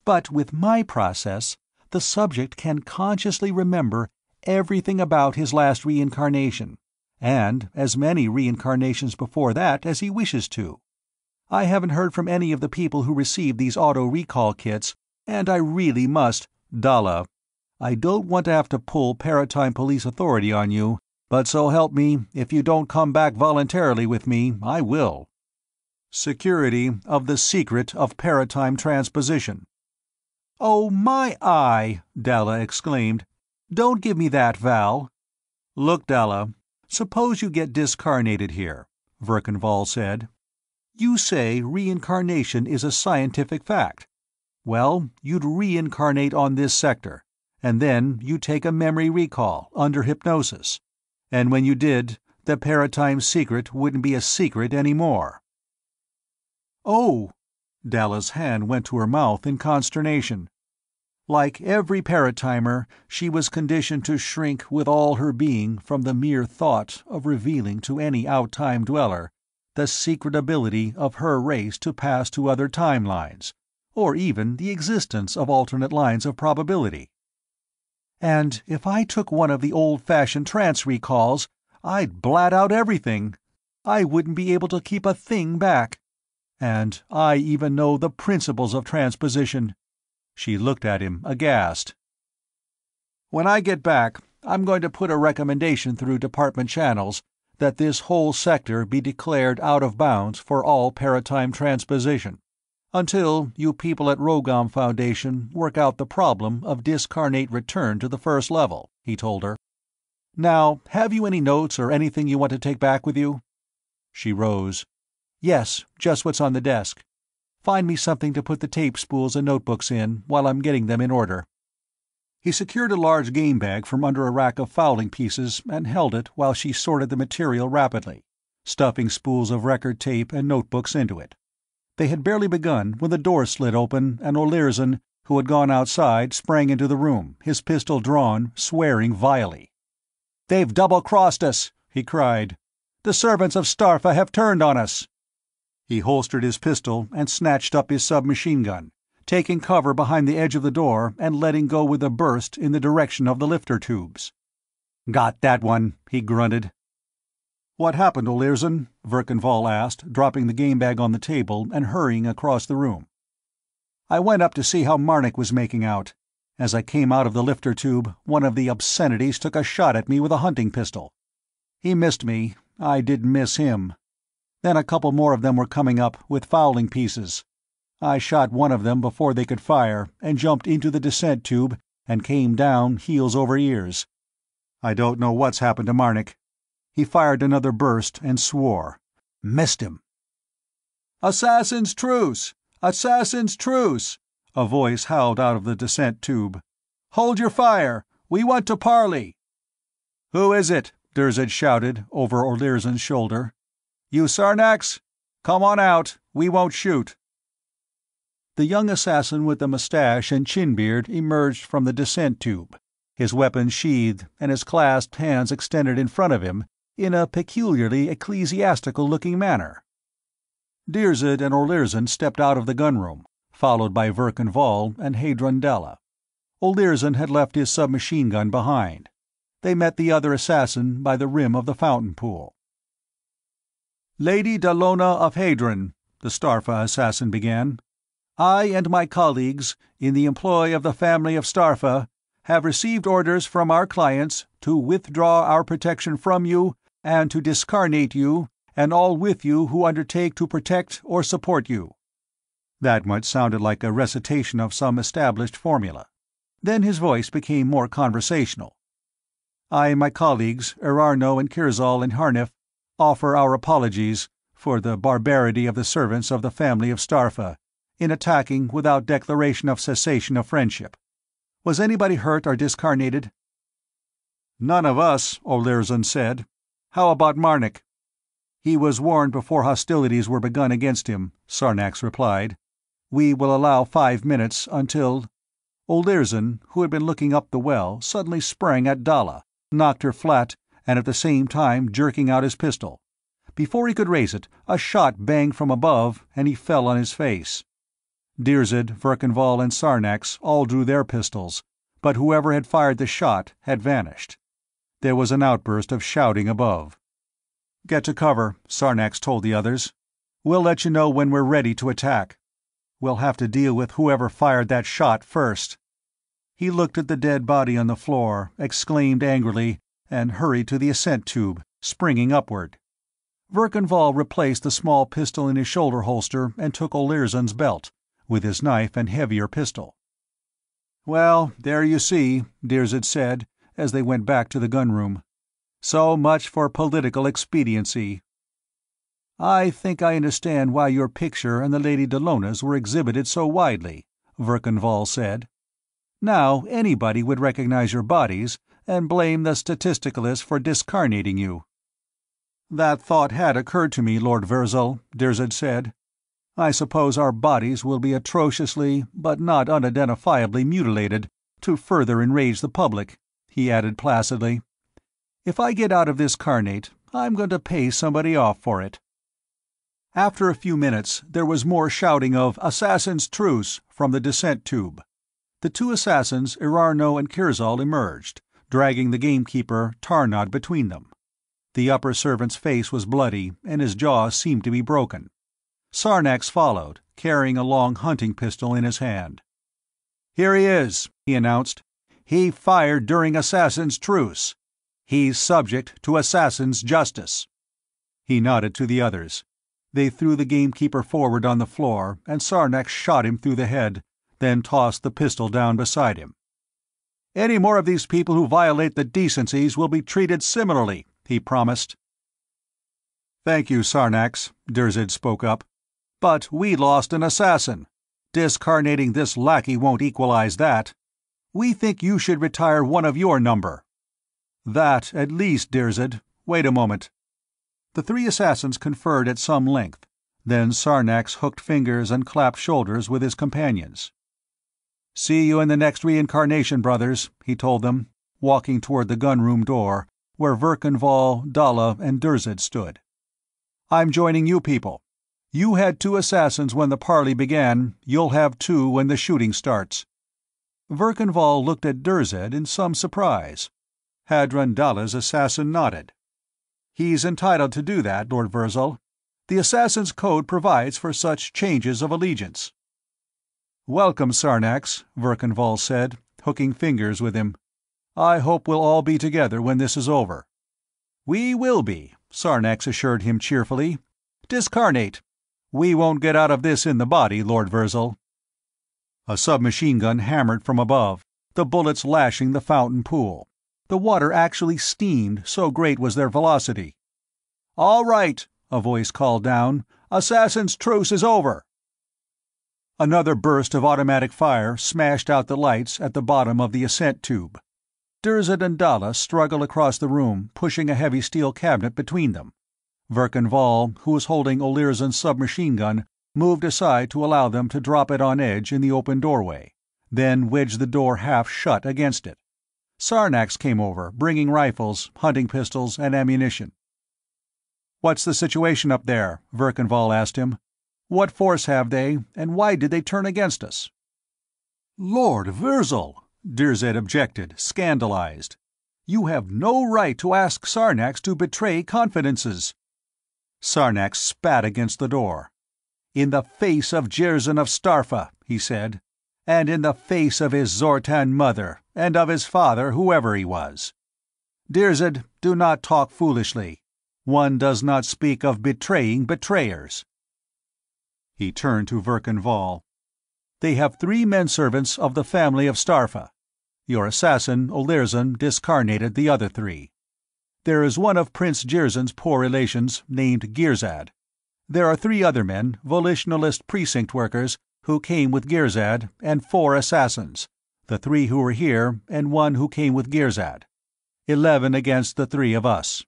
But with my process, the subject can consciously remember everything about his last reincarnation, and as many reincarnations before that as he wishes to. I haven't heard from any of the people who receive these auto-recall kits, and I really must, Dalla. I don't want to have to pull Paratime Police Authority on you, but so help me, if you don't come back voluntarily with me, I will. Security of the Secret of Paratime Transposition. Oh my eye! Dalla exclaimed. Don't give me that, Val. Look, Dalla, suppose you get discarnated here, Verkan Vall said. You say reincarnation is a scientific fact. Well, you'd reincarnate on this sector, and then you take a memory recall under hypnosis. And when you did, the Paratime secret wouldn't be a secret anymore. Oh! Dalla's hand went to her mouth in consternation. Like every Paratimer, she was conditioned to shrink with all her being from the mere thought of revealing to any out-time dweller the secret ability of her race to pass to other timelines, or even the existence of alternate lines of probability. And if I took one of the old-fashioned trance recalls, I'd blat out everything. I wouldn't be able to keep a thing back. And I even know the principles of transposition. She looked at him, aghast. When I get back, I'm going to put a recommendation through department channels that this whole sector be declared out of bounds for all paratime transposition, until you people at Rogam Foundation work out the problem of discarnate return to the first level, he told her. Now, have you any notes or anything you want to take back with you? She rose. Yes, just what's on the desk. Find me something to put the tape spools and notebooks in while I'm getting them in order. He secured a large game bag from under a rack of fowling pieces and held it while she sorted the material rapidly, stuffing spools of record tape and notebooks into it. They had barely begun when the door slid open and Olerzon, who had gone outside, sprang into the room, his pistol drawn, swearing vilely. "They've double-crossed us!" he cried. "The servants of Starfa have turned on us!" He holstered his pistol and snatched up his submachine gun, taking cover behind the edge of the door and letting go with a burst in the direction of the lifter tubes. "Got that one," he grunted. "What happened, Olerzon?" Verkan Vall asked, dropping the game bag on the table and hurrying across the room. "I went up to see how Marnik was making out. As I came out of the lifter tube, one of the obscenities took a shot at me with a hunting pistol. He missed me. I didn't miss him. Then a couple more of them were coming up with fowling pieces. I shot one of them before they could fire and jumped into the descent tube and came down heels over ears. I don't know what's happened to Marnik." He fired another burst and swore. "Missed him." "Assassin's truce! Assassin's truce!" a voice howled out of the descent tube. "Hold your fire! We want to parley!" "Who is it?" Dirzed shouted over Olerzon's shoulder. "You Sarnax? Come on out, we won't shoot." The young assassin with the mustache and chin beard emerged from the descent tube, his weapon sheathed and his clasped hands extended in front of him, in a peculiarly ecclesiastical-looking manner. Dirzed and Olerzon stepped out of the gunroom, followed by Verkan Vall and Hadron Dalla. Olerzon had left his submachine gun behind. They met the other assassin by the rim of the fountain pool. "Lady Dalona of Hadron," the Starfa assassin began, "I and my colleagues, in the employ of the family of Starfa, have received orders from our clients to withdraw our protection from you and to discarnate you and all with you who undertake to protect or support you." That much sounded like a recitation of some established formula. Then his voice became more conversational. "I and my colleagues, Erarno and Kirzal and Harnosh, offer our apologies for the barbarity of the servants of the family of Starfa in attacking without declaration of cessation of friendship. Was anybody hurt or discarnated?" "None of us," Olerzon said. "How about Marnik?" "He was warned before hostilities were begun against him," Sarnax replied. "We will allow 5 minutes until—" Olerzon, who had been looking up the well, suddenly sprang at Dalla, knocked her flat, and at the same time jerking out his pistol. Before he could raise it, a shot banged from above, and he fell on his face. Dirzed, Verkan Vall, and Sarnax all drew their pistols, but whoever had fired the shot had vanished. There was an outburst of shouting above. "Get to cover," Sarnax told the others. "We'll let you know when we're ready to attack. We'll have to deal with whoever fired that shot first." He looked at the dead body on the floor, exclaimed angrily, and hurried to the ascent tube, springing upward. Verkan Vall replaced the small pistol in his shoulder holster and took Olerzon's belt, with his knife and heavier pistol. "Well, there you see," Dirzed said, as they went back to the gunroom. "So much for political expediency. I think I understand why your picture and the Lady Dalona's were exhibited so widely," Verkan Vall said. "Now anybody would recognize your bodies and blame the statisticalists for discarnating you." "That thought had occurred to me, Lord Yerzal," Dirzed said. "I suppose our bodies will be atrociously, but not unidentifiably mutilated, to further enrage the public," he added placidly. "If I get out of this carnate, I'm going to pay somebody off for it." After a few minutes, there was more shouting of "Assassin's Truce" from the descent tube. The two assassins, Erarno and Kirzal, emerged, dragging the gamekeeper, Tarnad, between them. The upper servant's face was bloody, and his jaw seemed to be broken. Sarnax followed, carrying a long hunting pistol in his hand. "Here he is," he announced. "He fired during Assassin's Truce. He's subject to assassin's justice." He nodded to the others. They threw the gamekeeper forward on the floor, and Sarnax shot him through the head, then tossed the pistol down beside him. "Any more of these people who violate the decencies will be treated similarly," he promised. "Thank you, Sarnax," Dirzed spoke up. "But we lost an assassin. Discarnating this lackey won't equalize that. We think you should retire one of your number." "That, at least, Dirzed. Wait a moment." The three assassins conferred at some length. Then Sarnax hooked fingers and clapped shoulders with his companions. "See you in the next reincarnation, brothers," he told them, walking toward the gunroom door, where Verkan Vall, Dalla, and Dirzed stood. "I'm joining you people. You had 2 assassins when the parley began. You'll have 2 when the shooting starts." Verkan Vall looked at Dirzed in some surprise. Hadron Dalla's assassin nodded. "He's entitled to do that, Lord Yerzal. The Assassin's Code provides for such changes of allegiance." "Welcome, Sarnax," Verkan Vall said, hooking fingers with him. "I hope we'll all be together when this is over." "We will be," Sarnax assured him cheerfully. "Discarnate. We won't get out of this in the body, Lord Yerzal." A submachine gun hammered from above, the bullets lashing the fountain pool. The water actually steamed, so great was their velocity. "All right," a voice called down. "Assassin's Truce is over." Another burst of automatic fire smashed out the lights at the bottom of the ascent tube. Dirzed and Dalla struggled across the room, pushing a heavy steel cabinet between them. Verkan Vall, who was holding Olerzon's submachine gun, moved aside to allow them to drop it on edge in the open doorway, then wedged the door half shut against it. Sarnax came over, bringing rifles, hunting pistols, and ammunition. "What's the situation up there?" Verkan Vall asked him. "What force have they, and why did they turn against us?" "Lord Yerzal," Dirzed objected, scandalized. "You have no right to ask Sarnax to betray confidences." Sarnax spat against the door. "In the face of Girzon of Starfa," he said, "and in the face of his Zortan mother, and of his father, whoever he was. Dirzed, do not talk foolishly. One does not speak of betraying betrayers." He turned to Verkan Vall. "They have 3 men-servants of the family of Starfa. Your assassin, Olerzon, discarnated the other 3. There is one of Prince Jirzen's poor relations named Dirzed. There are 3 other men, volitionalist precinct workers, who came with Dirzed, and 4 assassins, the 3 who were here and 1 who came with Dirzed. 11 against the 3 of us."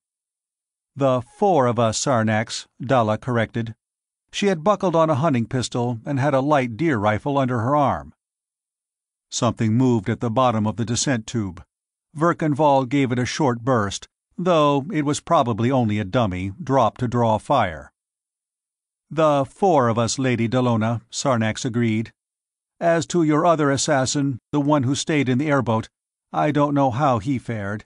"The 4 of us, Sarnax," Dalla corrected. She had buckled on a hunting pistol and had a light deer rifle under her arm. Something moved at the bottom of the descent tube. Verkan Vall gave it a short burst, though it was probably only a dummy, dropped to draw fire. "The 4 of us, Lady Dalona," Sarnax agreed. "As to your other assassin, the one who stayed in the airboat, I don't know how he fared.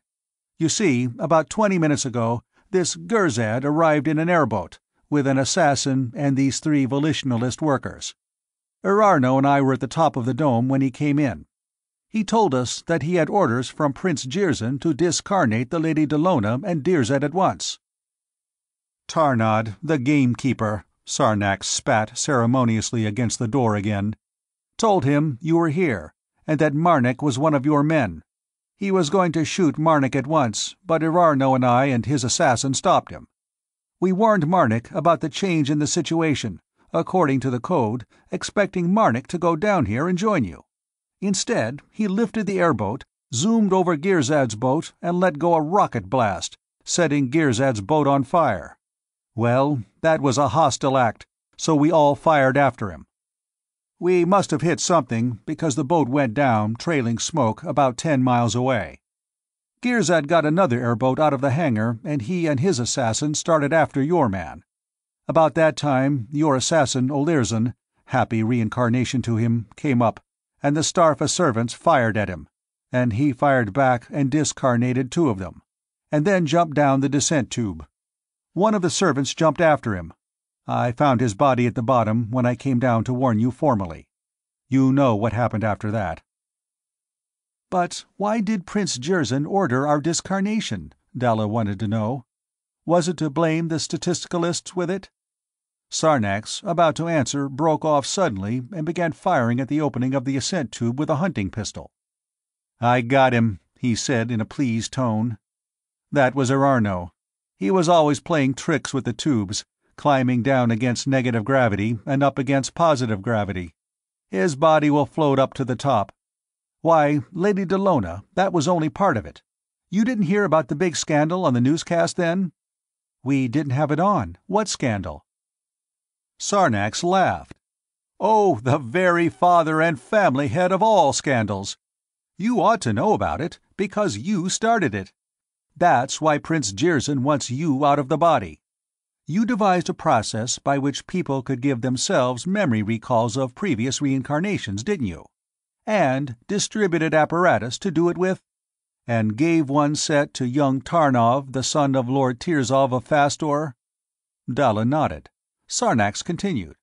You see, about 20 minutes ago, this Dirzed arrived in an airboat, with an assassin and these 3 volitionalist workers. Erarno and I were at the top of the dome when he came in. He told us that he had orders from Prince Jirzen to discarnate the Lady Dalona and Dirzed at once." "Tarnad, the gamekeeper," Sarnax spat ceremoniously against the door again, "told him you were here, and that Marnik was one of your men. He was going to shoot Marnik at once, but Erarno and I and his assassin stopped him. We warned Marnik about the change in the situation, according to the code, expecting Marnik to go down here and join you. Instead, he lifted the airboat, zoomed over Girzad's boat, and let go a rocket blast, setting Girzad's boat on fire. Well, that was a hostile act, so we all fired after him. We must have hit something, because the boat went down, trailing smoke, about 10 miles away. Dirzed got another airboat out of the hangar, and he and his assassin started after your man. About that time, your assassin, Olerzon, happy reincarnation to him, came up, and the Starfa servants fired at him, and he fired back and discarnated 2 of them, and then jumped down the descent tube. One of the servants jumped after him. I found his body at the bottom when I came down to warn you formally. You know what happened after that." "But why did Prince Jirzen order our discarnation?" Dalla wanted to know. "Was it to blame the statisticalists with it?" Sarnax, about to answer, broke off suddenly and began firing at the opening of the ascent tube with a hunting pistol. "I got him," he said in a pleased tone. "That was Erarno. He was always playing tricks with the tubes, climbing down against negative gravity and up against positive gravity. His body will float up to the top. Why, Lady Dalona, that was only part of it. You didn't hear about the big scandal on the newscast then?" "We didn't have it on. What scandal?" Sarnax laughed. "Oh, the very father and family head of all scandals. You ought to know about it, because you started it. That's why Prince Jirzen wants you out of the body. You devised a process by which people could give themselves memory recalls of previous reincarnations, didn't you? And distributed apparatus to do it with, and gave one set to young Tarnov, the son of Lord Tirzov of Fastor?" Dalla nodded. Sarnax continued.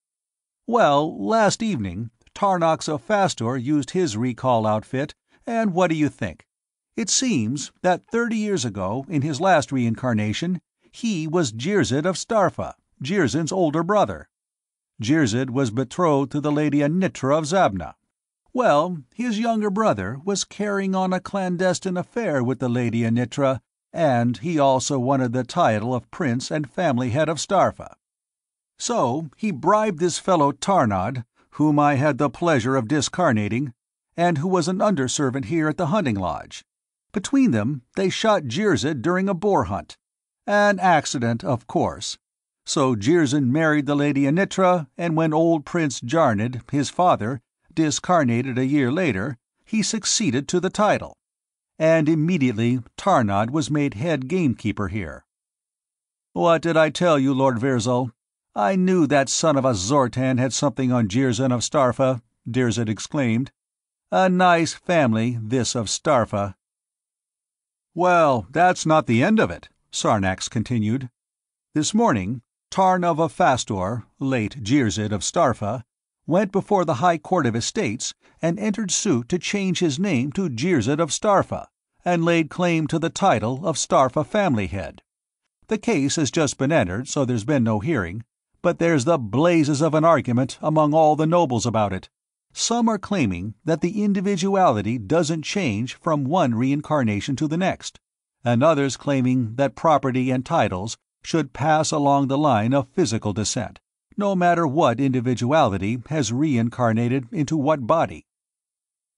"Well, last evening, Tarnox of Fastor used his recall outfit, and what do you think? It seems that 30 years ago, in his last reincarnation, he was Dirzed of Starfa, Jirzen's older brother. Dirzed was betrothed to the Lady Anitra of Zabna. Well, his younger brother was carrying on a clandestine affair with the Lady Anitra, and he also wanted the title of Prince and Family Head of Starfa. So he bribed this fellow Tarnad, whom I had the pleasure of discarnating, and who was an underservant here at the hunting lodge. Between them, they shot Dirzed during a boar hunt. An accident, of course. So Jirzen married the Lady Anitra, and when old Prince Jarnid, his father, discarnated a year later, he succeeded to the title, and immediately Tarnad was made head gamekeeper here. What did I tell you, Lord Virzal? I knew that son of a Zortan had something on Jirzen of Starfa," Dirzed exclaimed. "A nice family, this of Starfa." "Well, that's not the end of it," Sarnax continued. "This morning, Tarnov of Fastor, late Dirzed of Starfa, went before the High Court of Estates and entered suit to change his name to Dirzed of Starfa, and laid claim to the title of Starfa Family Head. The case has just been entered, so there's been no hearing, but there's the blazes of an argument among all the nobles about it. Some are claiming that the individuality doesn't change from one reincarnation to the next, and others claiming that property and titles should pass along the line of physical descent, no matter what individuality has reincarnated into what body.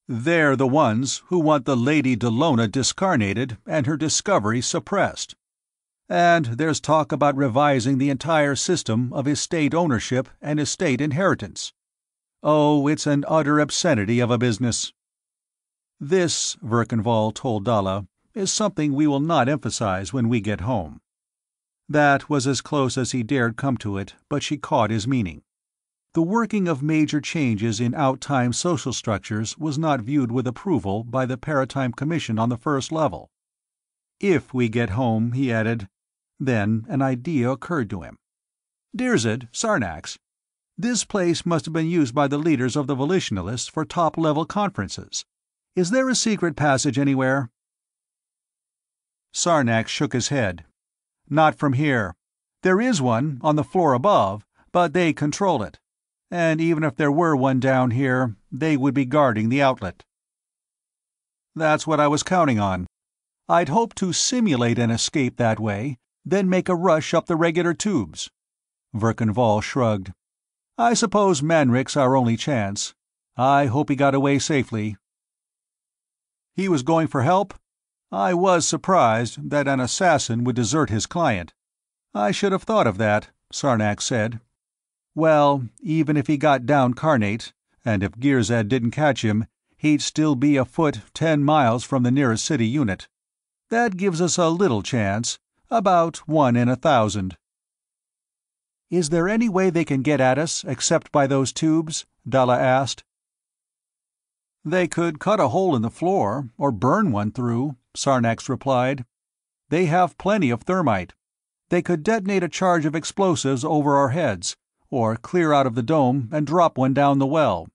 They're the ones who want the Lady Dalona discarnated and her discovery suppressed. And there's talk about revising the entire system of estate ownership and estate inheritance. Oh, it's an utter obscenity of a business. This, Verkan Vall told Dalla, is something we will not emphasize when we get home. That was as close as he dared come to it, but she caught his meaning. The working of major changes in out-time social structures was not viewed with approval by the Paratime Commission on the first level. If we get home, he added. Then an idea occurred to him. Dirzed, Sarnax. This place must have been used by the leaders of the volitionalists for top-level conferences. Is there a secret passage anywhere? Sarnax shook his head. Not from here. There is one on the floor above, but they control it. And even if there were one down here, they would be guarding the outlet. That's what I was counting on. I'd hoped to simulate an escape that way, then make a rush up the regular tubes. Verkan Vall shrugged. I suppose Manrik's our only chance. I hope he got away safely. He was going for help? I was surprised that an assassin would desert his client. I should have thought of that, Sarnax said. Well, even if he got down carnate, and if Dirzed didn't catch him, he'd still be afoot 10 miles from the nearest city unit. That gives us a little chance, about 1 in 1,000. Is there any way they can get at us except by those tubes? Dalla asked. They could cut a hole in the floor, or burn one through, Sarnax replied. They have plenty of thermite. They could detonate a charge of explosives over our heads, or clear out of the dome and drop one down the well.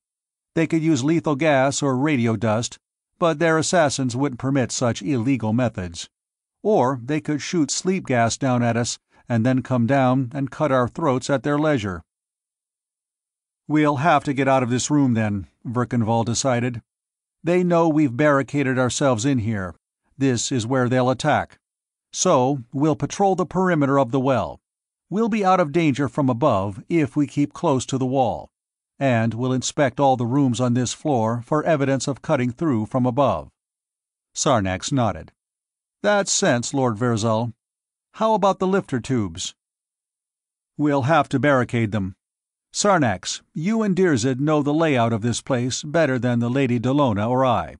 They could use lethal gas or radio dust, but their assassins wouldn't permit such illegal methods. Or they could shoot sleep gas down at us, and then come down and cut our throats at their leisure. We'll have to get out of this room then, Verkan Vall decided. They know we've barricaded ourselves in here. This is where they'll attack. So we'll patrol the perimeter of the well. We'll be out of danger from above if we keep close to the wall, and we'll inspect all the rooms on this floor for evidence of cutting through from above. Sarnax nodded. That's sense, Lord Yerzal. How about the lifter tubes? We'll have to barricade them. Sarnax, you and Dirzed know the layout of this place better than the Lady Dalona or I.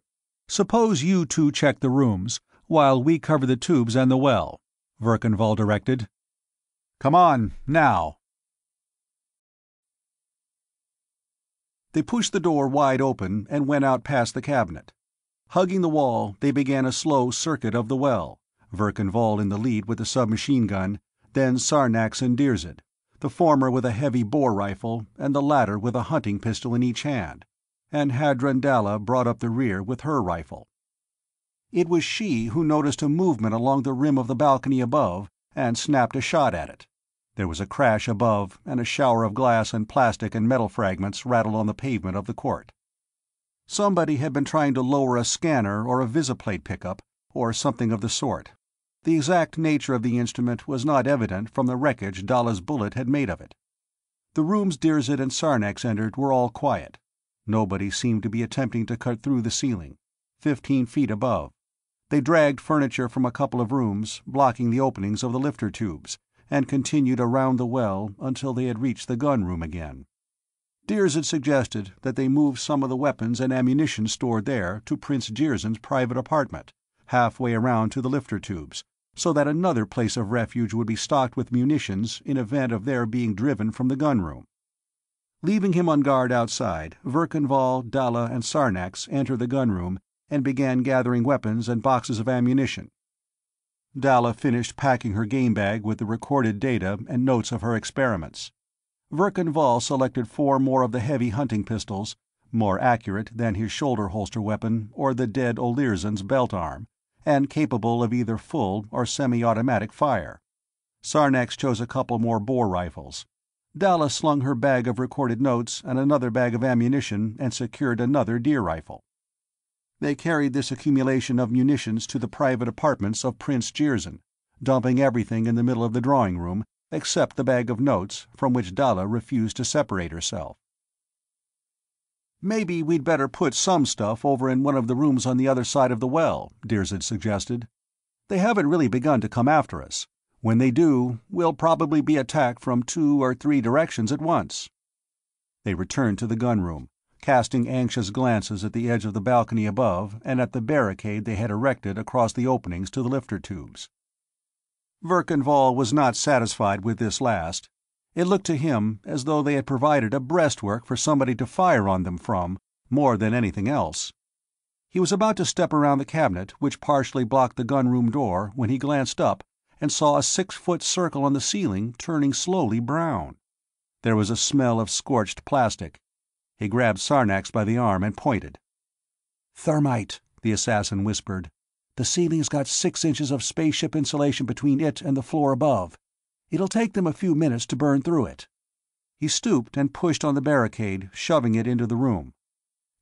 Suppose you two check the rooms, while we cover the tubes and the well, Verkan Vall directed. Come on, now. They pushed the door wide open and went out past the cabinet. Hugging the wall, they began a slow circuit of the well, Verkan Vall in the lead with the submachine gun, then Sarnax and Dirzed, the former with a heavy bore rifle and the latter with a hunting pistol in each hand, and Hadron Dalla brought up the rear with her rifle. It was she who noticed a movement along the rim of the balcony above and snapped a shot at it. There was a crash above, and a shower of glass and plastic and metal fragments rattled on the pavement of the court. Somebody had been trying to lower a scanner or a visiplate pickup, or something of the sort. The exact nature of the instrument was not evident from the wreckage Dalla's bullet had made of it. The rooms Dirzed and Sarnax entered were all quiet. Nobody seemed to be attempting to cut through the ceiling, 15 feet above. They dragged furniture from a couple of rooms, blocking the openings of the lifter tubes, and continued around the well until they had reached the gun room again. Dirzed suggested that they move some of the weapons and ammunition stored there to Prince Jirzen's private apartment, halfway around to the lifter tubes, so that another place of refuge would be stocked with munitions in event of their being driven from the gun room. Leaving him on guard outside, Verkan Vall, Dalla, and Sarnax entered the gun room and began gathering weapons and boxes of ammunition. Dalla finished packing her game bag with the recorded data and notes of her experiments. Verkan Vall selected 4 more of the heavy hunting pistols, more accurate than his shoulder holster weapon or the dead Olerzon's belt arm, and capable of either full or semi-automatic fire. Sarnax chose a couple more bore rifles. Dalla slung her bag of recorded notes and another bag of ammunition and secured another deer rifle. They carried this accumulation of munitions to the private apartments of Prince Jirzen, dumping everything in the middle of the drawing room except the bag of notes, from which Dalla refused to separate herself. "Maybe we'd better put some stuff over in one of the rooms on the other side of the well," Dirzed suggested. "They haven't really begun to come after us. When they do, we'll probably be attacked from 2 or 3 directions at once." They returned to the gunroom, casting anxious glances at the edge of the balcony above and at the barricade they had erected across the openings to the lifter tubes. Verkan Vall was not satisfied with this last. It looked to him as though they had provided a breastwork for somebody to fire on them from, more than anything else. He was about to step around the cabinet, which partially blocked the gunroom door, when he glanced up and saw a 6-foot circle on the ceiling turning slowly brown. There was a smell of scorched plastic. He grabbed Sarnax by the arm and pointed. "Thermite," the assassin whispered. "The ceiling's got 6 inches of spaceship insulation between it and the floor above. It'll take them a few minutes to burn through it." He stooped and pushed on the barricade, shoving it into the room.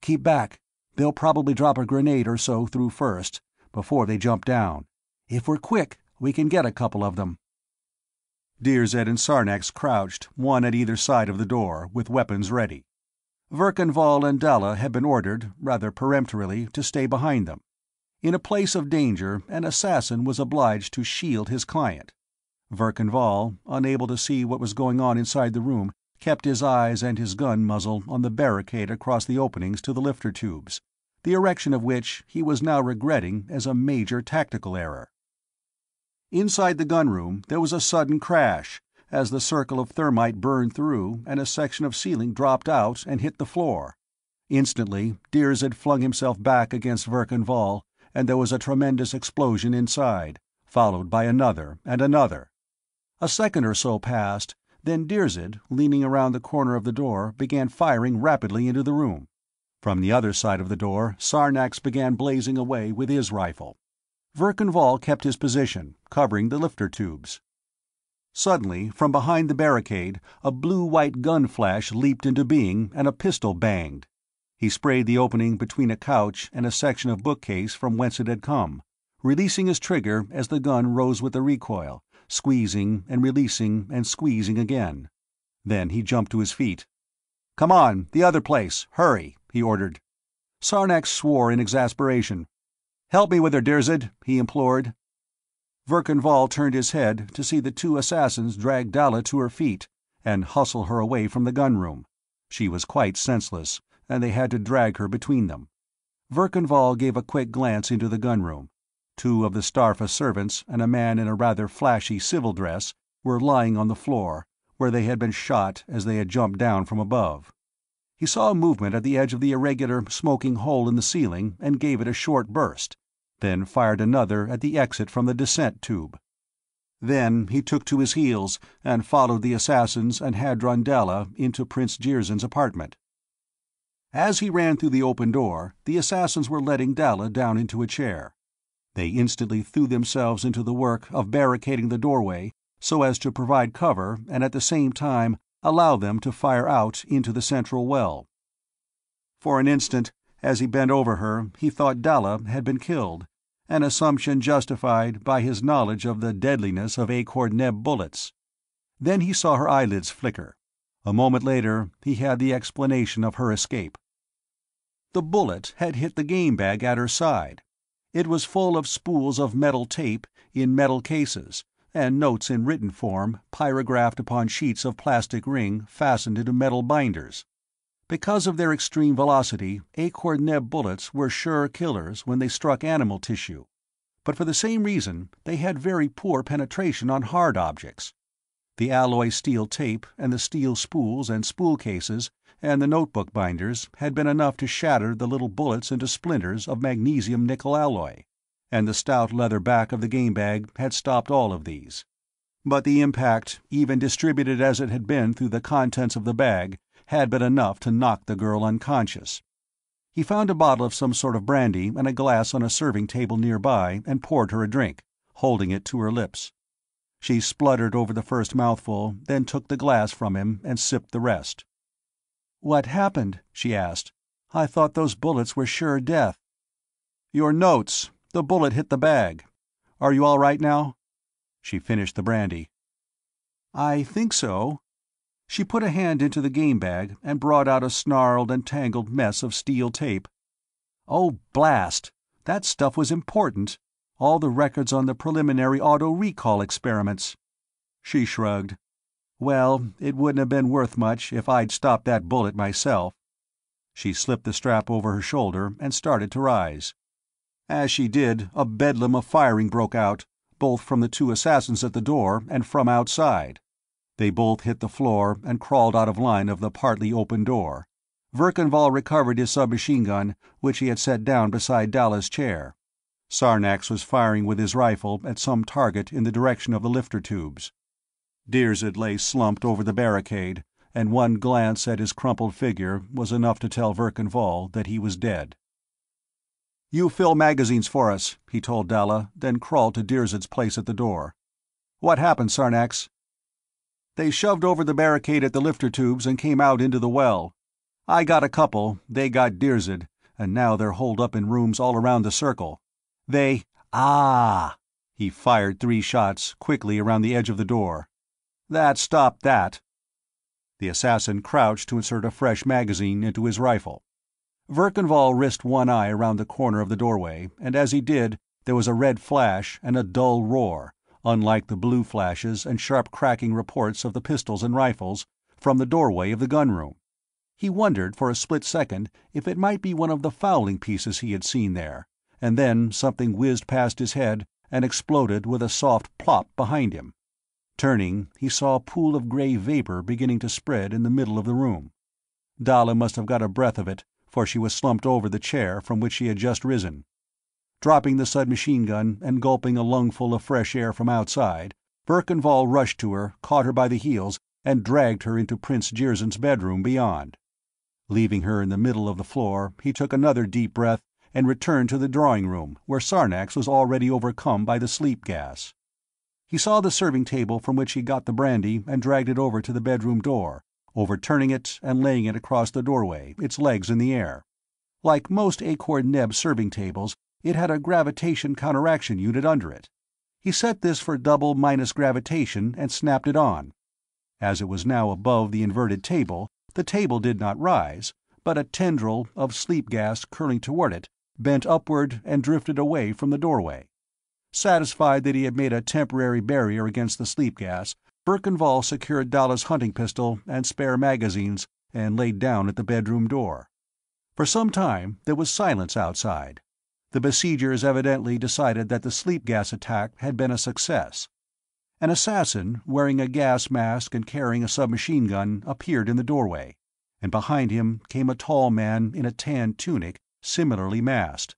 "Keep back. They'll probably drop a grenade or so through first, before they jump down. If we're quick, we can get a couple of them." Dirzed and Sarnax crouched, one at either side of the door, with weapons ready. Verkan Vall and Dalla had been ordered, rather peremptorily, to stay behind them. In a place of danger, an assassin was obliged to shield his client. Verkan Vall, unable to see what was going on inside the room, kept his eyes and his gun muzzle on the barricade across the openings to the lifter tubes, the erection of which he was now regretting as a major tactical error. Inside the gunroom there was a sudden crash, as the circle of thermite burned through and a section of ceiling dropped out and hit the floor. Instantly, Dirzed flung himself back against Verkan Vall, and there was a tremendous explosion inside, followed by another and another. A second or so passed, then Dirzed, leaning around the corner of the door, began firing rapidly into the room. From the other side of the door, Sarnax began blazing away with his rifle. Verkan Vall kept his position, covering the lifter tubes. Suddenly, from behind the barricade, a blue-white gun flash leaped into being and a pistol banged. He sprayed the opening between a couch and a section of bookcase from whence it had come, releasing his trigger as the gun rose with the recoil, squeezing and releasing and squeezing again. Then he jumped to his feet. "Come on, the other place, hurry," he ordered. Sarnax swore in exasperation. "Help me with her, Dirzed," he implored. Verkan Vall turned his head to see the two assassins drag Dalla to her feet and hustle her away from the gunroom. She was quite senseless, and they had to drag her between them. Verkan Vall gave a quick glance into the gunroom. Two of the Starfa servants and a man in a rather flashy civil dress were lying on the floor, where they had been shot as they had jumped down from above. He saw a movement at the edge of the irregular, smoking hole in the ceiling and gave it a short burst, then fired another at the exit from the descent tube. Then he took to his heels and followed the assassins and Hadron Dalla into Prince Jirzen's apartment. As he ran through the open door, the assassins were letting Dalla down into a chair. They instantly threw themselves into the work of barricading the doorway so as to provide cover and at the same time allow them to fire out into the central well. For an instant, as he bent over her, he thought Dalla had been killed, an assumption justified by his knowledge of the deadliness of Akor-Neb bullets. Then he saw her eyelids flicker. A moment later, he had the explanation of her escape. The bullet had hit the game bag at her side. It was full of spools of metal tape in metal cases, and notes in written form, pyrographed upon sheets of plastic ring fastened into metal binders. Because of their extreme velocity, Akor-Neb bullets were sure killers when they struck animal tissue, but for the same reason they had very poor penetration on hard objects. The alloy steel tape and the steel spools and spool cases and the notebook binders had been enough to shatter the little bullets into splinters of magnesium nickel alloy, and the stout leather back of the game bag had stopped all of these. But the impact, even distributed as it had been through the contents of the bag, had been enough to knock the girl unconscious. He found a bottle of some sort of brandy and a glass on a serving table nearby and poured her a drink, holding it to her lips. She spluttered over the first mouthful, then took the glass from him and sipped the rest. "What happened?" she asked. "I thought those bullets were sure death." "Your notes. The bullet hit the bag. Are you all right now?" She finished the brandy. "I think so." She put a hand into the game bag and brought out a snarled and tangled mess of steel tape. Oh, blast! That stuff was important. All the records on the preliminary auto-recall experiments. She shrugged. Well, it wouldn't have been worth much if I'd stopped that bullet myself. She slipped the strap over her shoulder and started to rise. As she did, a bedlam of firing broke out, both from the two assassins at the door and from outside. They both hit the floor and crawled out of line of the partly open door. Verkan Vall recovered his submachine gun, which he had set down beside Dalla's chair. Sarnax was firing with his rifle at some target in the direction of the lifter tubes. Dirzed lay slumped over the barricade, and one glance at his crumpled figure was enough to tell Verkan Vall that he was dead. "You fill magazines for us," he told Dalla, then crawled to Dirzed's place at the door. "What happened, Sarnax?" "They shoved over the barricade at the lifter tubes and came out into the well. I got a couple, they got Dirzed, and now they're holed up in rooms all around the circle. They... Ah!" He fired 3 shots quickly around the edge of the door. "That stopped that." The assassin crouched to insert a fresh magazine into his rifle. Verkan Vall risked one eye around the corner of the doorway, and as he did, there was a red flash and a dull roar, unlike the blue flashes and sharp cracking reports of the pistols and rifles, from the doorway of the gunroom. He wondered for a split second if it might be one of the fouling pieces he had seen there, and then something whizzed past his head and exploded with a soft plop behind him. Turning, he saw a pool of gray vapor beginning to spread in the middle of the room. Dalla must have got a breath of it, for she was slumped over the chair from which she had just risen. Dropping the submachine gun and gulping a lungful of fresh air from outside, Verkan Vall rushed to her, caught her by the heels, and dragged her into Prince Jirzen's bedroom beyond. Leaving her in the middle of the floor, he took another deep breath and returned to the drawing-room, where Sarnax was already overcome by the sleep gas. He saw the serving table from which he got the brandy and dragged it over to the bedroom door, overturning it and laying it across the doorway, its legs in the air. Like most Akor-Neb serving tables, it had a gravitation counteraction unit under it. He set this for double minus gravitation and snapped it on. As it was now above the inverted table, the table did not rise, but a tendril of sleep gas curling toward it bent upward and drifted away from the doorway. Satisfied that he had made a temporary barrier against the sleep gas, Verkan Vall secured Dalla's hunting pistol and spare magazines and laid down at the bedroom door. For some time there was silence outside. The besiegers evidently decided that the sleep gas attack had been a success. An assassin, wearing a gas mask and carrying a submachine gun, appeared in the doorway, and behind him came a tall man in a tan tunic similarly masked.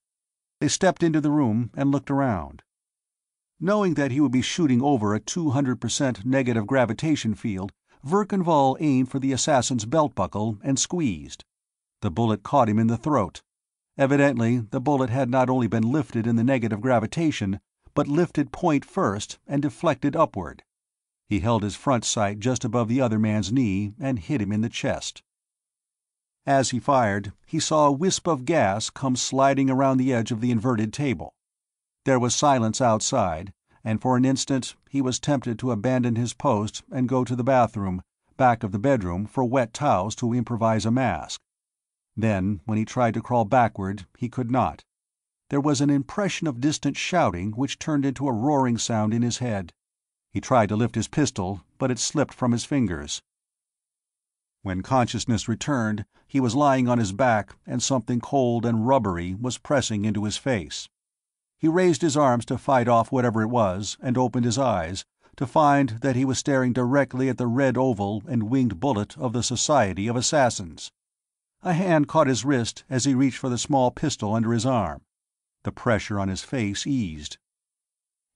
They stepped into the room and looked around. Knowing that he would be shooting over a 200% negative gravitation field, Verkan Vall aimed for the assassin's belt buckle and squeezed. The bullet caught him in the throat. Evidently, the bullet had not only been lifted in the negative gravitation, but lifted point first and deflected upward. He held his front sight just above the other man's knee and hit him in the chest. As he fired, he saw a wisp of gas come sliding around the edge of the inverted table. There was silence outside, and for an instant he was tempted to abandon his post and go to the bathroom, back of the bedroom, for wet towels to improvise a mask. Then, when he tried to crawl backward, he could not. There was an impression of distant shouting which turned into a roaring sound in his head. He tried to lift his pistol, but it slipped from his fingers. When consciousness returned, he was lying on his back, and something cold and rubbery was pressing into his face. He raised his arms to fight off whatever it was, and opened his eyes, to find that he was staring directly at the red oval and winged bullet of the Society of Assassins. A hand caught his wrist as he reached for the small pistol under his arm. The pressure on his face eased.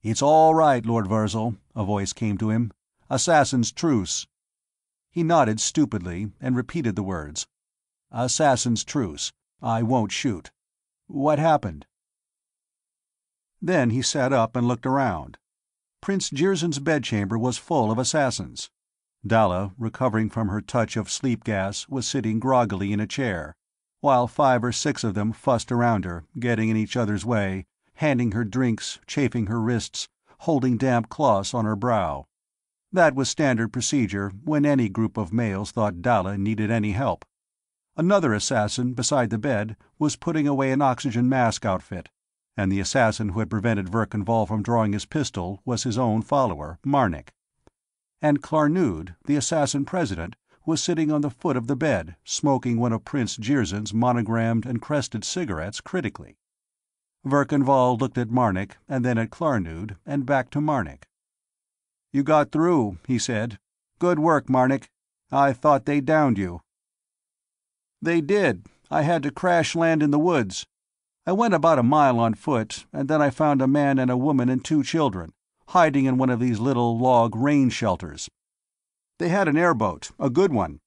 "It's all right, Lord Virzal," a voice came to him. "Assassin's truce." He nodded stupidly, and repeated the words. "Assassin's truce. I won't shoot. What happened?" Then he sat up and looked around. Prince Jirzen's bedchamber was full of assassins. Dalla, recovering from her touch of sleep gas, was sitting groggily in a chair, while 5 or 6 of them fussed around her, getting in each other's way, handing her drinks, chafing her wrists, holding damp cloths on her brow. That was standard procedure when any group of males thought Dalla needed any help. Another assassin beside the bed was putting away an oxygen mask outfit, and the assassin who had prevented Verkan Vall from drawing his pistol was his own follower, Marnik. And Klarnood, the assassin president, was sitting on the foot of the bed, smoking one of Prince Jirzen's monogrammed and crested cigarettes critically. Verkan Vall looked at Marnik and then at Klarnood and back to Marnik. "You got through," he said. "Good work, Marnik. I thought they downed you." "They did. I had to crash land in the woods. I went about a mile on foot, and then I found a man and a woman and 2 children. Hiding in one of these little log rain shelters. They had an airboat, a good one.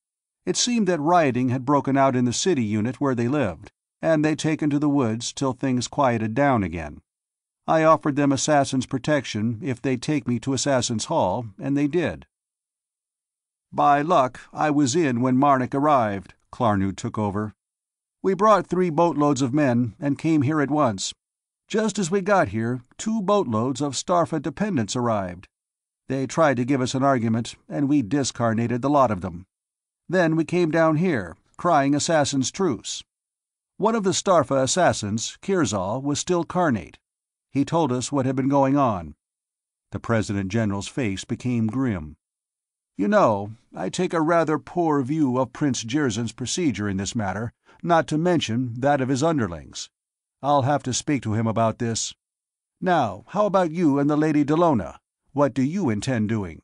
It seemed that rioting had broken out in the city unit where they lived, and they'd taken to the woods till things quieted down again. I offered them assassin's protection if they'd take me to Assassin's Hall, and they did. By luck, I was in when Marnik arrived," Klarnood took over. "We brought 3 boatloads of men and came here at once. Just as we got here, 2 boatloads of Starfa dependents arrived. They tried to give us an argument, and we discarnated the lot of them. Then we came down here, crying assassin's truce. One of the Starfa assassins, Kirzal, was still carnate. He told us what had been going on." The President General's face became grim. "You know, I take a rather poor view of Prince Jirzen's procedure in this matter, not to mention that of his underlings. I'll have to speak to him about this. Now, how about you and the Lady Dalona? What do you intend doing?"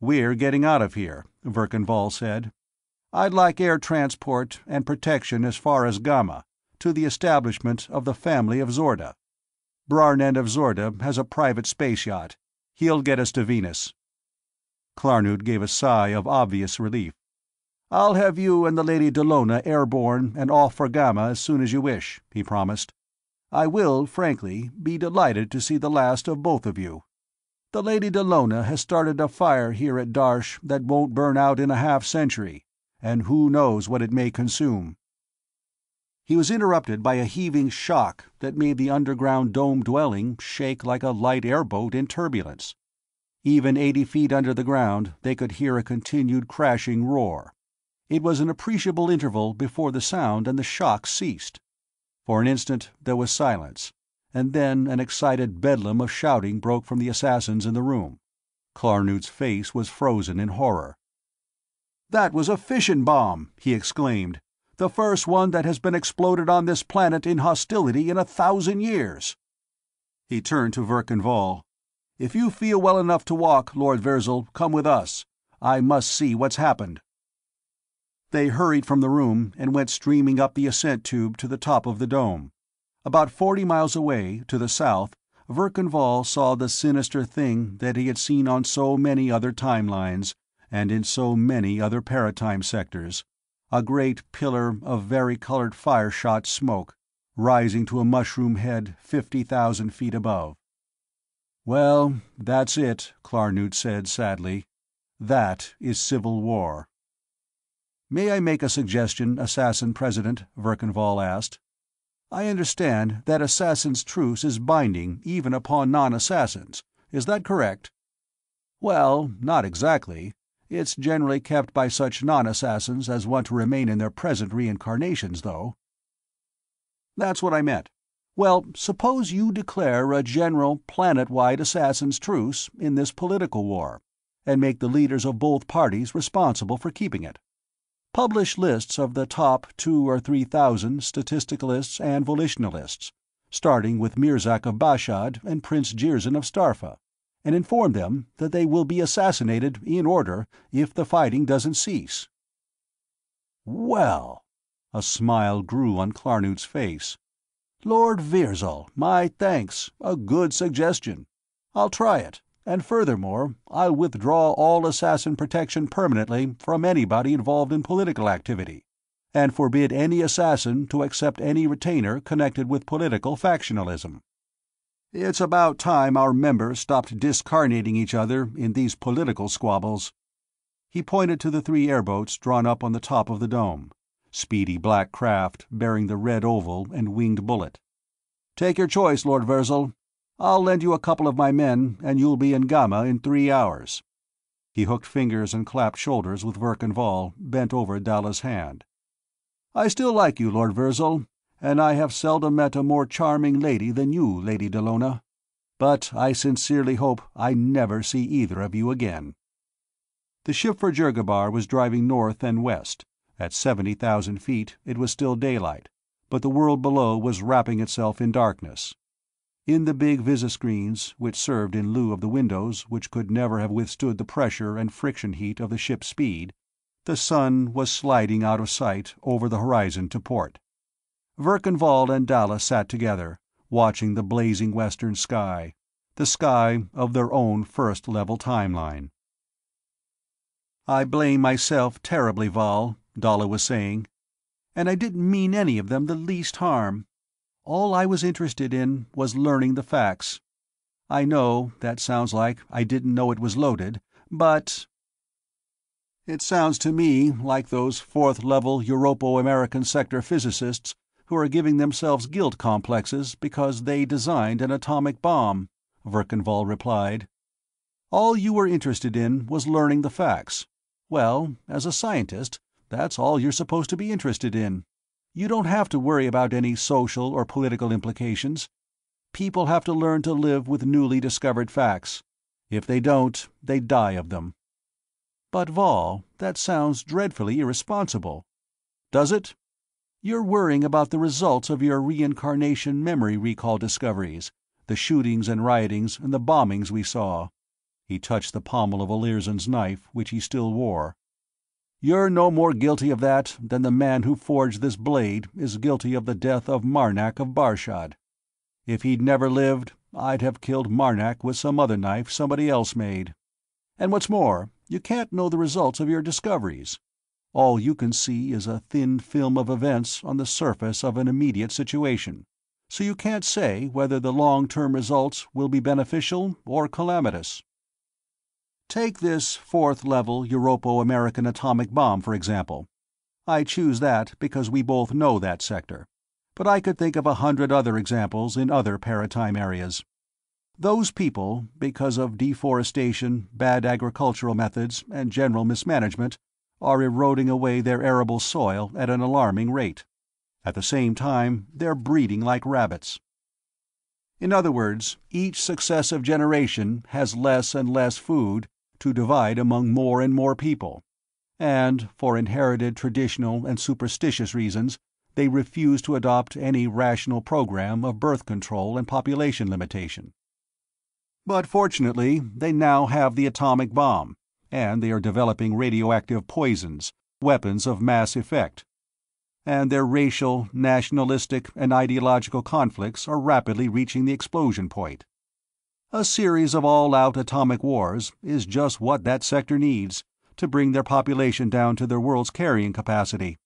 "We're getting out of here," Verkan Vall said. "I'd like air transport and protection as far as Gamma, to the establishment of the family of Zorda. Brarnend of Zorda has a private space yacht. He'll get us to Venus." Klarnood gave a sigh of obvious relief. "I'll have you and the Lady Dalona airborne and off for Gamma as soon as you wish," he promised. "I will, frankly, be delighted to see the last of both of you. The Lady Dalona has started a fire here at Darsh that won't burn out in a half-century, and who knows what it may consume." He was interrupted by a heaving shock that made the underground dome dwelling shake like a light airboat in turbulence. Even 80 feet under the ground, they could hear a continued crashing roar. It was an appreciable interval before the sound and the shock ceased. For an instant there was silence, and then an excited bedlam of shouting broke from the assassins in the room. Klarnood's face was frozen in horror. "That was a fission bomb!" he exclaimed. "The first one that has been exploded on this planet in hostility in 1,000 years!" He turned to Verkan Vall. "If you feel well enough to walk, Lord Virzal, come with us. I must see what's happened." They hurried from the room and went streaming up the ascent tube to the top of the dome. About 40 miles away, to the south, Verkan Vall saw the sinister thing that he had seen on so many other timelines and in so many other paratime sectors, a great pillar of varicolored fire-shot smoke, rising to a mushroom head 50,000 feet above. "Well, that's it," Klarnood said sadly. "That is civil war." "May I make a suggestion, Assassin President?" Verkan Vall asked. "I understand that assassin's truce is binding even upon non-assassins. Is that correct?" "Well, not exactly. It's generally kept by such non-assassins as want to remain in their present reincarnations, though." "That's what I meant. Well, suppose you declare a general planet-wide assassin's truce in this political war, and make the leaders of both parties responsible for keeping it. Publish lists of the top 2,000 or 3,000 statisticalists and volitionalists, starting with Mirzak of Bashad and Prince Jirzen of Starfa, and inform them that they will be assassinated in order if the fighting doesn't cease." "Well," a smile grew on Klarnood's face. "Lord Virzal, my thanks, a good suggestion. I'll try it. And furthermore, I'll withdraw all assassin protection permanently from anybody involved in political activity, and forbid any assassin to accept any retainer connected with political factionalism." It's about time our members stopped discarnating each other in these political squabbles." He pointed to the three airboats drawn up on the top of the dome, speedy black craft bearing the red oval and winged bullet. "Take your choice, Lord Virzal. I'll lend you a couple of my men, and you'll be in Gamma in 3 hours." He hooked fingers and clapped shoulders with Verkan Vall, bent over Dalla's hand. "I still like you, Lord Virzal, and I have seldom met a more charming lady than you, Lady Dalona. But I sincerely hope I never see either of you again." The ship for Jirgabar was driving north and west. At 70,000 feet it was still daylight, but the world below was wrapping itself in darkness. In the big visiscreens, which served in lieu of the windows which could never have withstood the pressure and friction heat of the ship's speed, the sun was sliding out of sight over the horizon to port. Verkan Vall and Dalla sat together, watching the blazing western sky, the sky of their own first-level timeline. "I blame myself terribly, Vall," Dalla was saying, "and I didn't mean any of them the least harm. All I was interested in was learning the facts. I know that sounds like I didn't know it was loaded, but... It sounds to me like those fourth-level Europo-American sector physicists who are giving themselves guilt complexes because they designed an atomic bomb," Verkan Vall replied. "All you were interested in was learning the facts. Well, as a scientist, that's all you're supposed to be interested in. You don't have to worry about any social or political implications. People have to learn to live with newly discovered facts. If they don't, they die of them." "But, Vall, that sounds dreadfully irresponsible." "Does it? You're worrying about the results of your reincarnation memory recall discoveries, the shootings and riotings and the bombings we saw." He touched the pommel of Olerzon's knife, which he still wore. "You're no more guilty of that than the man who forged this blade is guilty of the death of Marnark of Bashad. If he'd never lived, I'd have killed Marnak with some other knife somebody else made. And what's more, you can't know the results of your discoveries. All you can see is a thin film of events on the surface of an immediate situation, so you can't say whether the long-term results will be beneficial or calamitous. Take this fourth-level Europo-American atomic bomb, for example. I choose that because we both know that sector, but I could think of 100 other examples in other paratime areas. Those people, because of deforestation, bad agricultural methods, and general mismanagement, are eroding away their arable soil at an alarming rate. At the same time, they're breeding like rabbits. In other words, each successive generation has less and less food to divide among more and more people, and, for inherited traditional and superstitious reasons, they refuse to adopt any rational program of birth control and population limitation. But fortunately, they now have the atomic bomb, and they are developing radioactive poisons, weapons of mass effect, and their racial, nationalistic, and ideological conflicts are rapidly reaching the explosion point. A series of all-out atomic wars is just what that sector needs to bring their population down to their world's carrying capacity.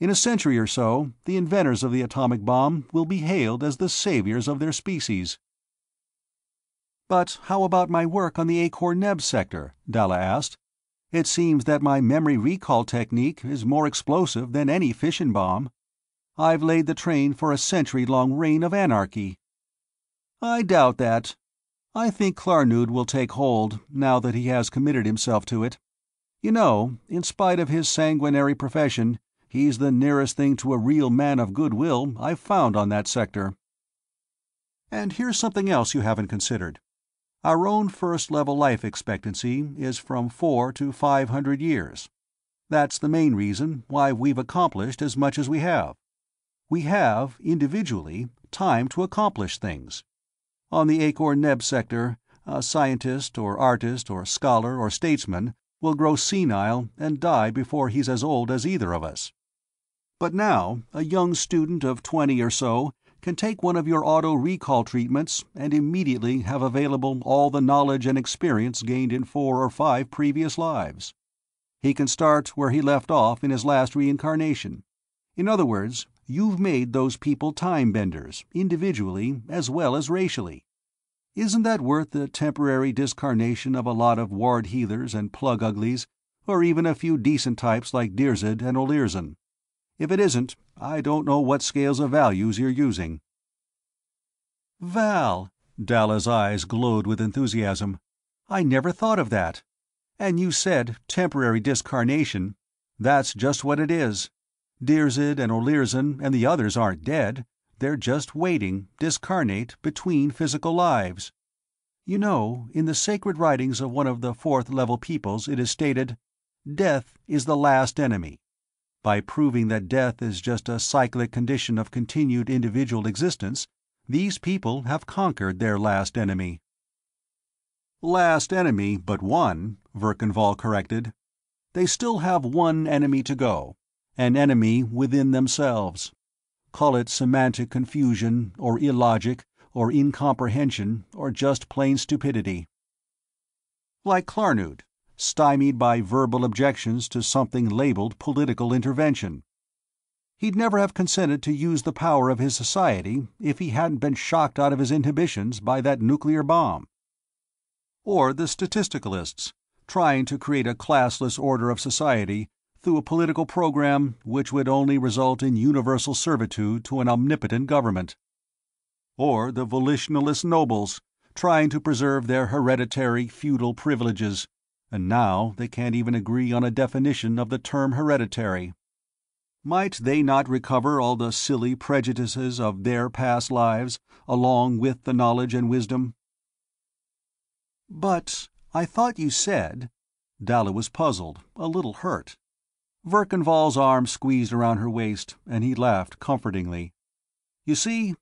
In a century or so, the inventors of the atomic bomb will be hailed as the saviors of their species." "But how about my work on the Akor-Neb sector?" Dalla asked. "It seems that my memory recall technique is more explosive than any fission bomb. I've laid the train for a century-long reign of anarchy." "I doubt that. I think Klarnood will take hold, now that he has committed himself to it. You know, in spite of his sanguinary profession, he's the nearest thing to a real man of goodwill I've found on that sector. And here's something else you haven't considered. Our own first-level life expectancy is from 400 to 500 years. That's the main reason why we've accomplished as much as we have. We have, individually, time to accomplish things. On the Akor-Neb sector, a scientist or artist or scholar or statesman will grow senile and die before he's as old as either of us. But now, a young student of 20 or so can take one of your auto-recall treatments and immediately have available all the knowledge and experience gained in 4 or 5 previous lives. He can start where he left off in his last reincarnation. In other words, you've made those people time-benders, individually as well as racially, Isn't that worth the temporary discarnation of a lot of ward healers and plug-uglies, or even a few decent types like Dirzed and Olerzon? If it isn't, I don't know what scales of values you're using." "Val!" Dalla's eyes glowed with enthusiasm. "I never thought of that. And you said temporary discarnation. That's just what it is. Dirzed and Olerzon and the others aren't dead. They're just waiting, discarnate, between physical lives. You know, in the sacred writings of one of the fourth-level peoples it is stated, 'Death is the last enemy.' By proving that death is just a cyclic condition of continued individual existence, these people have conquered their last enemy." "Last enemy but one," Verkan Vall corrected. "They still have one enemy to go, an enemy within themselves. Call it semantic confusion, or illogic, or incomprehension, or just plain stupidity. Like Klarnood, stymied by verbal objections to something labeled political intervention. He'd never have consented to use the power of his society if he hadn't been shocked out of his inhibitions by that nuclear bomb. Or the statisticalists, trying to create a classless order of society through a political program which would only result in universal servitude to an omnipotent government. Or the volitionalist nobles, trying to preserve their hereditary feudal privileges, and now they can't even agree on a definition of the term hereditary. Might they not recover all the silly prejudices of their past lives, along with the knowledge and wisdom?" "But I thought you said—" Dalla was puzzled, a little hurt. Verkan Vall's arm squeezed around her waist, and he laughed comfortingly. "You see,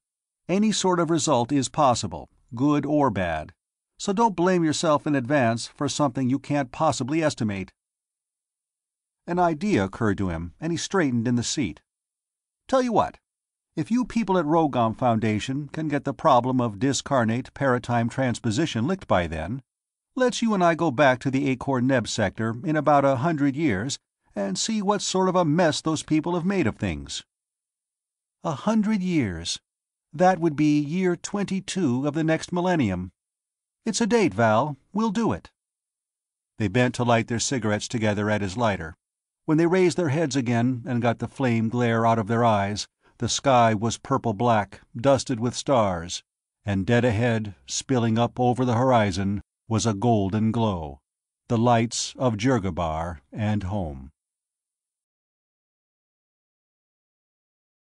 any sort of result is possible, good or bad, so don't blame yourself in advance for something you can't possibly estimate." An idea occurred to him, and he straightened in the seat. "Tell you what, if you people at Rogam Foundation can get the problem of discarnate paratime transposition licked by then, let's you and I go back to the Akor-Neb sector in about 100 years and see what sort of a mess those people have made of things." 100 years. That would be year 22 of the next millennium. It's a date, Val. We'll do it." They bent to light their cigarettes together at his lighter. When they raised their heads again and got the flame glare out of their eyes, the sky was purple-black, dusted with stars, and dead ahead, spilling up over the horizon, was a golden glow, the lights of Jirgabar and home.